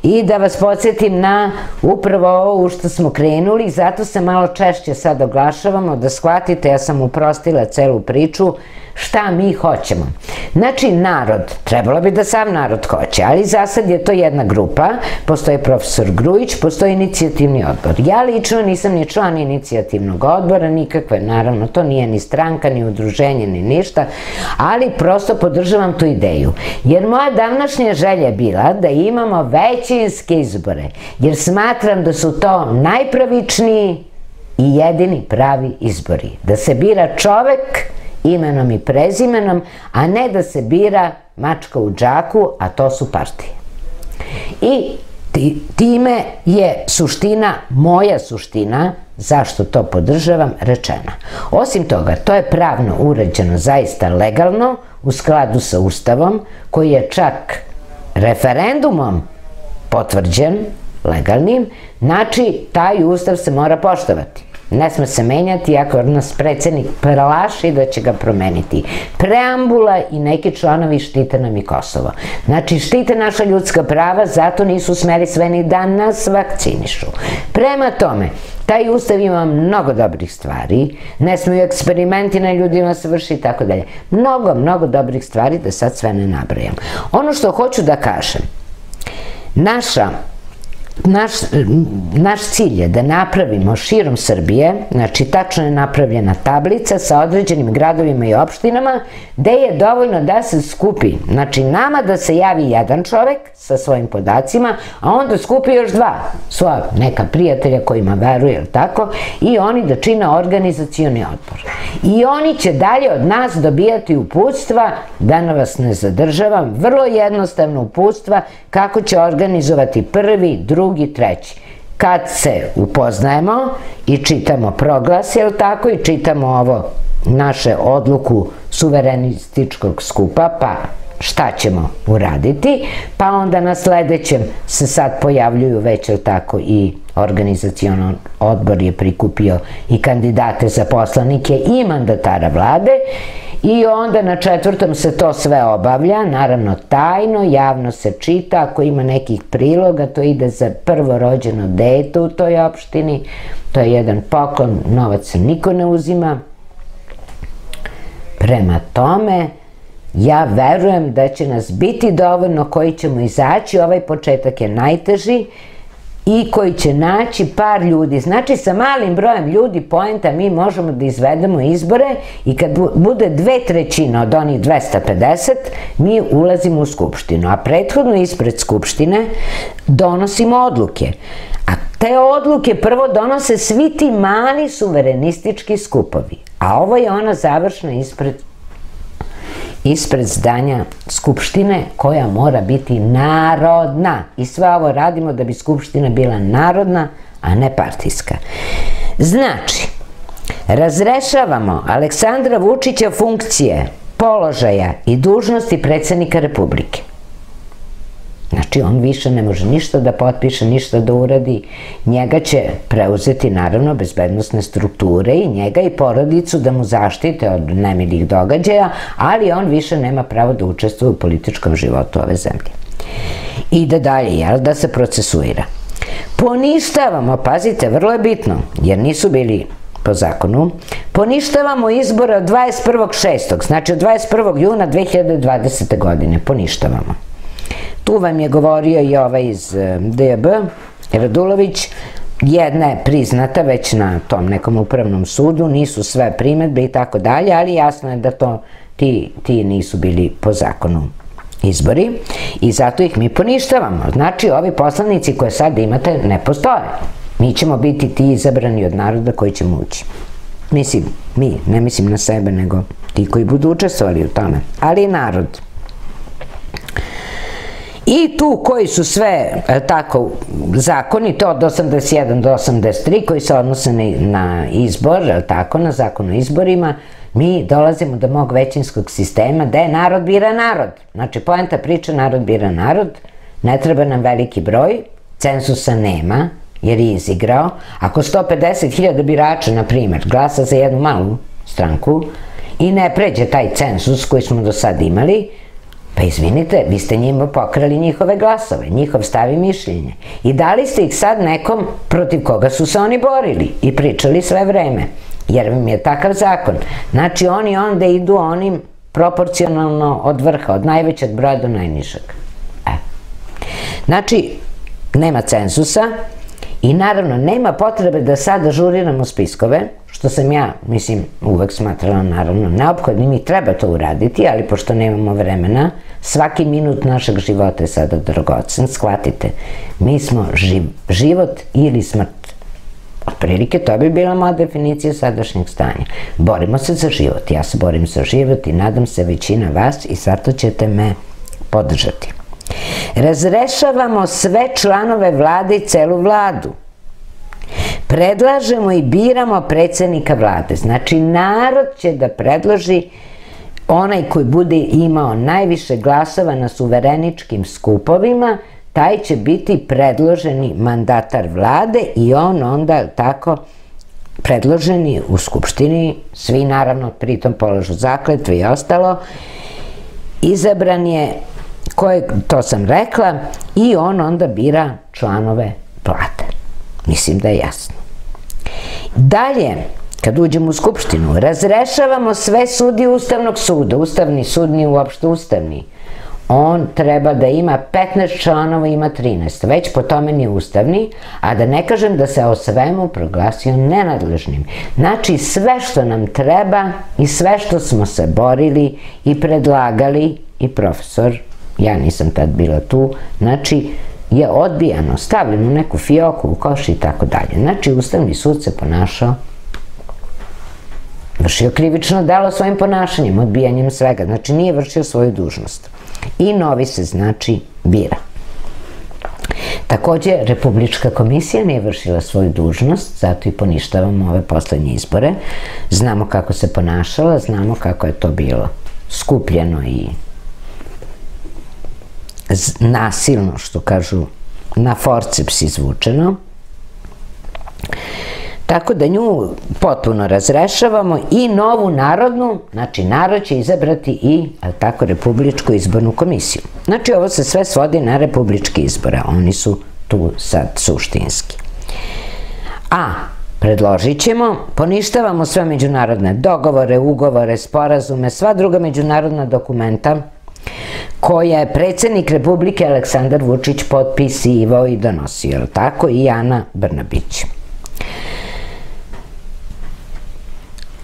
i da vas podsjetim na upravo ovo u što smo krenuli, zato se malo češće sad oglašavamo, da shvatite, ja sam uprostila celu priču, šta mi hoćemo. Znači, narod, trebalo bi da sam narod hoće, ali za sad je to jedna grupa, postoji profesor Grujić, postoji inicijativni odbor. Ja lično nisam ni član inicijativnog odbora, nikakve, naravno, to nije ni stranka, ni udruženje, ni ništa, ali prosto podržavam tu ideju. Jer moja današnja želja je bila da imamo većinske izbore, jer smatram da su to najpravičniji i jedini pravi izbori. Da se bira čovek imenom i prezimenom, a ne da se bira mačka u džaku, a to su partije. I time je suština, moja suština, zašto to podržavam, rečena. Osim toga, to je pravno uređeno zaista legalno, u skladu sa Ustavom, koji je čak referendumom potvrđen, legalnim, znači taj Ustav se mora poštovati. Ne sme se menjati ako nas predsednik prelaši da će ga promeniti. Preambula i neki članovi štite nam i Kosovo. Znači štite naša ljudska prava, zato nisu smeli sve ni da nas vakcinišu. Prema tome, taj ustav ima mnogo dobrih stvari, ne smeju eksperimenti na ljudima se vrši i tako dalje. Mnogo dobrih stvari da sad sve ne nabrajam. Ono što hoću da kažem, naš cilj je da napravimo širom Srbije, znači tačno je napravljena tablica sa određenim gradovima i opštinama, gde je dovoljno da se skupi, znači nama da se javi jedan čovek sa svojim podacima, a onda skupi još dva svoja neka prijatelja kojima veruje i oni da čine organizacioni odbor. I oni će dalje od nas dobijati uputstva, da vas ne zadržavam, vrlo jednostavno uputstva kako će organizovati prvi, drugi, treći. Kad se upoznajemo i čitamo proglas, je li tako, i čitamo ovo naše odluku suverenističkog skupa, pa šta ćemo uraditi, pa onda na sledećem se sad pojavljuju već, je li tako, i organizacioni odbor je prikupio i kandidate za poslanike i mandatara vlade i onda na četvrtom se to sve obavlja, naravno tajno, javno se čita, ako ima nekih priloga, to ide za prvorođeno dete u toj opštini, to je jedan poklon, novac se niko ne uzima. Prema tome, ja verujem da će nas biti dovoljno koji ćemo izaći, ovaj početak je najteži, i koji će naći par ljudi. Znači, sa malim brojem ljudi, poenta, mi možemo da izvedemo izbore i kad bude 2/3 od onih 250, mi ulazimo u Skupštinu, a prethodno ispred Skupštine donosimo odluke. A Te odluke prvo donose svi ti mali suverenistički skupovi. A ovo je ona završna ispred zdanja Skupštine, koja mora biti narodna. I sve ovo radimo da bi Skupština bila narodna, a ne partijska. Znači, razrešavamo Aleksandra Vučića funkcije, položaja i dužnosti predsednika Republike. Znači, on više ne može ništa da potpiše, ništa da uradi. Njega će preuzeti, naravno, bezbednosne strukture i njega i porodicu da mu zaštite od nemilih događaja, ali on više nema pravo da učestvuje u političkom životu ove zemlje. I da dalje, jel, da se procesuira. Poništavamo, pazite, vrlo je bitno, jer nisu bili po zakonu, poništavamo izbore od 21.6. Znači, od 21. juna 2020. godine poništavamo. Tu vam je govorio i ovaj iz DJB, Radulović, jedna je priznata već na tom nekom upravnom sudu, nisu sve primetbe i tako dalje, ali jasno je da ti nisu bili po zakonu izbori i zato ih mi poništavamo. Znači, ovi poslanici koje sad imate ne postoje. Mi ćemo biti ti izabrani od naroda koji ćemo ući. Mislim, mi, ne mislim na sebe, nego ti koji budu učestvovali u tome, ali i narod. I tu koji su sve tako zakoni, to od 81 do 83, koji se odnose na izbor, tako, na zakon o izborima, mi dolazimo do mog većinskog sistema da je narod bira narod. Znači, poenta priče, narod bira narod, ne treba nam veliki broj, cenzusa nema, jer je izigrao. Ako 150.000 birača, na primer, glasa za jednu malu stranku i ne pređe taj cenzus koji smo do sad imali, pa izvinite, vi ste njima pokrali njihove glasove, njihov stav i mišljenje. I dali ste ih sad nekom protiv koga su se oni borili i pričali sve vreme, jer vam je takav zakon. Znači, oni onda idu onim proporcionalno od vrha, od najvećeg broja do najnižeg. Znači, nema cenzusa i naravno nema potrebe da sad ažuriramo spiskove, što sam ja, mislim, uvek smatrala naravno neophodnim i treba to uraditi, ali pošto nemamo vremena, svaki minut našeg života je sada dragocen, shvatite, mi smo život ili smrt. Otprilike, to bi bila moja definicija sadašnjeg stanja. Borimo se za život, ja se borim za život i nadam se većina vas i zato ćete me podržati. Razrešavamo sve članove vlade i celu vladu. Predlažemo i biramo predsednika vlade. Znači, narod će da predloži onaj koji bude imao najviše glasova na suvereničkim skupovima, taj će biti predloženi mandatar vlade i on onda tako predloženi u Skupštini, svi naravno pritom polažu zakletve i ostalo, izabran je, to sam rekla, i on onda bira članove vlade. Mislim da je jasno. Dalje, kad uđemo u Skupštinu, razrešavamo sve sudije Ustavnog suda. Ustavni sud nije uopšte ustavni. On treba da ima 15 članova, ima 13. Već po tome nije ustavni, a da ne kažem da se o svemu proglasio nenadležnim. Znači, sve što nam treba i sve što smo se borili i predlagali, i profesor, ja nisam tad bila tu, znači, je odbijano, stavljeno u neku fioku, u koš i tako dalje. Znači, Ustavni sud se ponašao, vršio krivično delo svojim ponašanjem, odbijanjem svega, znači nije vršio svoju dužnost. I novi se, znači, bira. Takođe, Republička komisija nije vršila svoju dužnost, zato i poništavamo ove poslednje izbore. Znamo kako se ponašala, znamo kako je to bilo skupljeno i nasilno, što kažu, na forceps izvučeno. Tako da nju potpuno razrešavamo i novu narodnu, znači narod će izabrati i tako Republičku izbornu komisiju. Znači, ovo se sve svodi na republičke izbore, oni su tu sad suštinski. A predložit ćemo, poništavamo sve međunarodne dogovore, ugovore, sporazume, sva druga međunarodna dokumenta koja je predsednik Republike Aleksandar Vučić potpisivao i donosio, tako i Ana Brnabić.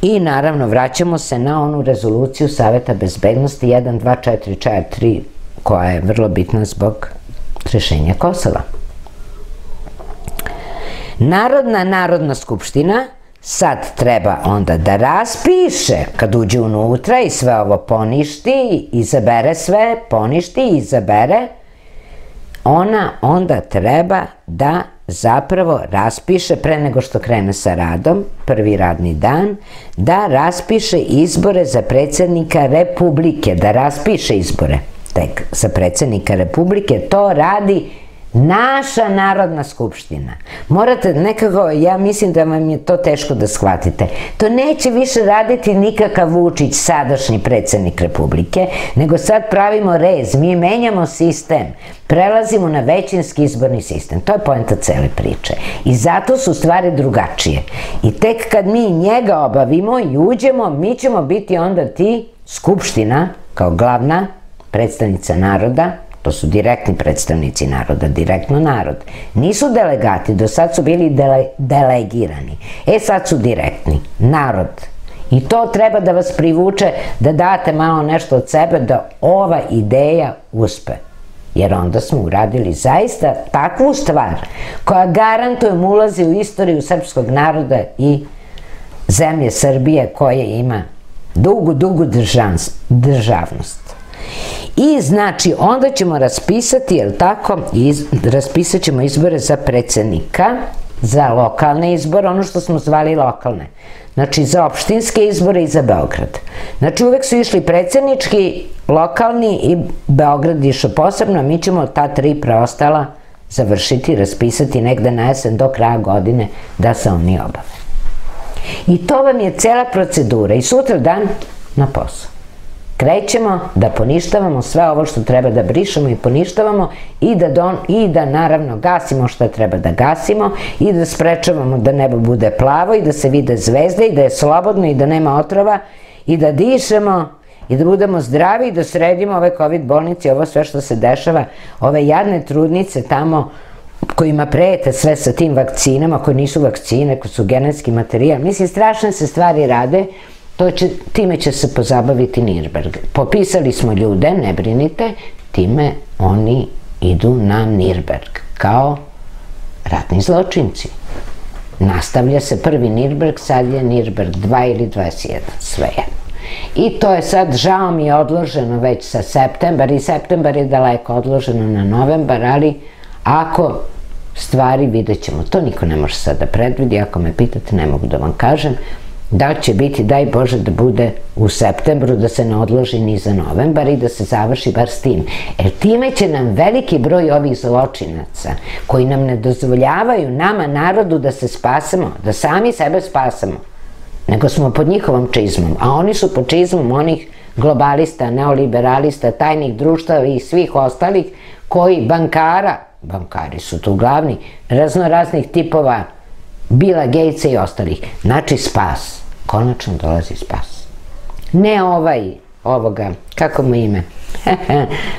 I naravno vraćamo se na onu rezoluciju Saveta bezbednosti 1244 koja je vrlo bitna zbog rešenja Kosova. Narodna skupština sad treba onda da raspiše, kad uđe unutra i sve ovo poništi, izabere sve, poništi i izabere, ona onda treba da zapravo raspiše, pre nego što krene sa radom, prvi radni dan, da raspiše izbore za predsednika Republike, da raspiše izbore tek za predsednika Republike. To radi naša Narodna skupština. Morate nekako, ja mislim da vam je to teško da shvatite. To neće više raditi nikakav Vučić, sadašnji predsednik Republike, nego sad pravimo rez, mi menjamo sistem, prelazimo na većinski izborni sistem. To je poenta cele priče. I zato su stvari drugačije. I tek kad mi njega obavimo i uđemo, mi ćemo biti onda ti, skupština, kao glavna predstavnica naroda. To su direktni predstavnici naroda, direktno narod. Nisu delegati, do sad su bili delegirani. E sad su direktni, narod. I to treba da vas privuče, da date malo nešto od sebe, da ova ideja uspe. Jer onda smo uradili zaista takvu stvar koja garantujem ulazi u istoriju srpskog naroda i zemlje Srbije, koja ima dugu, dugu državnost. I znači onda ćemo raspisati, jel tako, raspisat ćemo izbore za predsednika, za lokalne izbore, ono što smo zvali lokalne, znači za opštinske izbore i za Beograd. Znači uvek su išli predsednički, lokalni i Beograd išao posebno, mi ćemo ta tri preostala završiti, raspisati negde na jesen do kraja godine da se oni obave. I to vam je cela procedura i sutra dan na posao. Krećemo da poništavamo sve ovo što treba da brišemo i poništavamo i da naravno gasimo što treba da gasimo i da sprečavamo da nebo bude plavo i da se vide zvezde i da je slobodno i da nema otrova i da dišemo i da budemo zdravi i da sredimo ove COVID bolnice i ovo sve što se dešava, ove jadne trudnice tamo kojima prete sve sa tim vakcinama, koje nisu vakcine, koje su genetski materijal. Mislim, strašne se stvari rade. Time će se pozabaviti Nirnberg. Popisali smo ljude, ne brinite, time oni idu na Nirnberg kao ratni zločinci. Nastavlja se prvi Nirnberg, sad je Nirnberg 2 ili 21, sve jedno. I to je sad, žao mi je, odloženo već sa septembar, i septembar je daleko, odloženo na novembar, ali ako stvari vidjet ćemo, to niko ne može sada predvidi, ako me pitate ne mogu da vam kažem, da će biti, daj Bože, da bude u septembru, da se ne odloži ni za novembar i da se završi bar s tim. Jer time će nam veliki broj ovih zločinaca, koji nam ne dozvoljavaju, nama, narodu, da se spasemo, da sami sebe spasemo, nego smo pod njihovom čizmom, a oni su pod čizmom onih globalista, neoliberalista, tajnih društava i svih ostalih, koji bankara, bankari su tu glavni, raznoraznih tipova, Bila Gejca i ostalih. Znači spas. Konačno dolazi spas. Ne ovaj, ovoga, kako mu ime,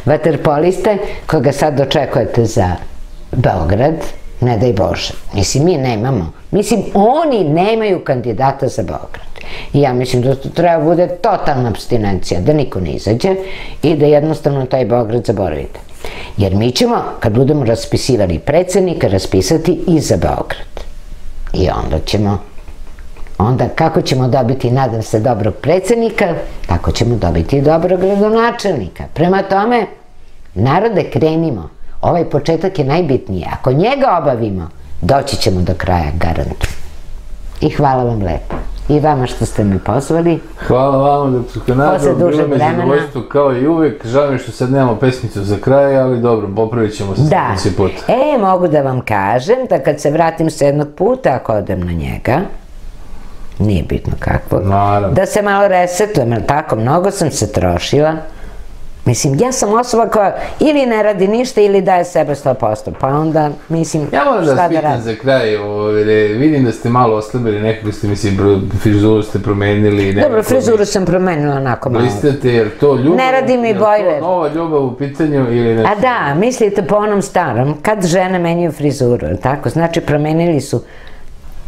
vaterpoliste, koga sad očekujete za Beograd, ne daj Bože. Mislim, mi nemamo. Mislim, oni nemaju kandidata za Beograd. I ja mislim da to treba bude totalna apstinencija, da niko ne izađe i da jednostavno taj Beograd zaboravite. Jer mi ćemo, kad budemo raspisivali predsednika, raspisati i za Beograd. I onda ćemo, onda kako ćemo dobiti, nadam se, dobrog predsednika, tako ćemo dobiti i dobrog gradonačelnika. Prema tome, narode, krenimo. Ovaj početak je najbitniji. Ako njega obavimo, doći ćemo do kraja, garantujem. I hvala vam lepo. I vama što ste me pozvali. Hvala vam, doktorko Nada, bilo me zadovoljstvo kao i uvek. Žao mi što sad nemamo pesmicu za kraj, ali dobro, popravit ćemo se sledeći put. E, mogu da vam kažem da kad se vratim sa jednog puta, ako odem na njega, nije bitno kakvog, da se malo resetujem, ali tako, mnogo sam se trošila. Mislim, ja sam osoba koja ili ne radi ništa ili daje sebe 100%, pa onda, mislim, šta da radim. Ja moram da vas pitam za kraj, vidim da ste malo oslabili, nekako ste, mislim, frizuru ste promenili. Dobro, frizuru sam promenila onako malo. Blistate, jer to ljubav, je to nova ljubav u pitanju ili nešto? A da, mislite po onom starom, kad žene menjaju frizuru, tako, znači promenili su,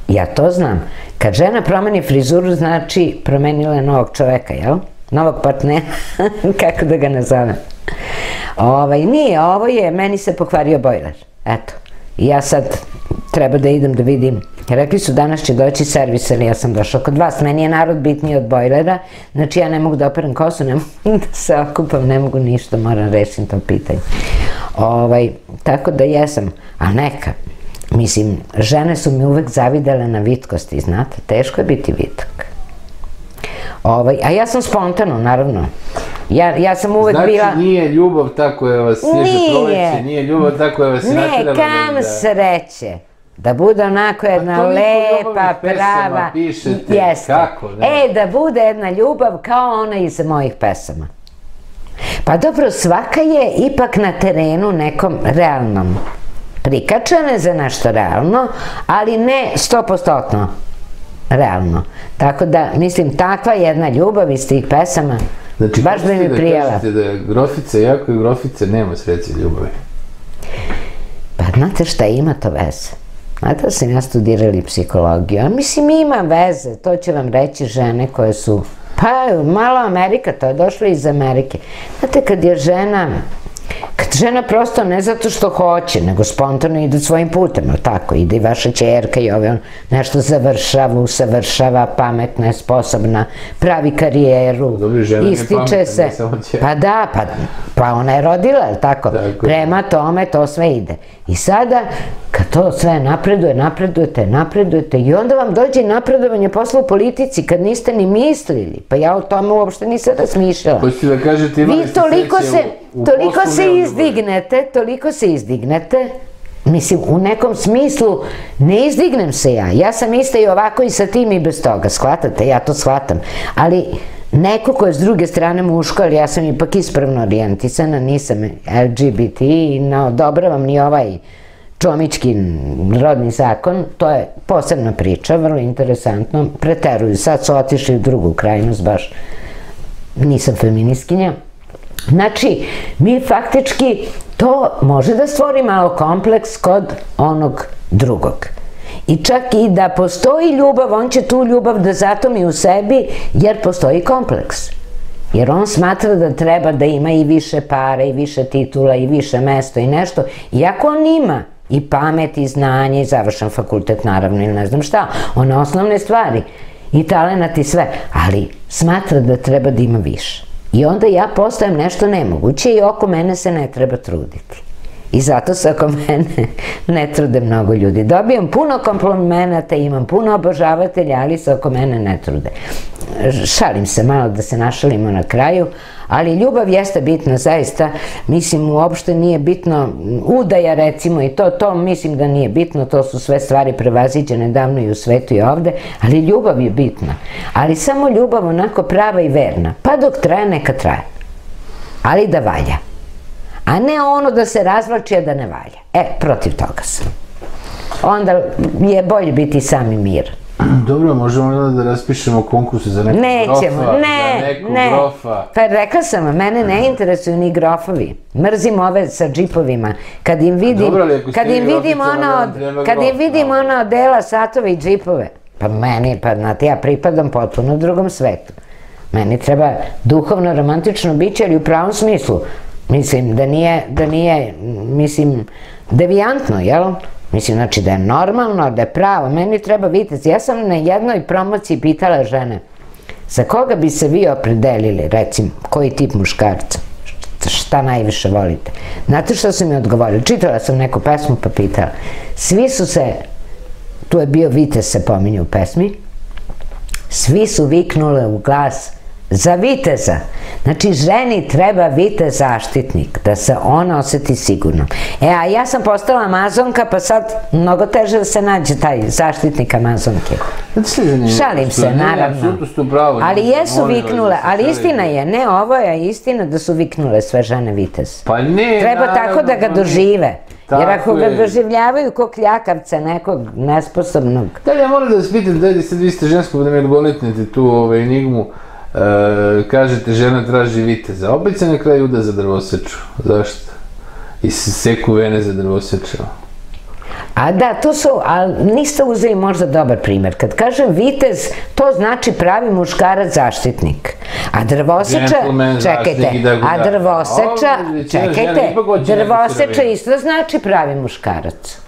ja to znam, kad žena promeni frizuru, znači promenila je novog čoveka, jel? Novog partnera, kako da ga nazovem. Nije, ovo je, meni se pokvario bojler. Eto, ja sad treba da idem da vidim. Rekli su danas će doći servis, ali ja sam došla kod vas. Meni je narod bitniji od bojlera, znači ja ne mogu da operam kosu, ne mogu da se okupam, ne mogu ništa, moram rešiti to pitanje. Tako da jesam, a neka. Mislim, žene su mi uvek zavidele na vitkosti, znate, teško je biti vitak. A ja sam spontano, naravno. Ja sam uvek bila... Znači nije ljubav ta koja vas sježe proleće, nije ljubav ta koja vas natirala. Ne, kam sreće. Da bude onako jedna lepa, prava... Kako? Da bude jedna ljubav kao ona iz mojih pesama. Pa dobro, svaka je ipak na terenu nekom realnom. Prikačene za nešto realno, ali ne 100% realno. Tako da, mislim, takva jedna ljubav iz tih pesama, baš bi mi prijela. Znači, kažete da je grofica, jako je grofica, nema sreće ljubavi. Pa znate šta, ima to veze. Znate da sam ja studirala psihologiju, a mislim ima veze, to će vam reći žene koje su, pa malo Amerika, to je došlo iz Amerike. Znate, kad je žena... Kad žena prosto ne zato što hoće, nego spontano ide svojim putem, ali tako, ide i vaša ćerka i ove, nešto završava, usavršava, pametna je, sposobna, pravi karijeru, ističe se. Pa da, pa ona je rodila, ali tako, prema tome to sve ide. I sada, kad to sve napredujete i onda vam dođe napredovanje posla u politici, kad niste ni mislili, pa ja o tome uopšte nisam razmišljala. Hoćete da kažete imali ste sreće u poslu? Toliko se izdignete, mislim, u nekom smislu ne izdignem se ja sam ista i ovako i sa tim i bez toga, shvatate, ja to shvatam, ali neko ko je s druge strane muško, ali ja sam ipak ispravno orijentisana, nisam LGBT i ne odobravam ni ovaj čomički rodni zakon, to je posebna priča, vrlo interesantno, preteruju, sad su otišli u drugu krajnost, baš nisam feministkinja. Znači, mi faktički to može da stvori malo kompleks kod onog drugog. I čak i da postoji ljubav, on će tu ljubav da zatomi u sebi, jer postoji kompleks. Jer on smatra da treba da ima i više para, i više titula, i više mesto, i nešto. Iako on ima i pamet, i znanje, i završen fakultet, naravno, ili ne znam šta, one osnovne stvari, i talenat, i sve, ali smatra da treba da ima više. I onda ja postajem nešto nemoguće i oko mene se ne treba truditi. I zato se oko mene ne trude mnogo ljudi. Dobijam puno komplimenata, imam puno obožavatelja, ali se oko mene ne trude. Šalim se malo da se našalimo na kraju, ali ljubav jeste bitna zaista. Mislim, uopšte nije bitno udaja recimo i to mislim da nije bitno, to su sve stvari prevaziđene davno i u svetu i ovde, ali ljubav je bitna. Ali samo ljubav onako prava i verna, pa dok traje neka traje, ali da valja. A ne ono da se razvlači, a da ne valja. Protiv toga sam. Onda je bolje biti sam i miran. Dobro, možemo da raspišemo konkurse za nekog grofa. Nećemo. Pa rekla sam vam, mene ne interesuju ni grofovi. Mrzim ove sa džipovima. Kad im vidim ona odela satove i džipove, pa meni, pa znate, ja pripadam potpuno drugom svetu. Meni treba duhovno, romantično biće, ali u pravom smislu. Mislim, da nije, mislim, devijantno, jel? Mislim, znači da je normalno, da je pravo, meni treba vitez. Ja sam na jednoj promociji pitala žene, za koga bi se vi opredelili, recimo, koji tip muškarca, šta najviše volite. Znate što su mi odgovorili? Čitala sam neku pesmu pa pitala. Svi su se, tu je bio vitez se pominje u pesmi, svi su viknule u glas, za viteza. Znači, ženi treba vitez zaštitnik, da se ona oseti sigurno. A ja sam postala Amazonka, pa sad mnogo teže da se nađe taj zaštitnik Amazonke. Šalim se, naravno. Ali jesu viknule, ali istina je, ne ovo je istina da su viknule sve žene vitez. Treba tako da ga dožive. Jer ako ga doživljavaju ko kljakavca nekog nesposobnog. Da li ja moram da vas pitam, da li sad vi ste žensko, da mi odgonetnete tu enigmu, kažete žena traži viteza, opet se na kraju uda za drvoseču. Zašto? I seku vene za drvosečeva. A da, to su, ali niste uzeli možda dobar primer. Kad kažem vitez, to znači pravi muškarac zaštitnik. A drvoseča, čekajte, drvoseča isto znači pravi muškarac.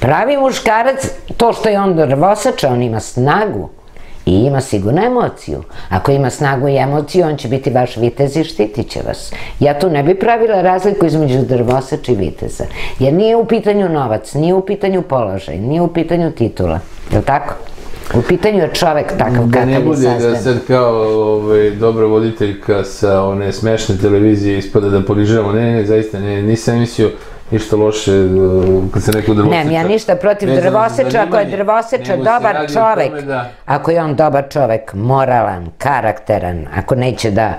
Pravi muškarac, to što je on drvosača, on ima snagu i ima sigurno emociju. Ako ima snagu i emociju, on će biti vaš vitez i štitit će vas. Ja tu ne bi pravila razliku između drvosača i viteza. Jer nije u pitanju novac, nije u pitanju položaj, nije u pitanju titula. Je li tako? U pitanju je čovek takav kakav je sazdan. Da ne bude da sad kao dobra voditeljka sa one smešne televizije ispada da podižemo. Ne, zaista, nisam mislio ništa loše kad se neko drvoseća. Ne, ja ništa protiv drvoseća, ako je drvoseća dobar čovek. Ako je on dobar čovek, moralan, karakteran, ako neće da,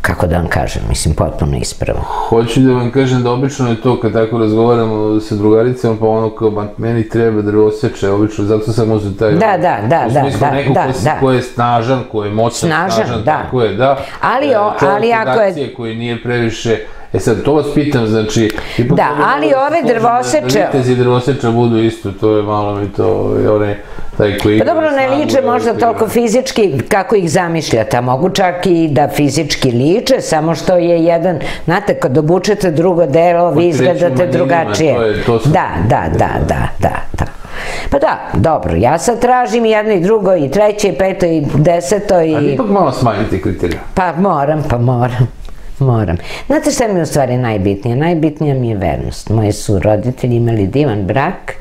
kako da vam kažem, mislim, potpuno ispravo. Hoću da vam kažem da obično je to kad tako razgovaramo sa drugaricama, pa ono kao, meni treba drvoseče, obično, zato sam uzeo taj... Da. U smislu nekog koji je snažan, koji je moćan, snažan, tako je, da. Ali ako je... Čovjek koji nije previše... E sad, to vas pitam, znači... Da, ali ove drvoseče... Da vitezi drvoseča budu isto, to je malo mi to... Pa dobro, ne liče možda toliko fizički kako ih zamišljate, a mogu čak i da fizički liče, samo što je jedan, znate, kad obučete drugo delo, vi izgledate drugačije. Da. Pa da, dobro, ja sad tražim i jedno i drugo i treće i peto i deseto i... Ali ipak malo smanjiti kriterija. Pa moram. Znate šta mi je u stvari najbitnije? Najbitnija mi je vernost. Moji su roditelji imali divan brak,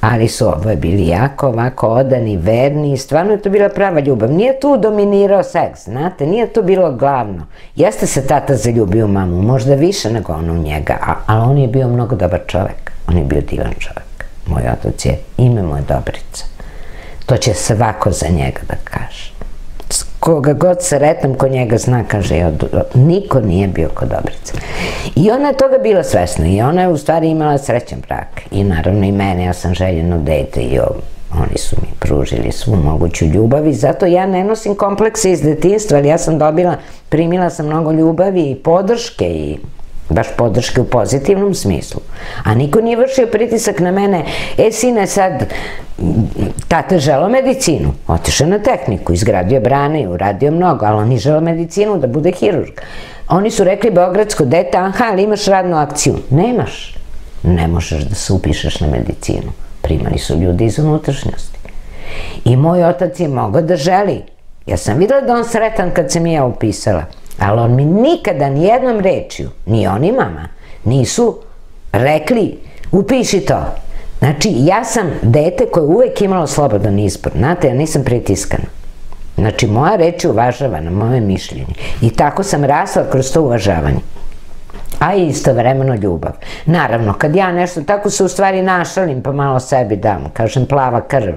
ali su oboje bili jako ovako odani, verni i stvarno je to bila prava ljubav. Nije tu dominirao seks, znate, nije to bilo glavno. Jeste se tata zaljubio u mamu, možda više nego on u njega, ali on je bio mnogo dobar čovek. On je bio divan čovek. Moj otac je, ime mu je Dobrica. To će svako za njega da kaže. Koga god sretnem, ko njega zna, kaže, niko nije bio ko Dobrica. I ona je toga bila svesna i ona je u stvari imala srećan brak. I naravno i mene, ja sam željeno dete i oni su mi pružili svu moguću ljubav i zato ja ne nosim komplekse iz detinjstva, ali ja sam primila sam mnogo ljubavi i podrške i... baš podrške u pozitivnom smislu. A niko nije vršio pritisak na mene, sine, sad, tate želao medicinu, otišao na tehniku, izgradio brane i uradio mnogo, ali on je želao medicinu, da bude hirurg. Oni su rekli, beogradsko dete, aha, ali imaš radnu akciju. Nemaš. Ne možeš da se upišeš na medicinu. Primali su ljudi iz unutrašnjosti. I moj otac je mogao da želi. Ja sam videla da on sretan kad sam i ja upisala. Ali on mi nikada nijednom rečju, ni on i mama, nisu rekli upiši to. Znači, ja sam dete koje je uvek imalo slobodan izbor. Znate, ja nisam pritiskana. Znači, moja reč je uvažavana, moje mišljenje. I tako sam rasla kroz to uvažavanje. A i istovremeno ljubav. Naravno, kad ja nešto tako se u stvari našalim, pa malo sebi dam, kažem plava krv.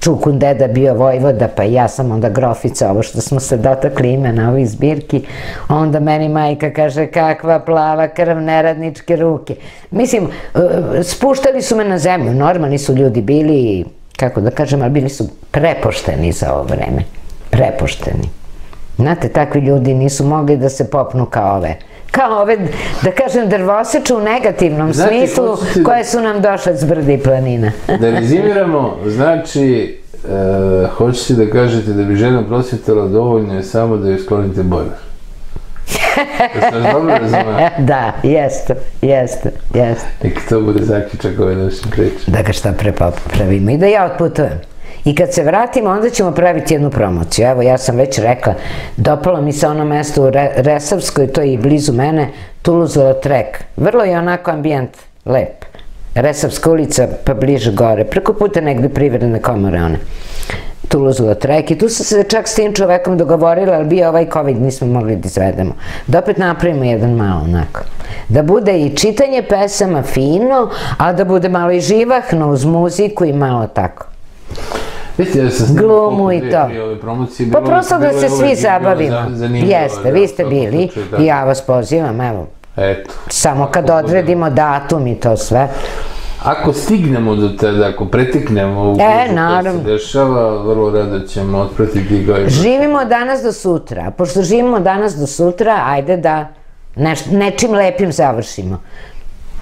Čukun deda bio vojvoda, pa ja sam onda grofica, ovo što smo se dotakli imena ovih zbirki, onda meni majka kaže kakva plava krv, neradničke ruke. Mislim, spuštali su me na zemlju, normalni su ljudi bili, kako da kažem, ali bili su prepošteni za ovo vreme. Prepošteni. Znate, takvi ljudi nisu mogli da se popnu kao ove, da kažem, drvoseče u negativnom smislu, koje su nam došle s brda i planina. Da rezimiramo, znači, hoćete da kažete da bi žena prosvetala dovoljno je samo da joj sklonite bojler. Da, jeste. Neka to bude zaključak ove naše priče. Da ga šta prepravimo i da ja otputujem. I kad se vratimo, onda ćemo praviti jednu promociju. Evo, ja sam već rekla, dopalo mi se ono mesto u Resavskoj, to je i blizu mene, Toulouse-Lautrec. Vrlo je onako ambijent, lep. Resavska ulica, pa bliže gore. Preko puta negde privredne komore, one. Toulouse-Lautrec. I tu sam se čak s tim čovekom dogovorila, ali bio ovaj COVID, nismo mogli da izvedemo. Da opet napravimo jedan malo, onako. Da bude i čitanje pesama fino, a da bude malo i živahno uz muziku i malo tako. Vidite, ja sam snimao koliko dvije ove promocije. Pa prosto da se svi zabavimo. Jeste, vi ste bili i ja vas pozivam, evo. Eto. Samo kad odredimo datum i to sve. Ako stignemo do tada, ako preteknemo ovu koju se dešava, vrlo rado ćemo otpratiti ga. Živimo danas do sutra. Pošto živimo danas do sutra, ajde da nečim lepim završimo.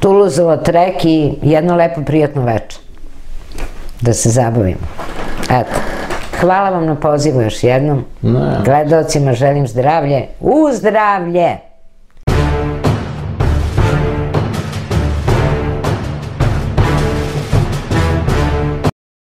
Toulouse-Lautrec i jedno lepo, prijatno večer. Da se zabavimo. Eto, hvala vam na pozivu još jednom. Gledaocima želim zdravlje. U zdravlje!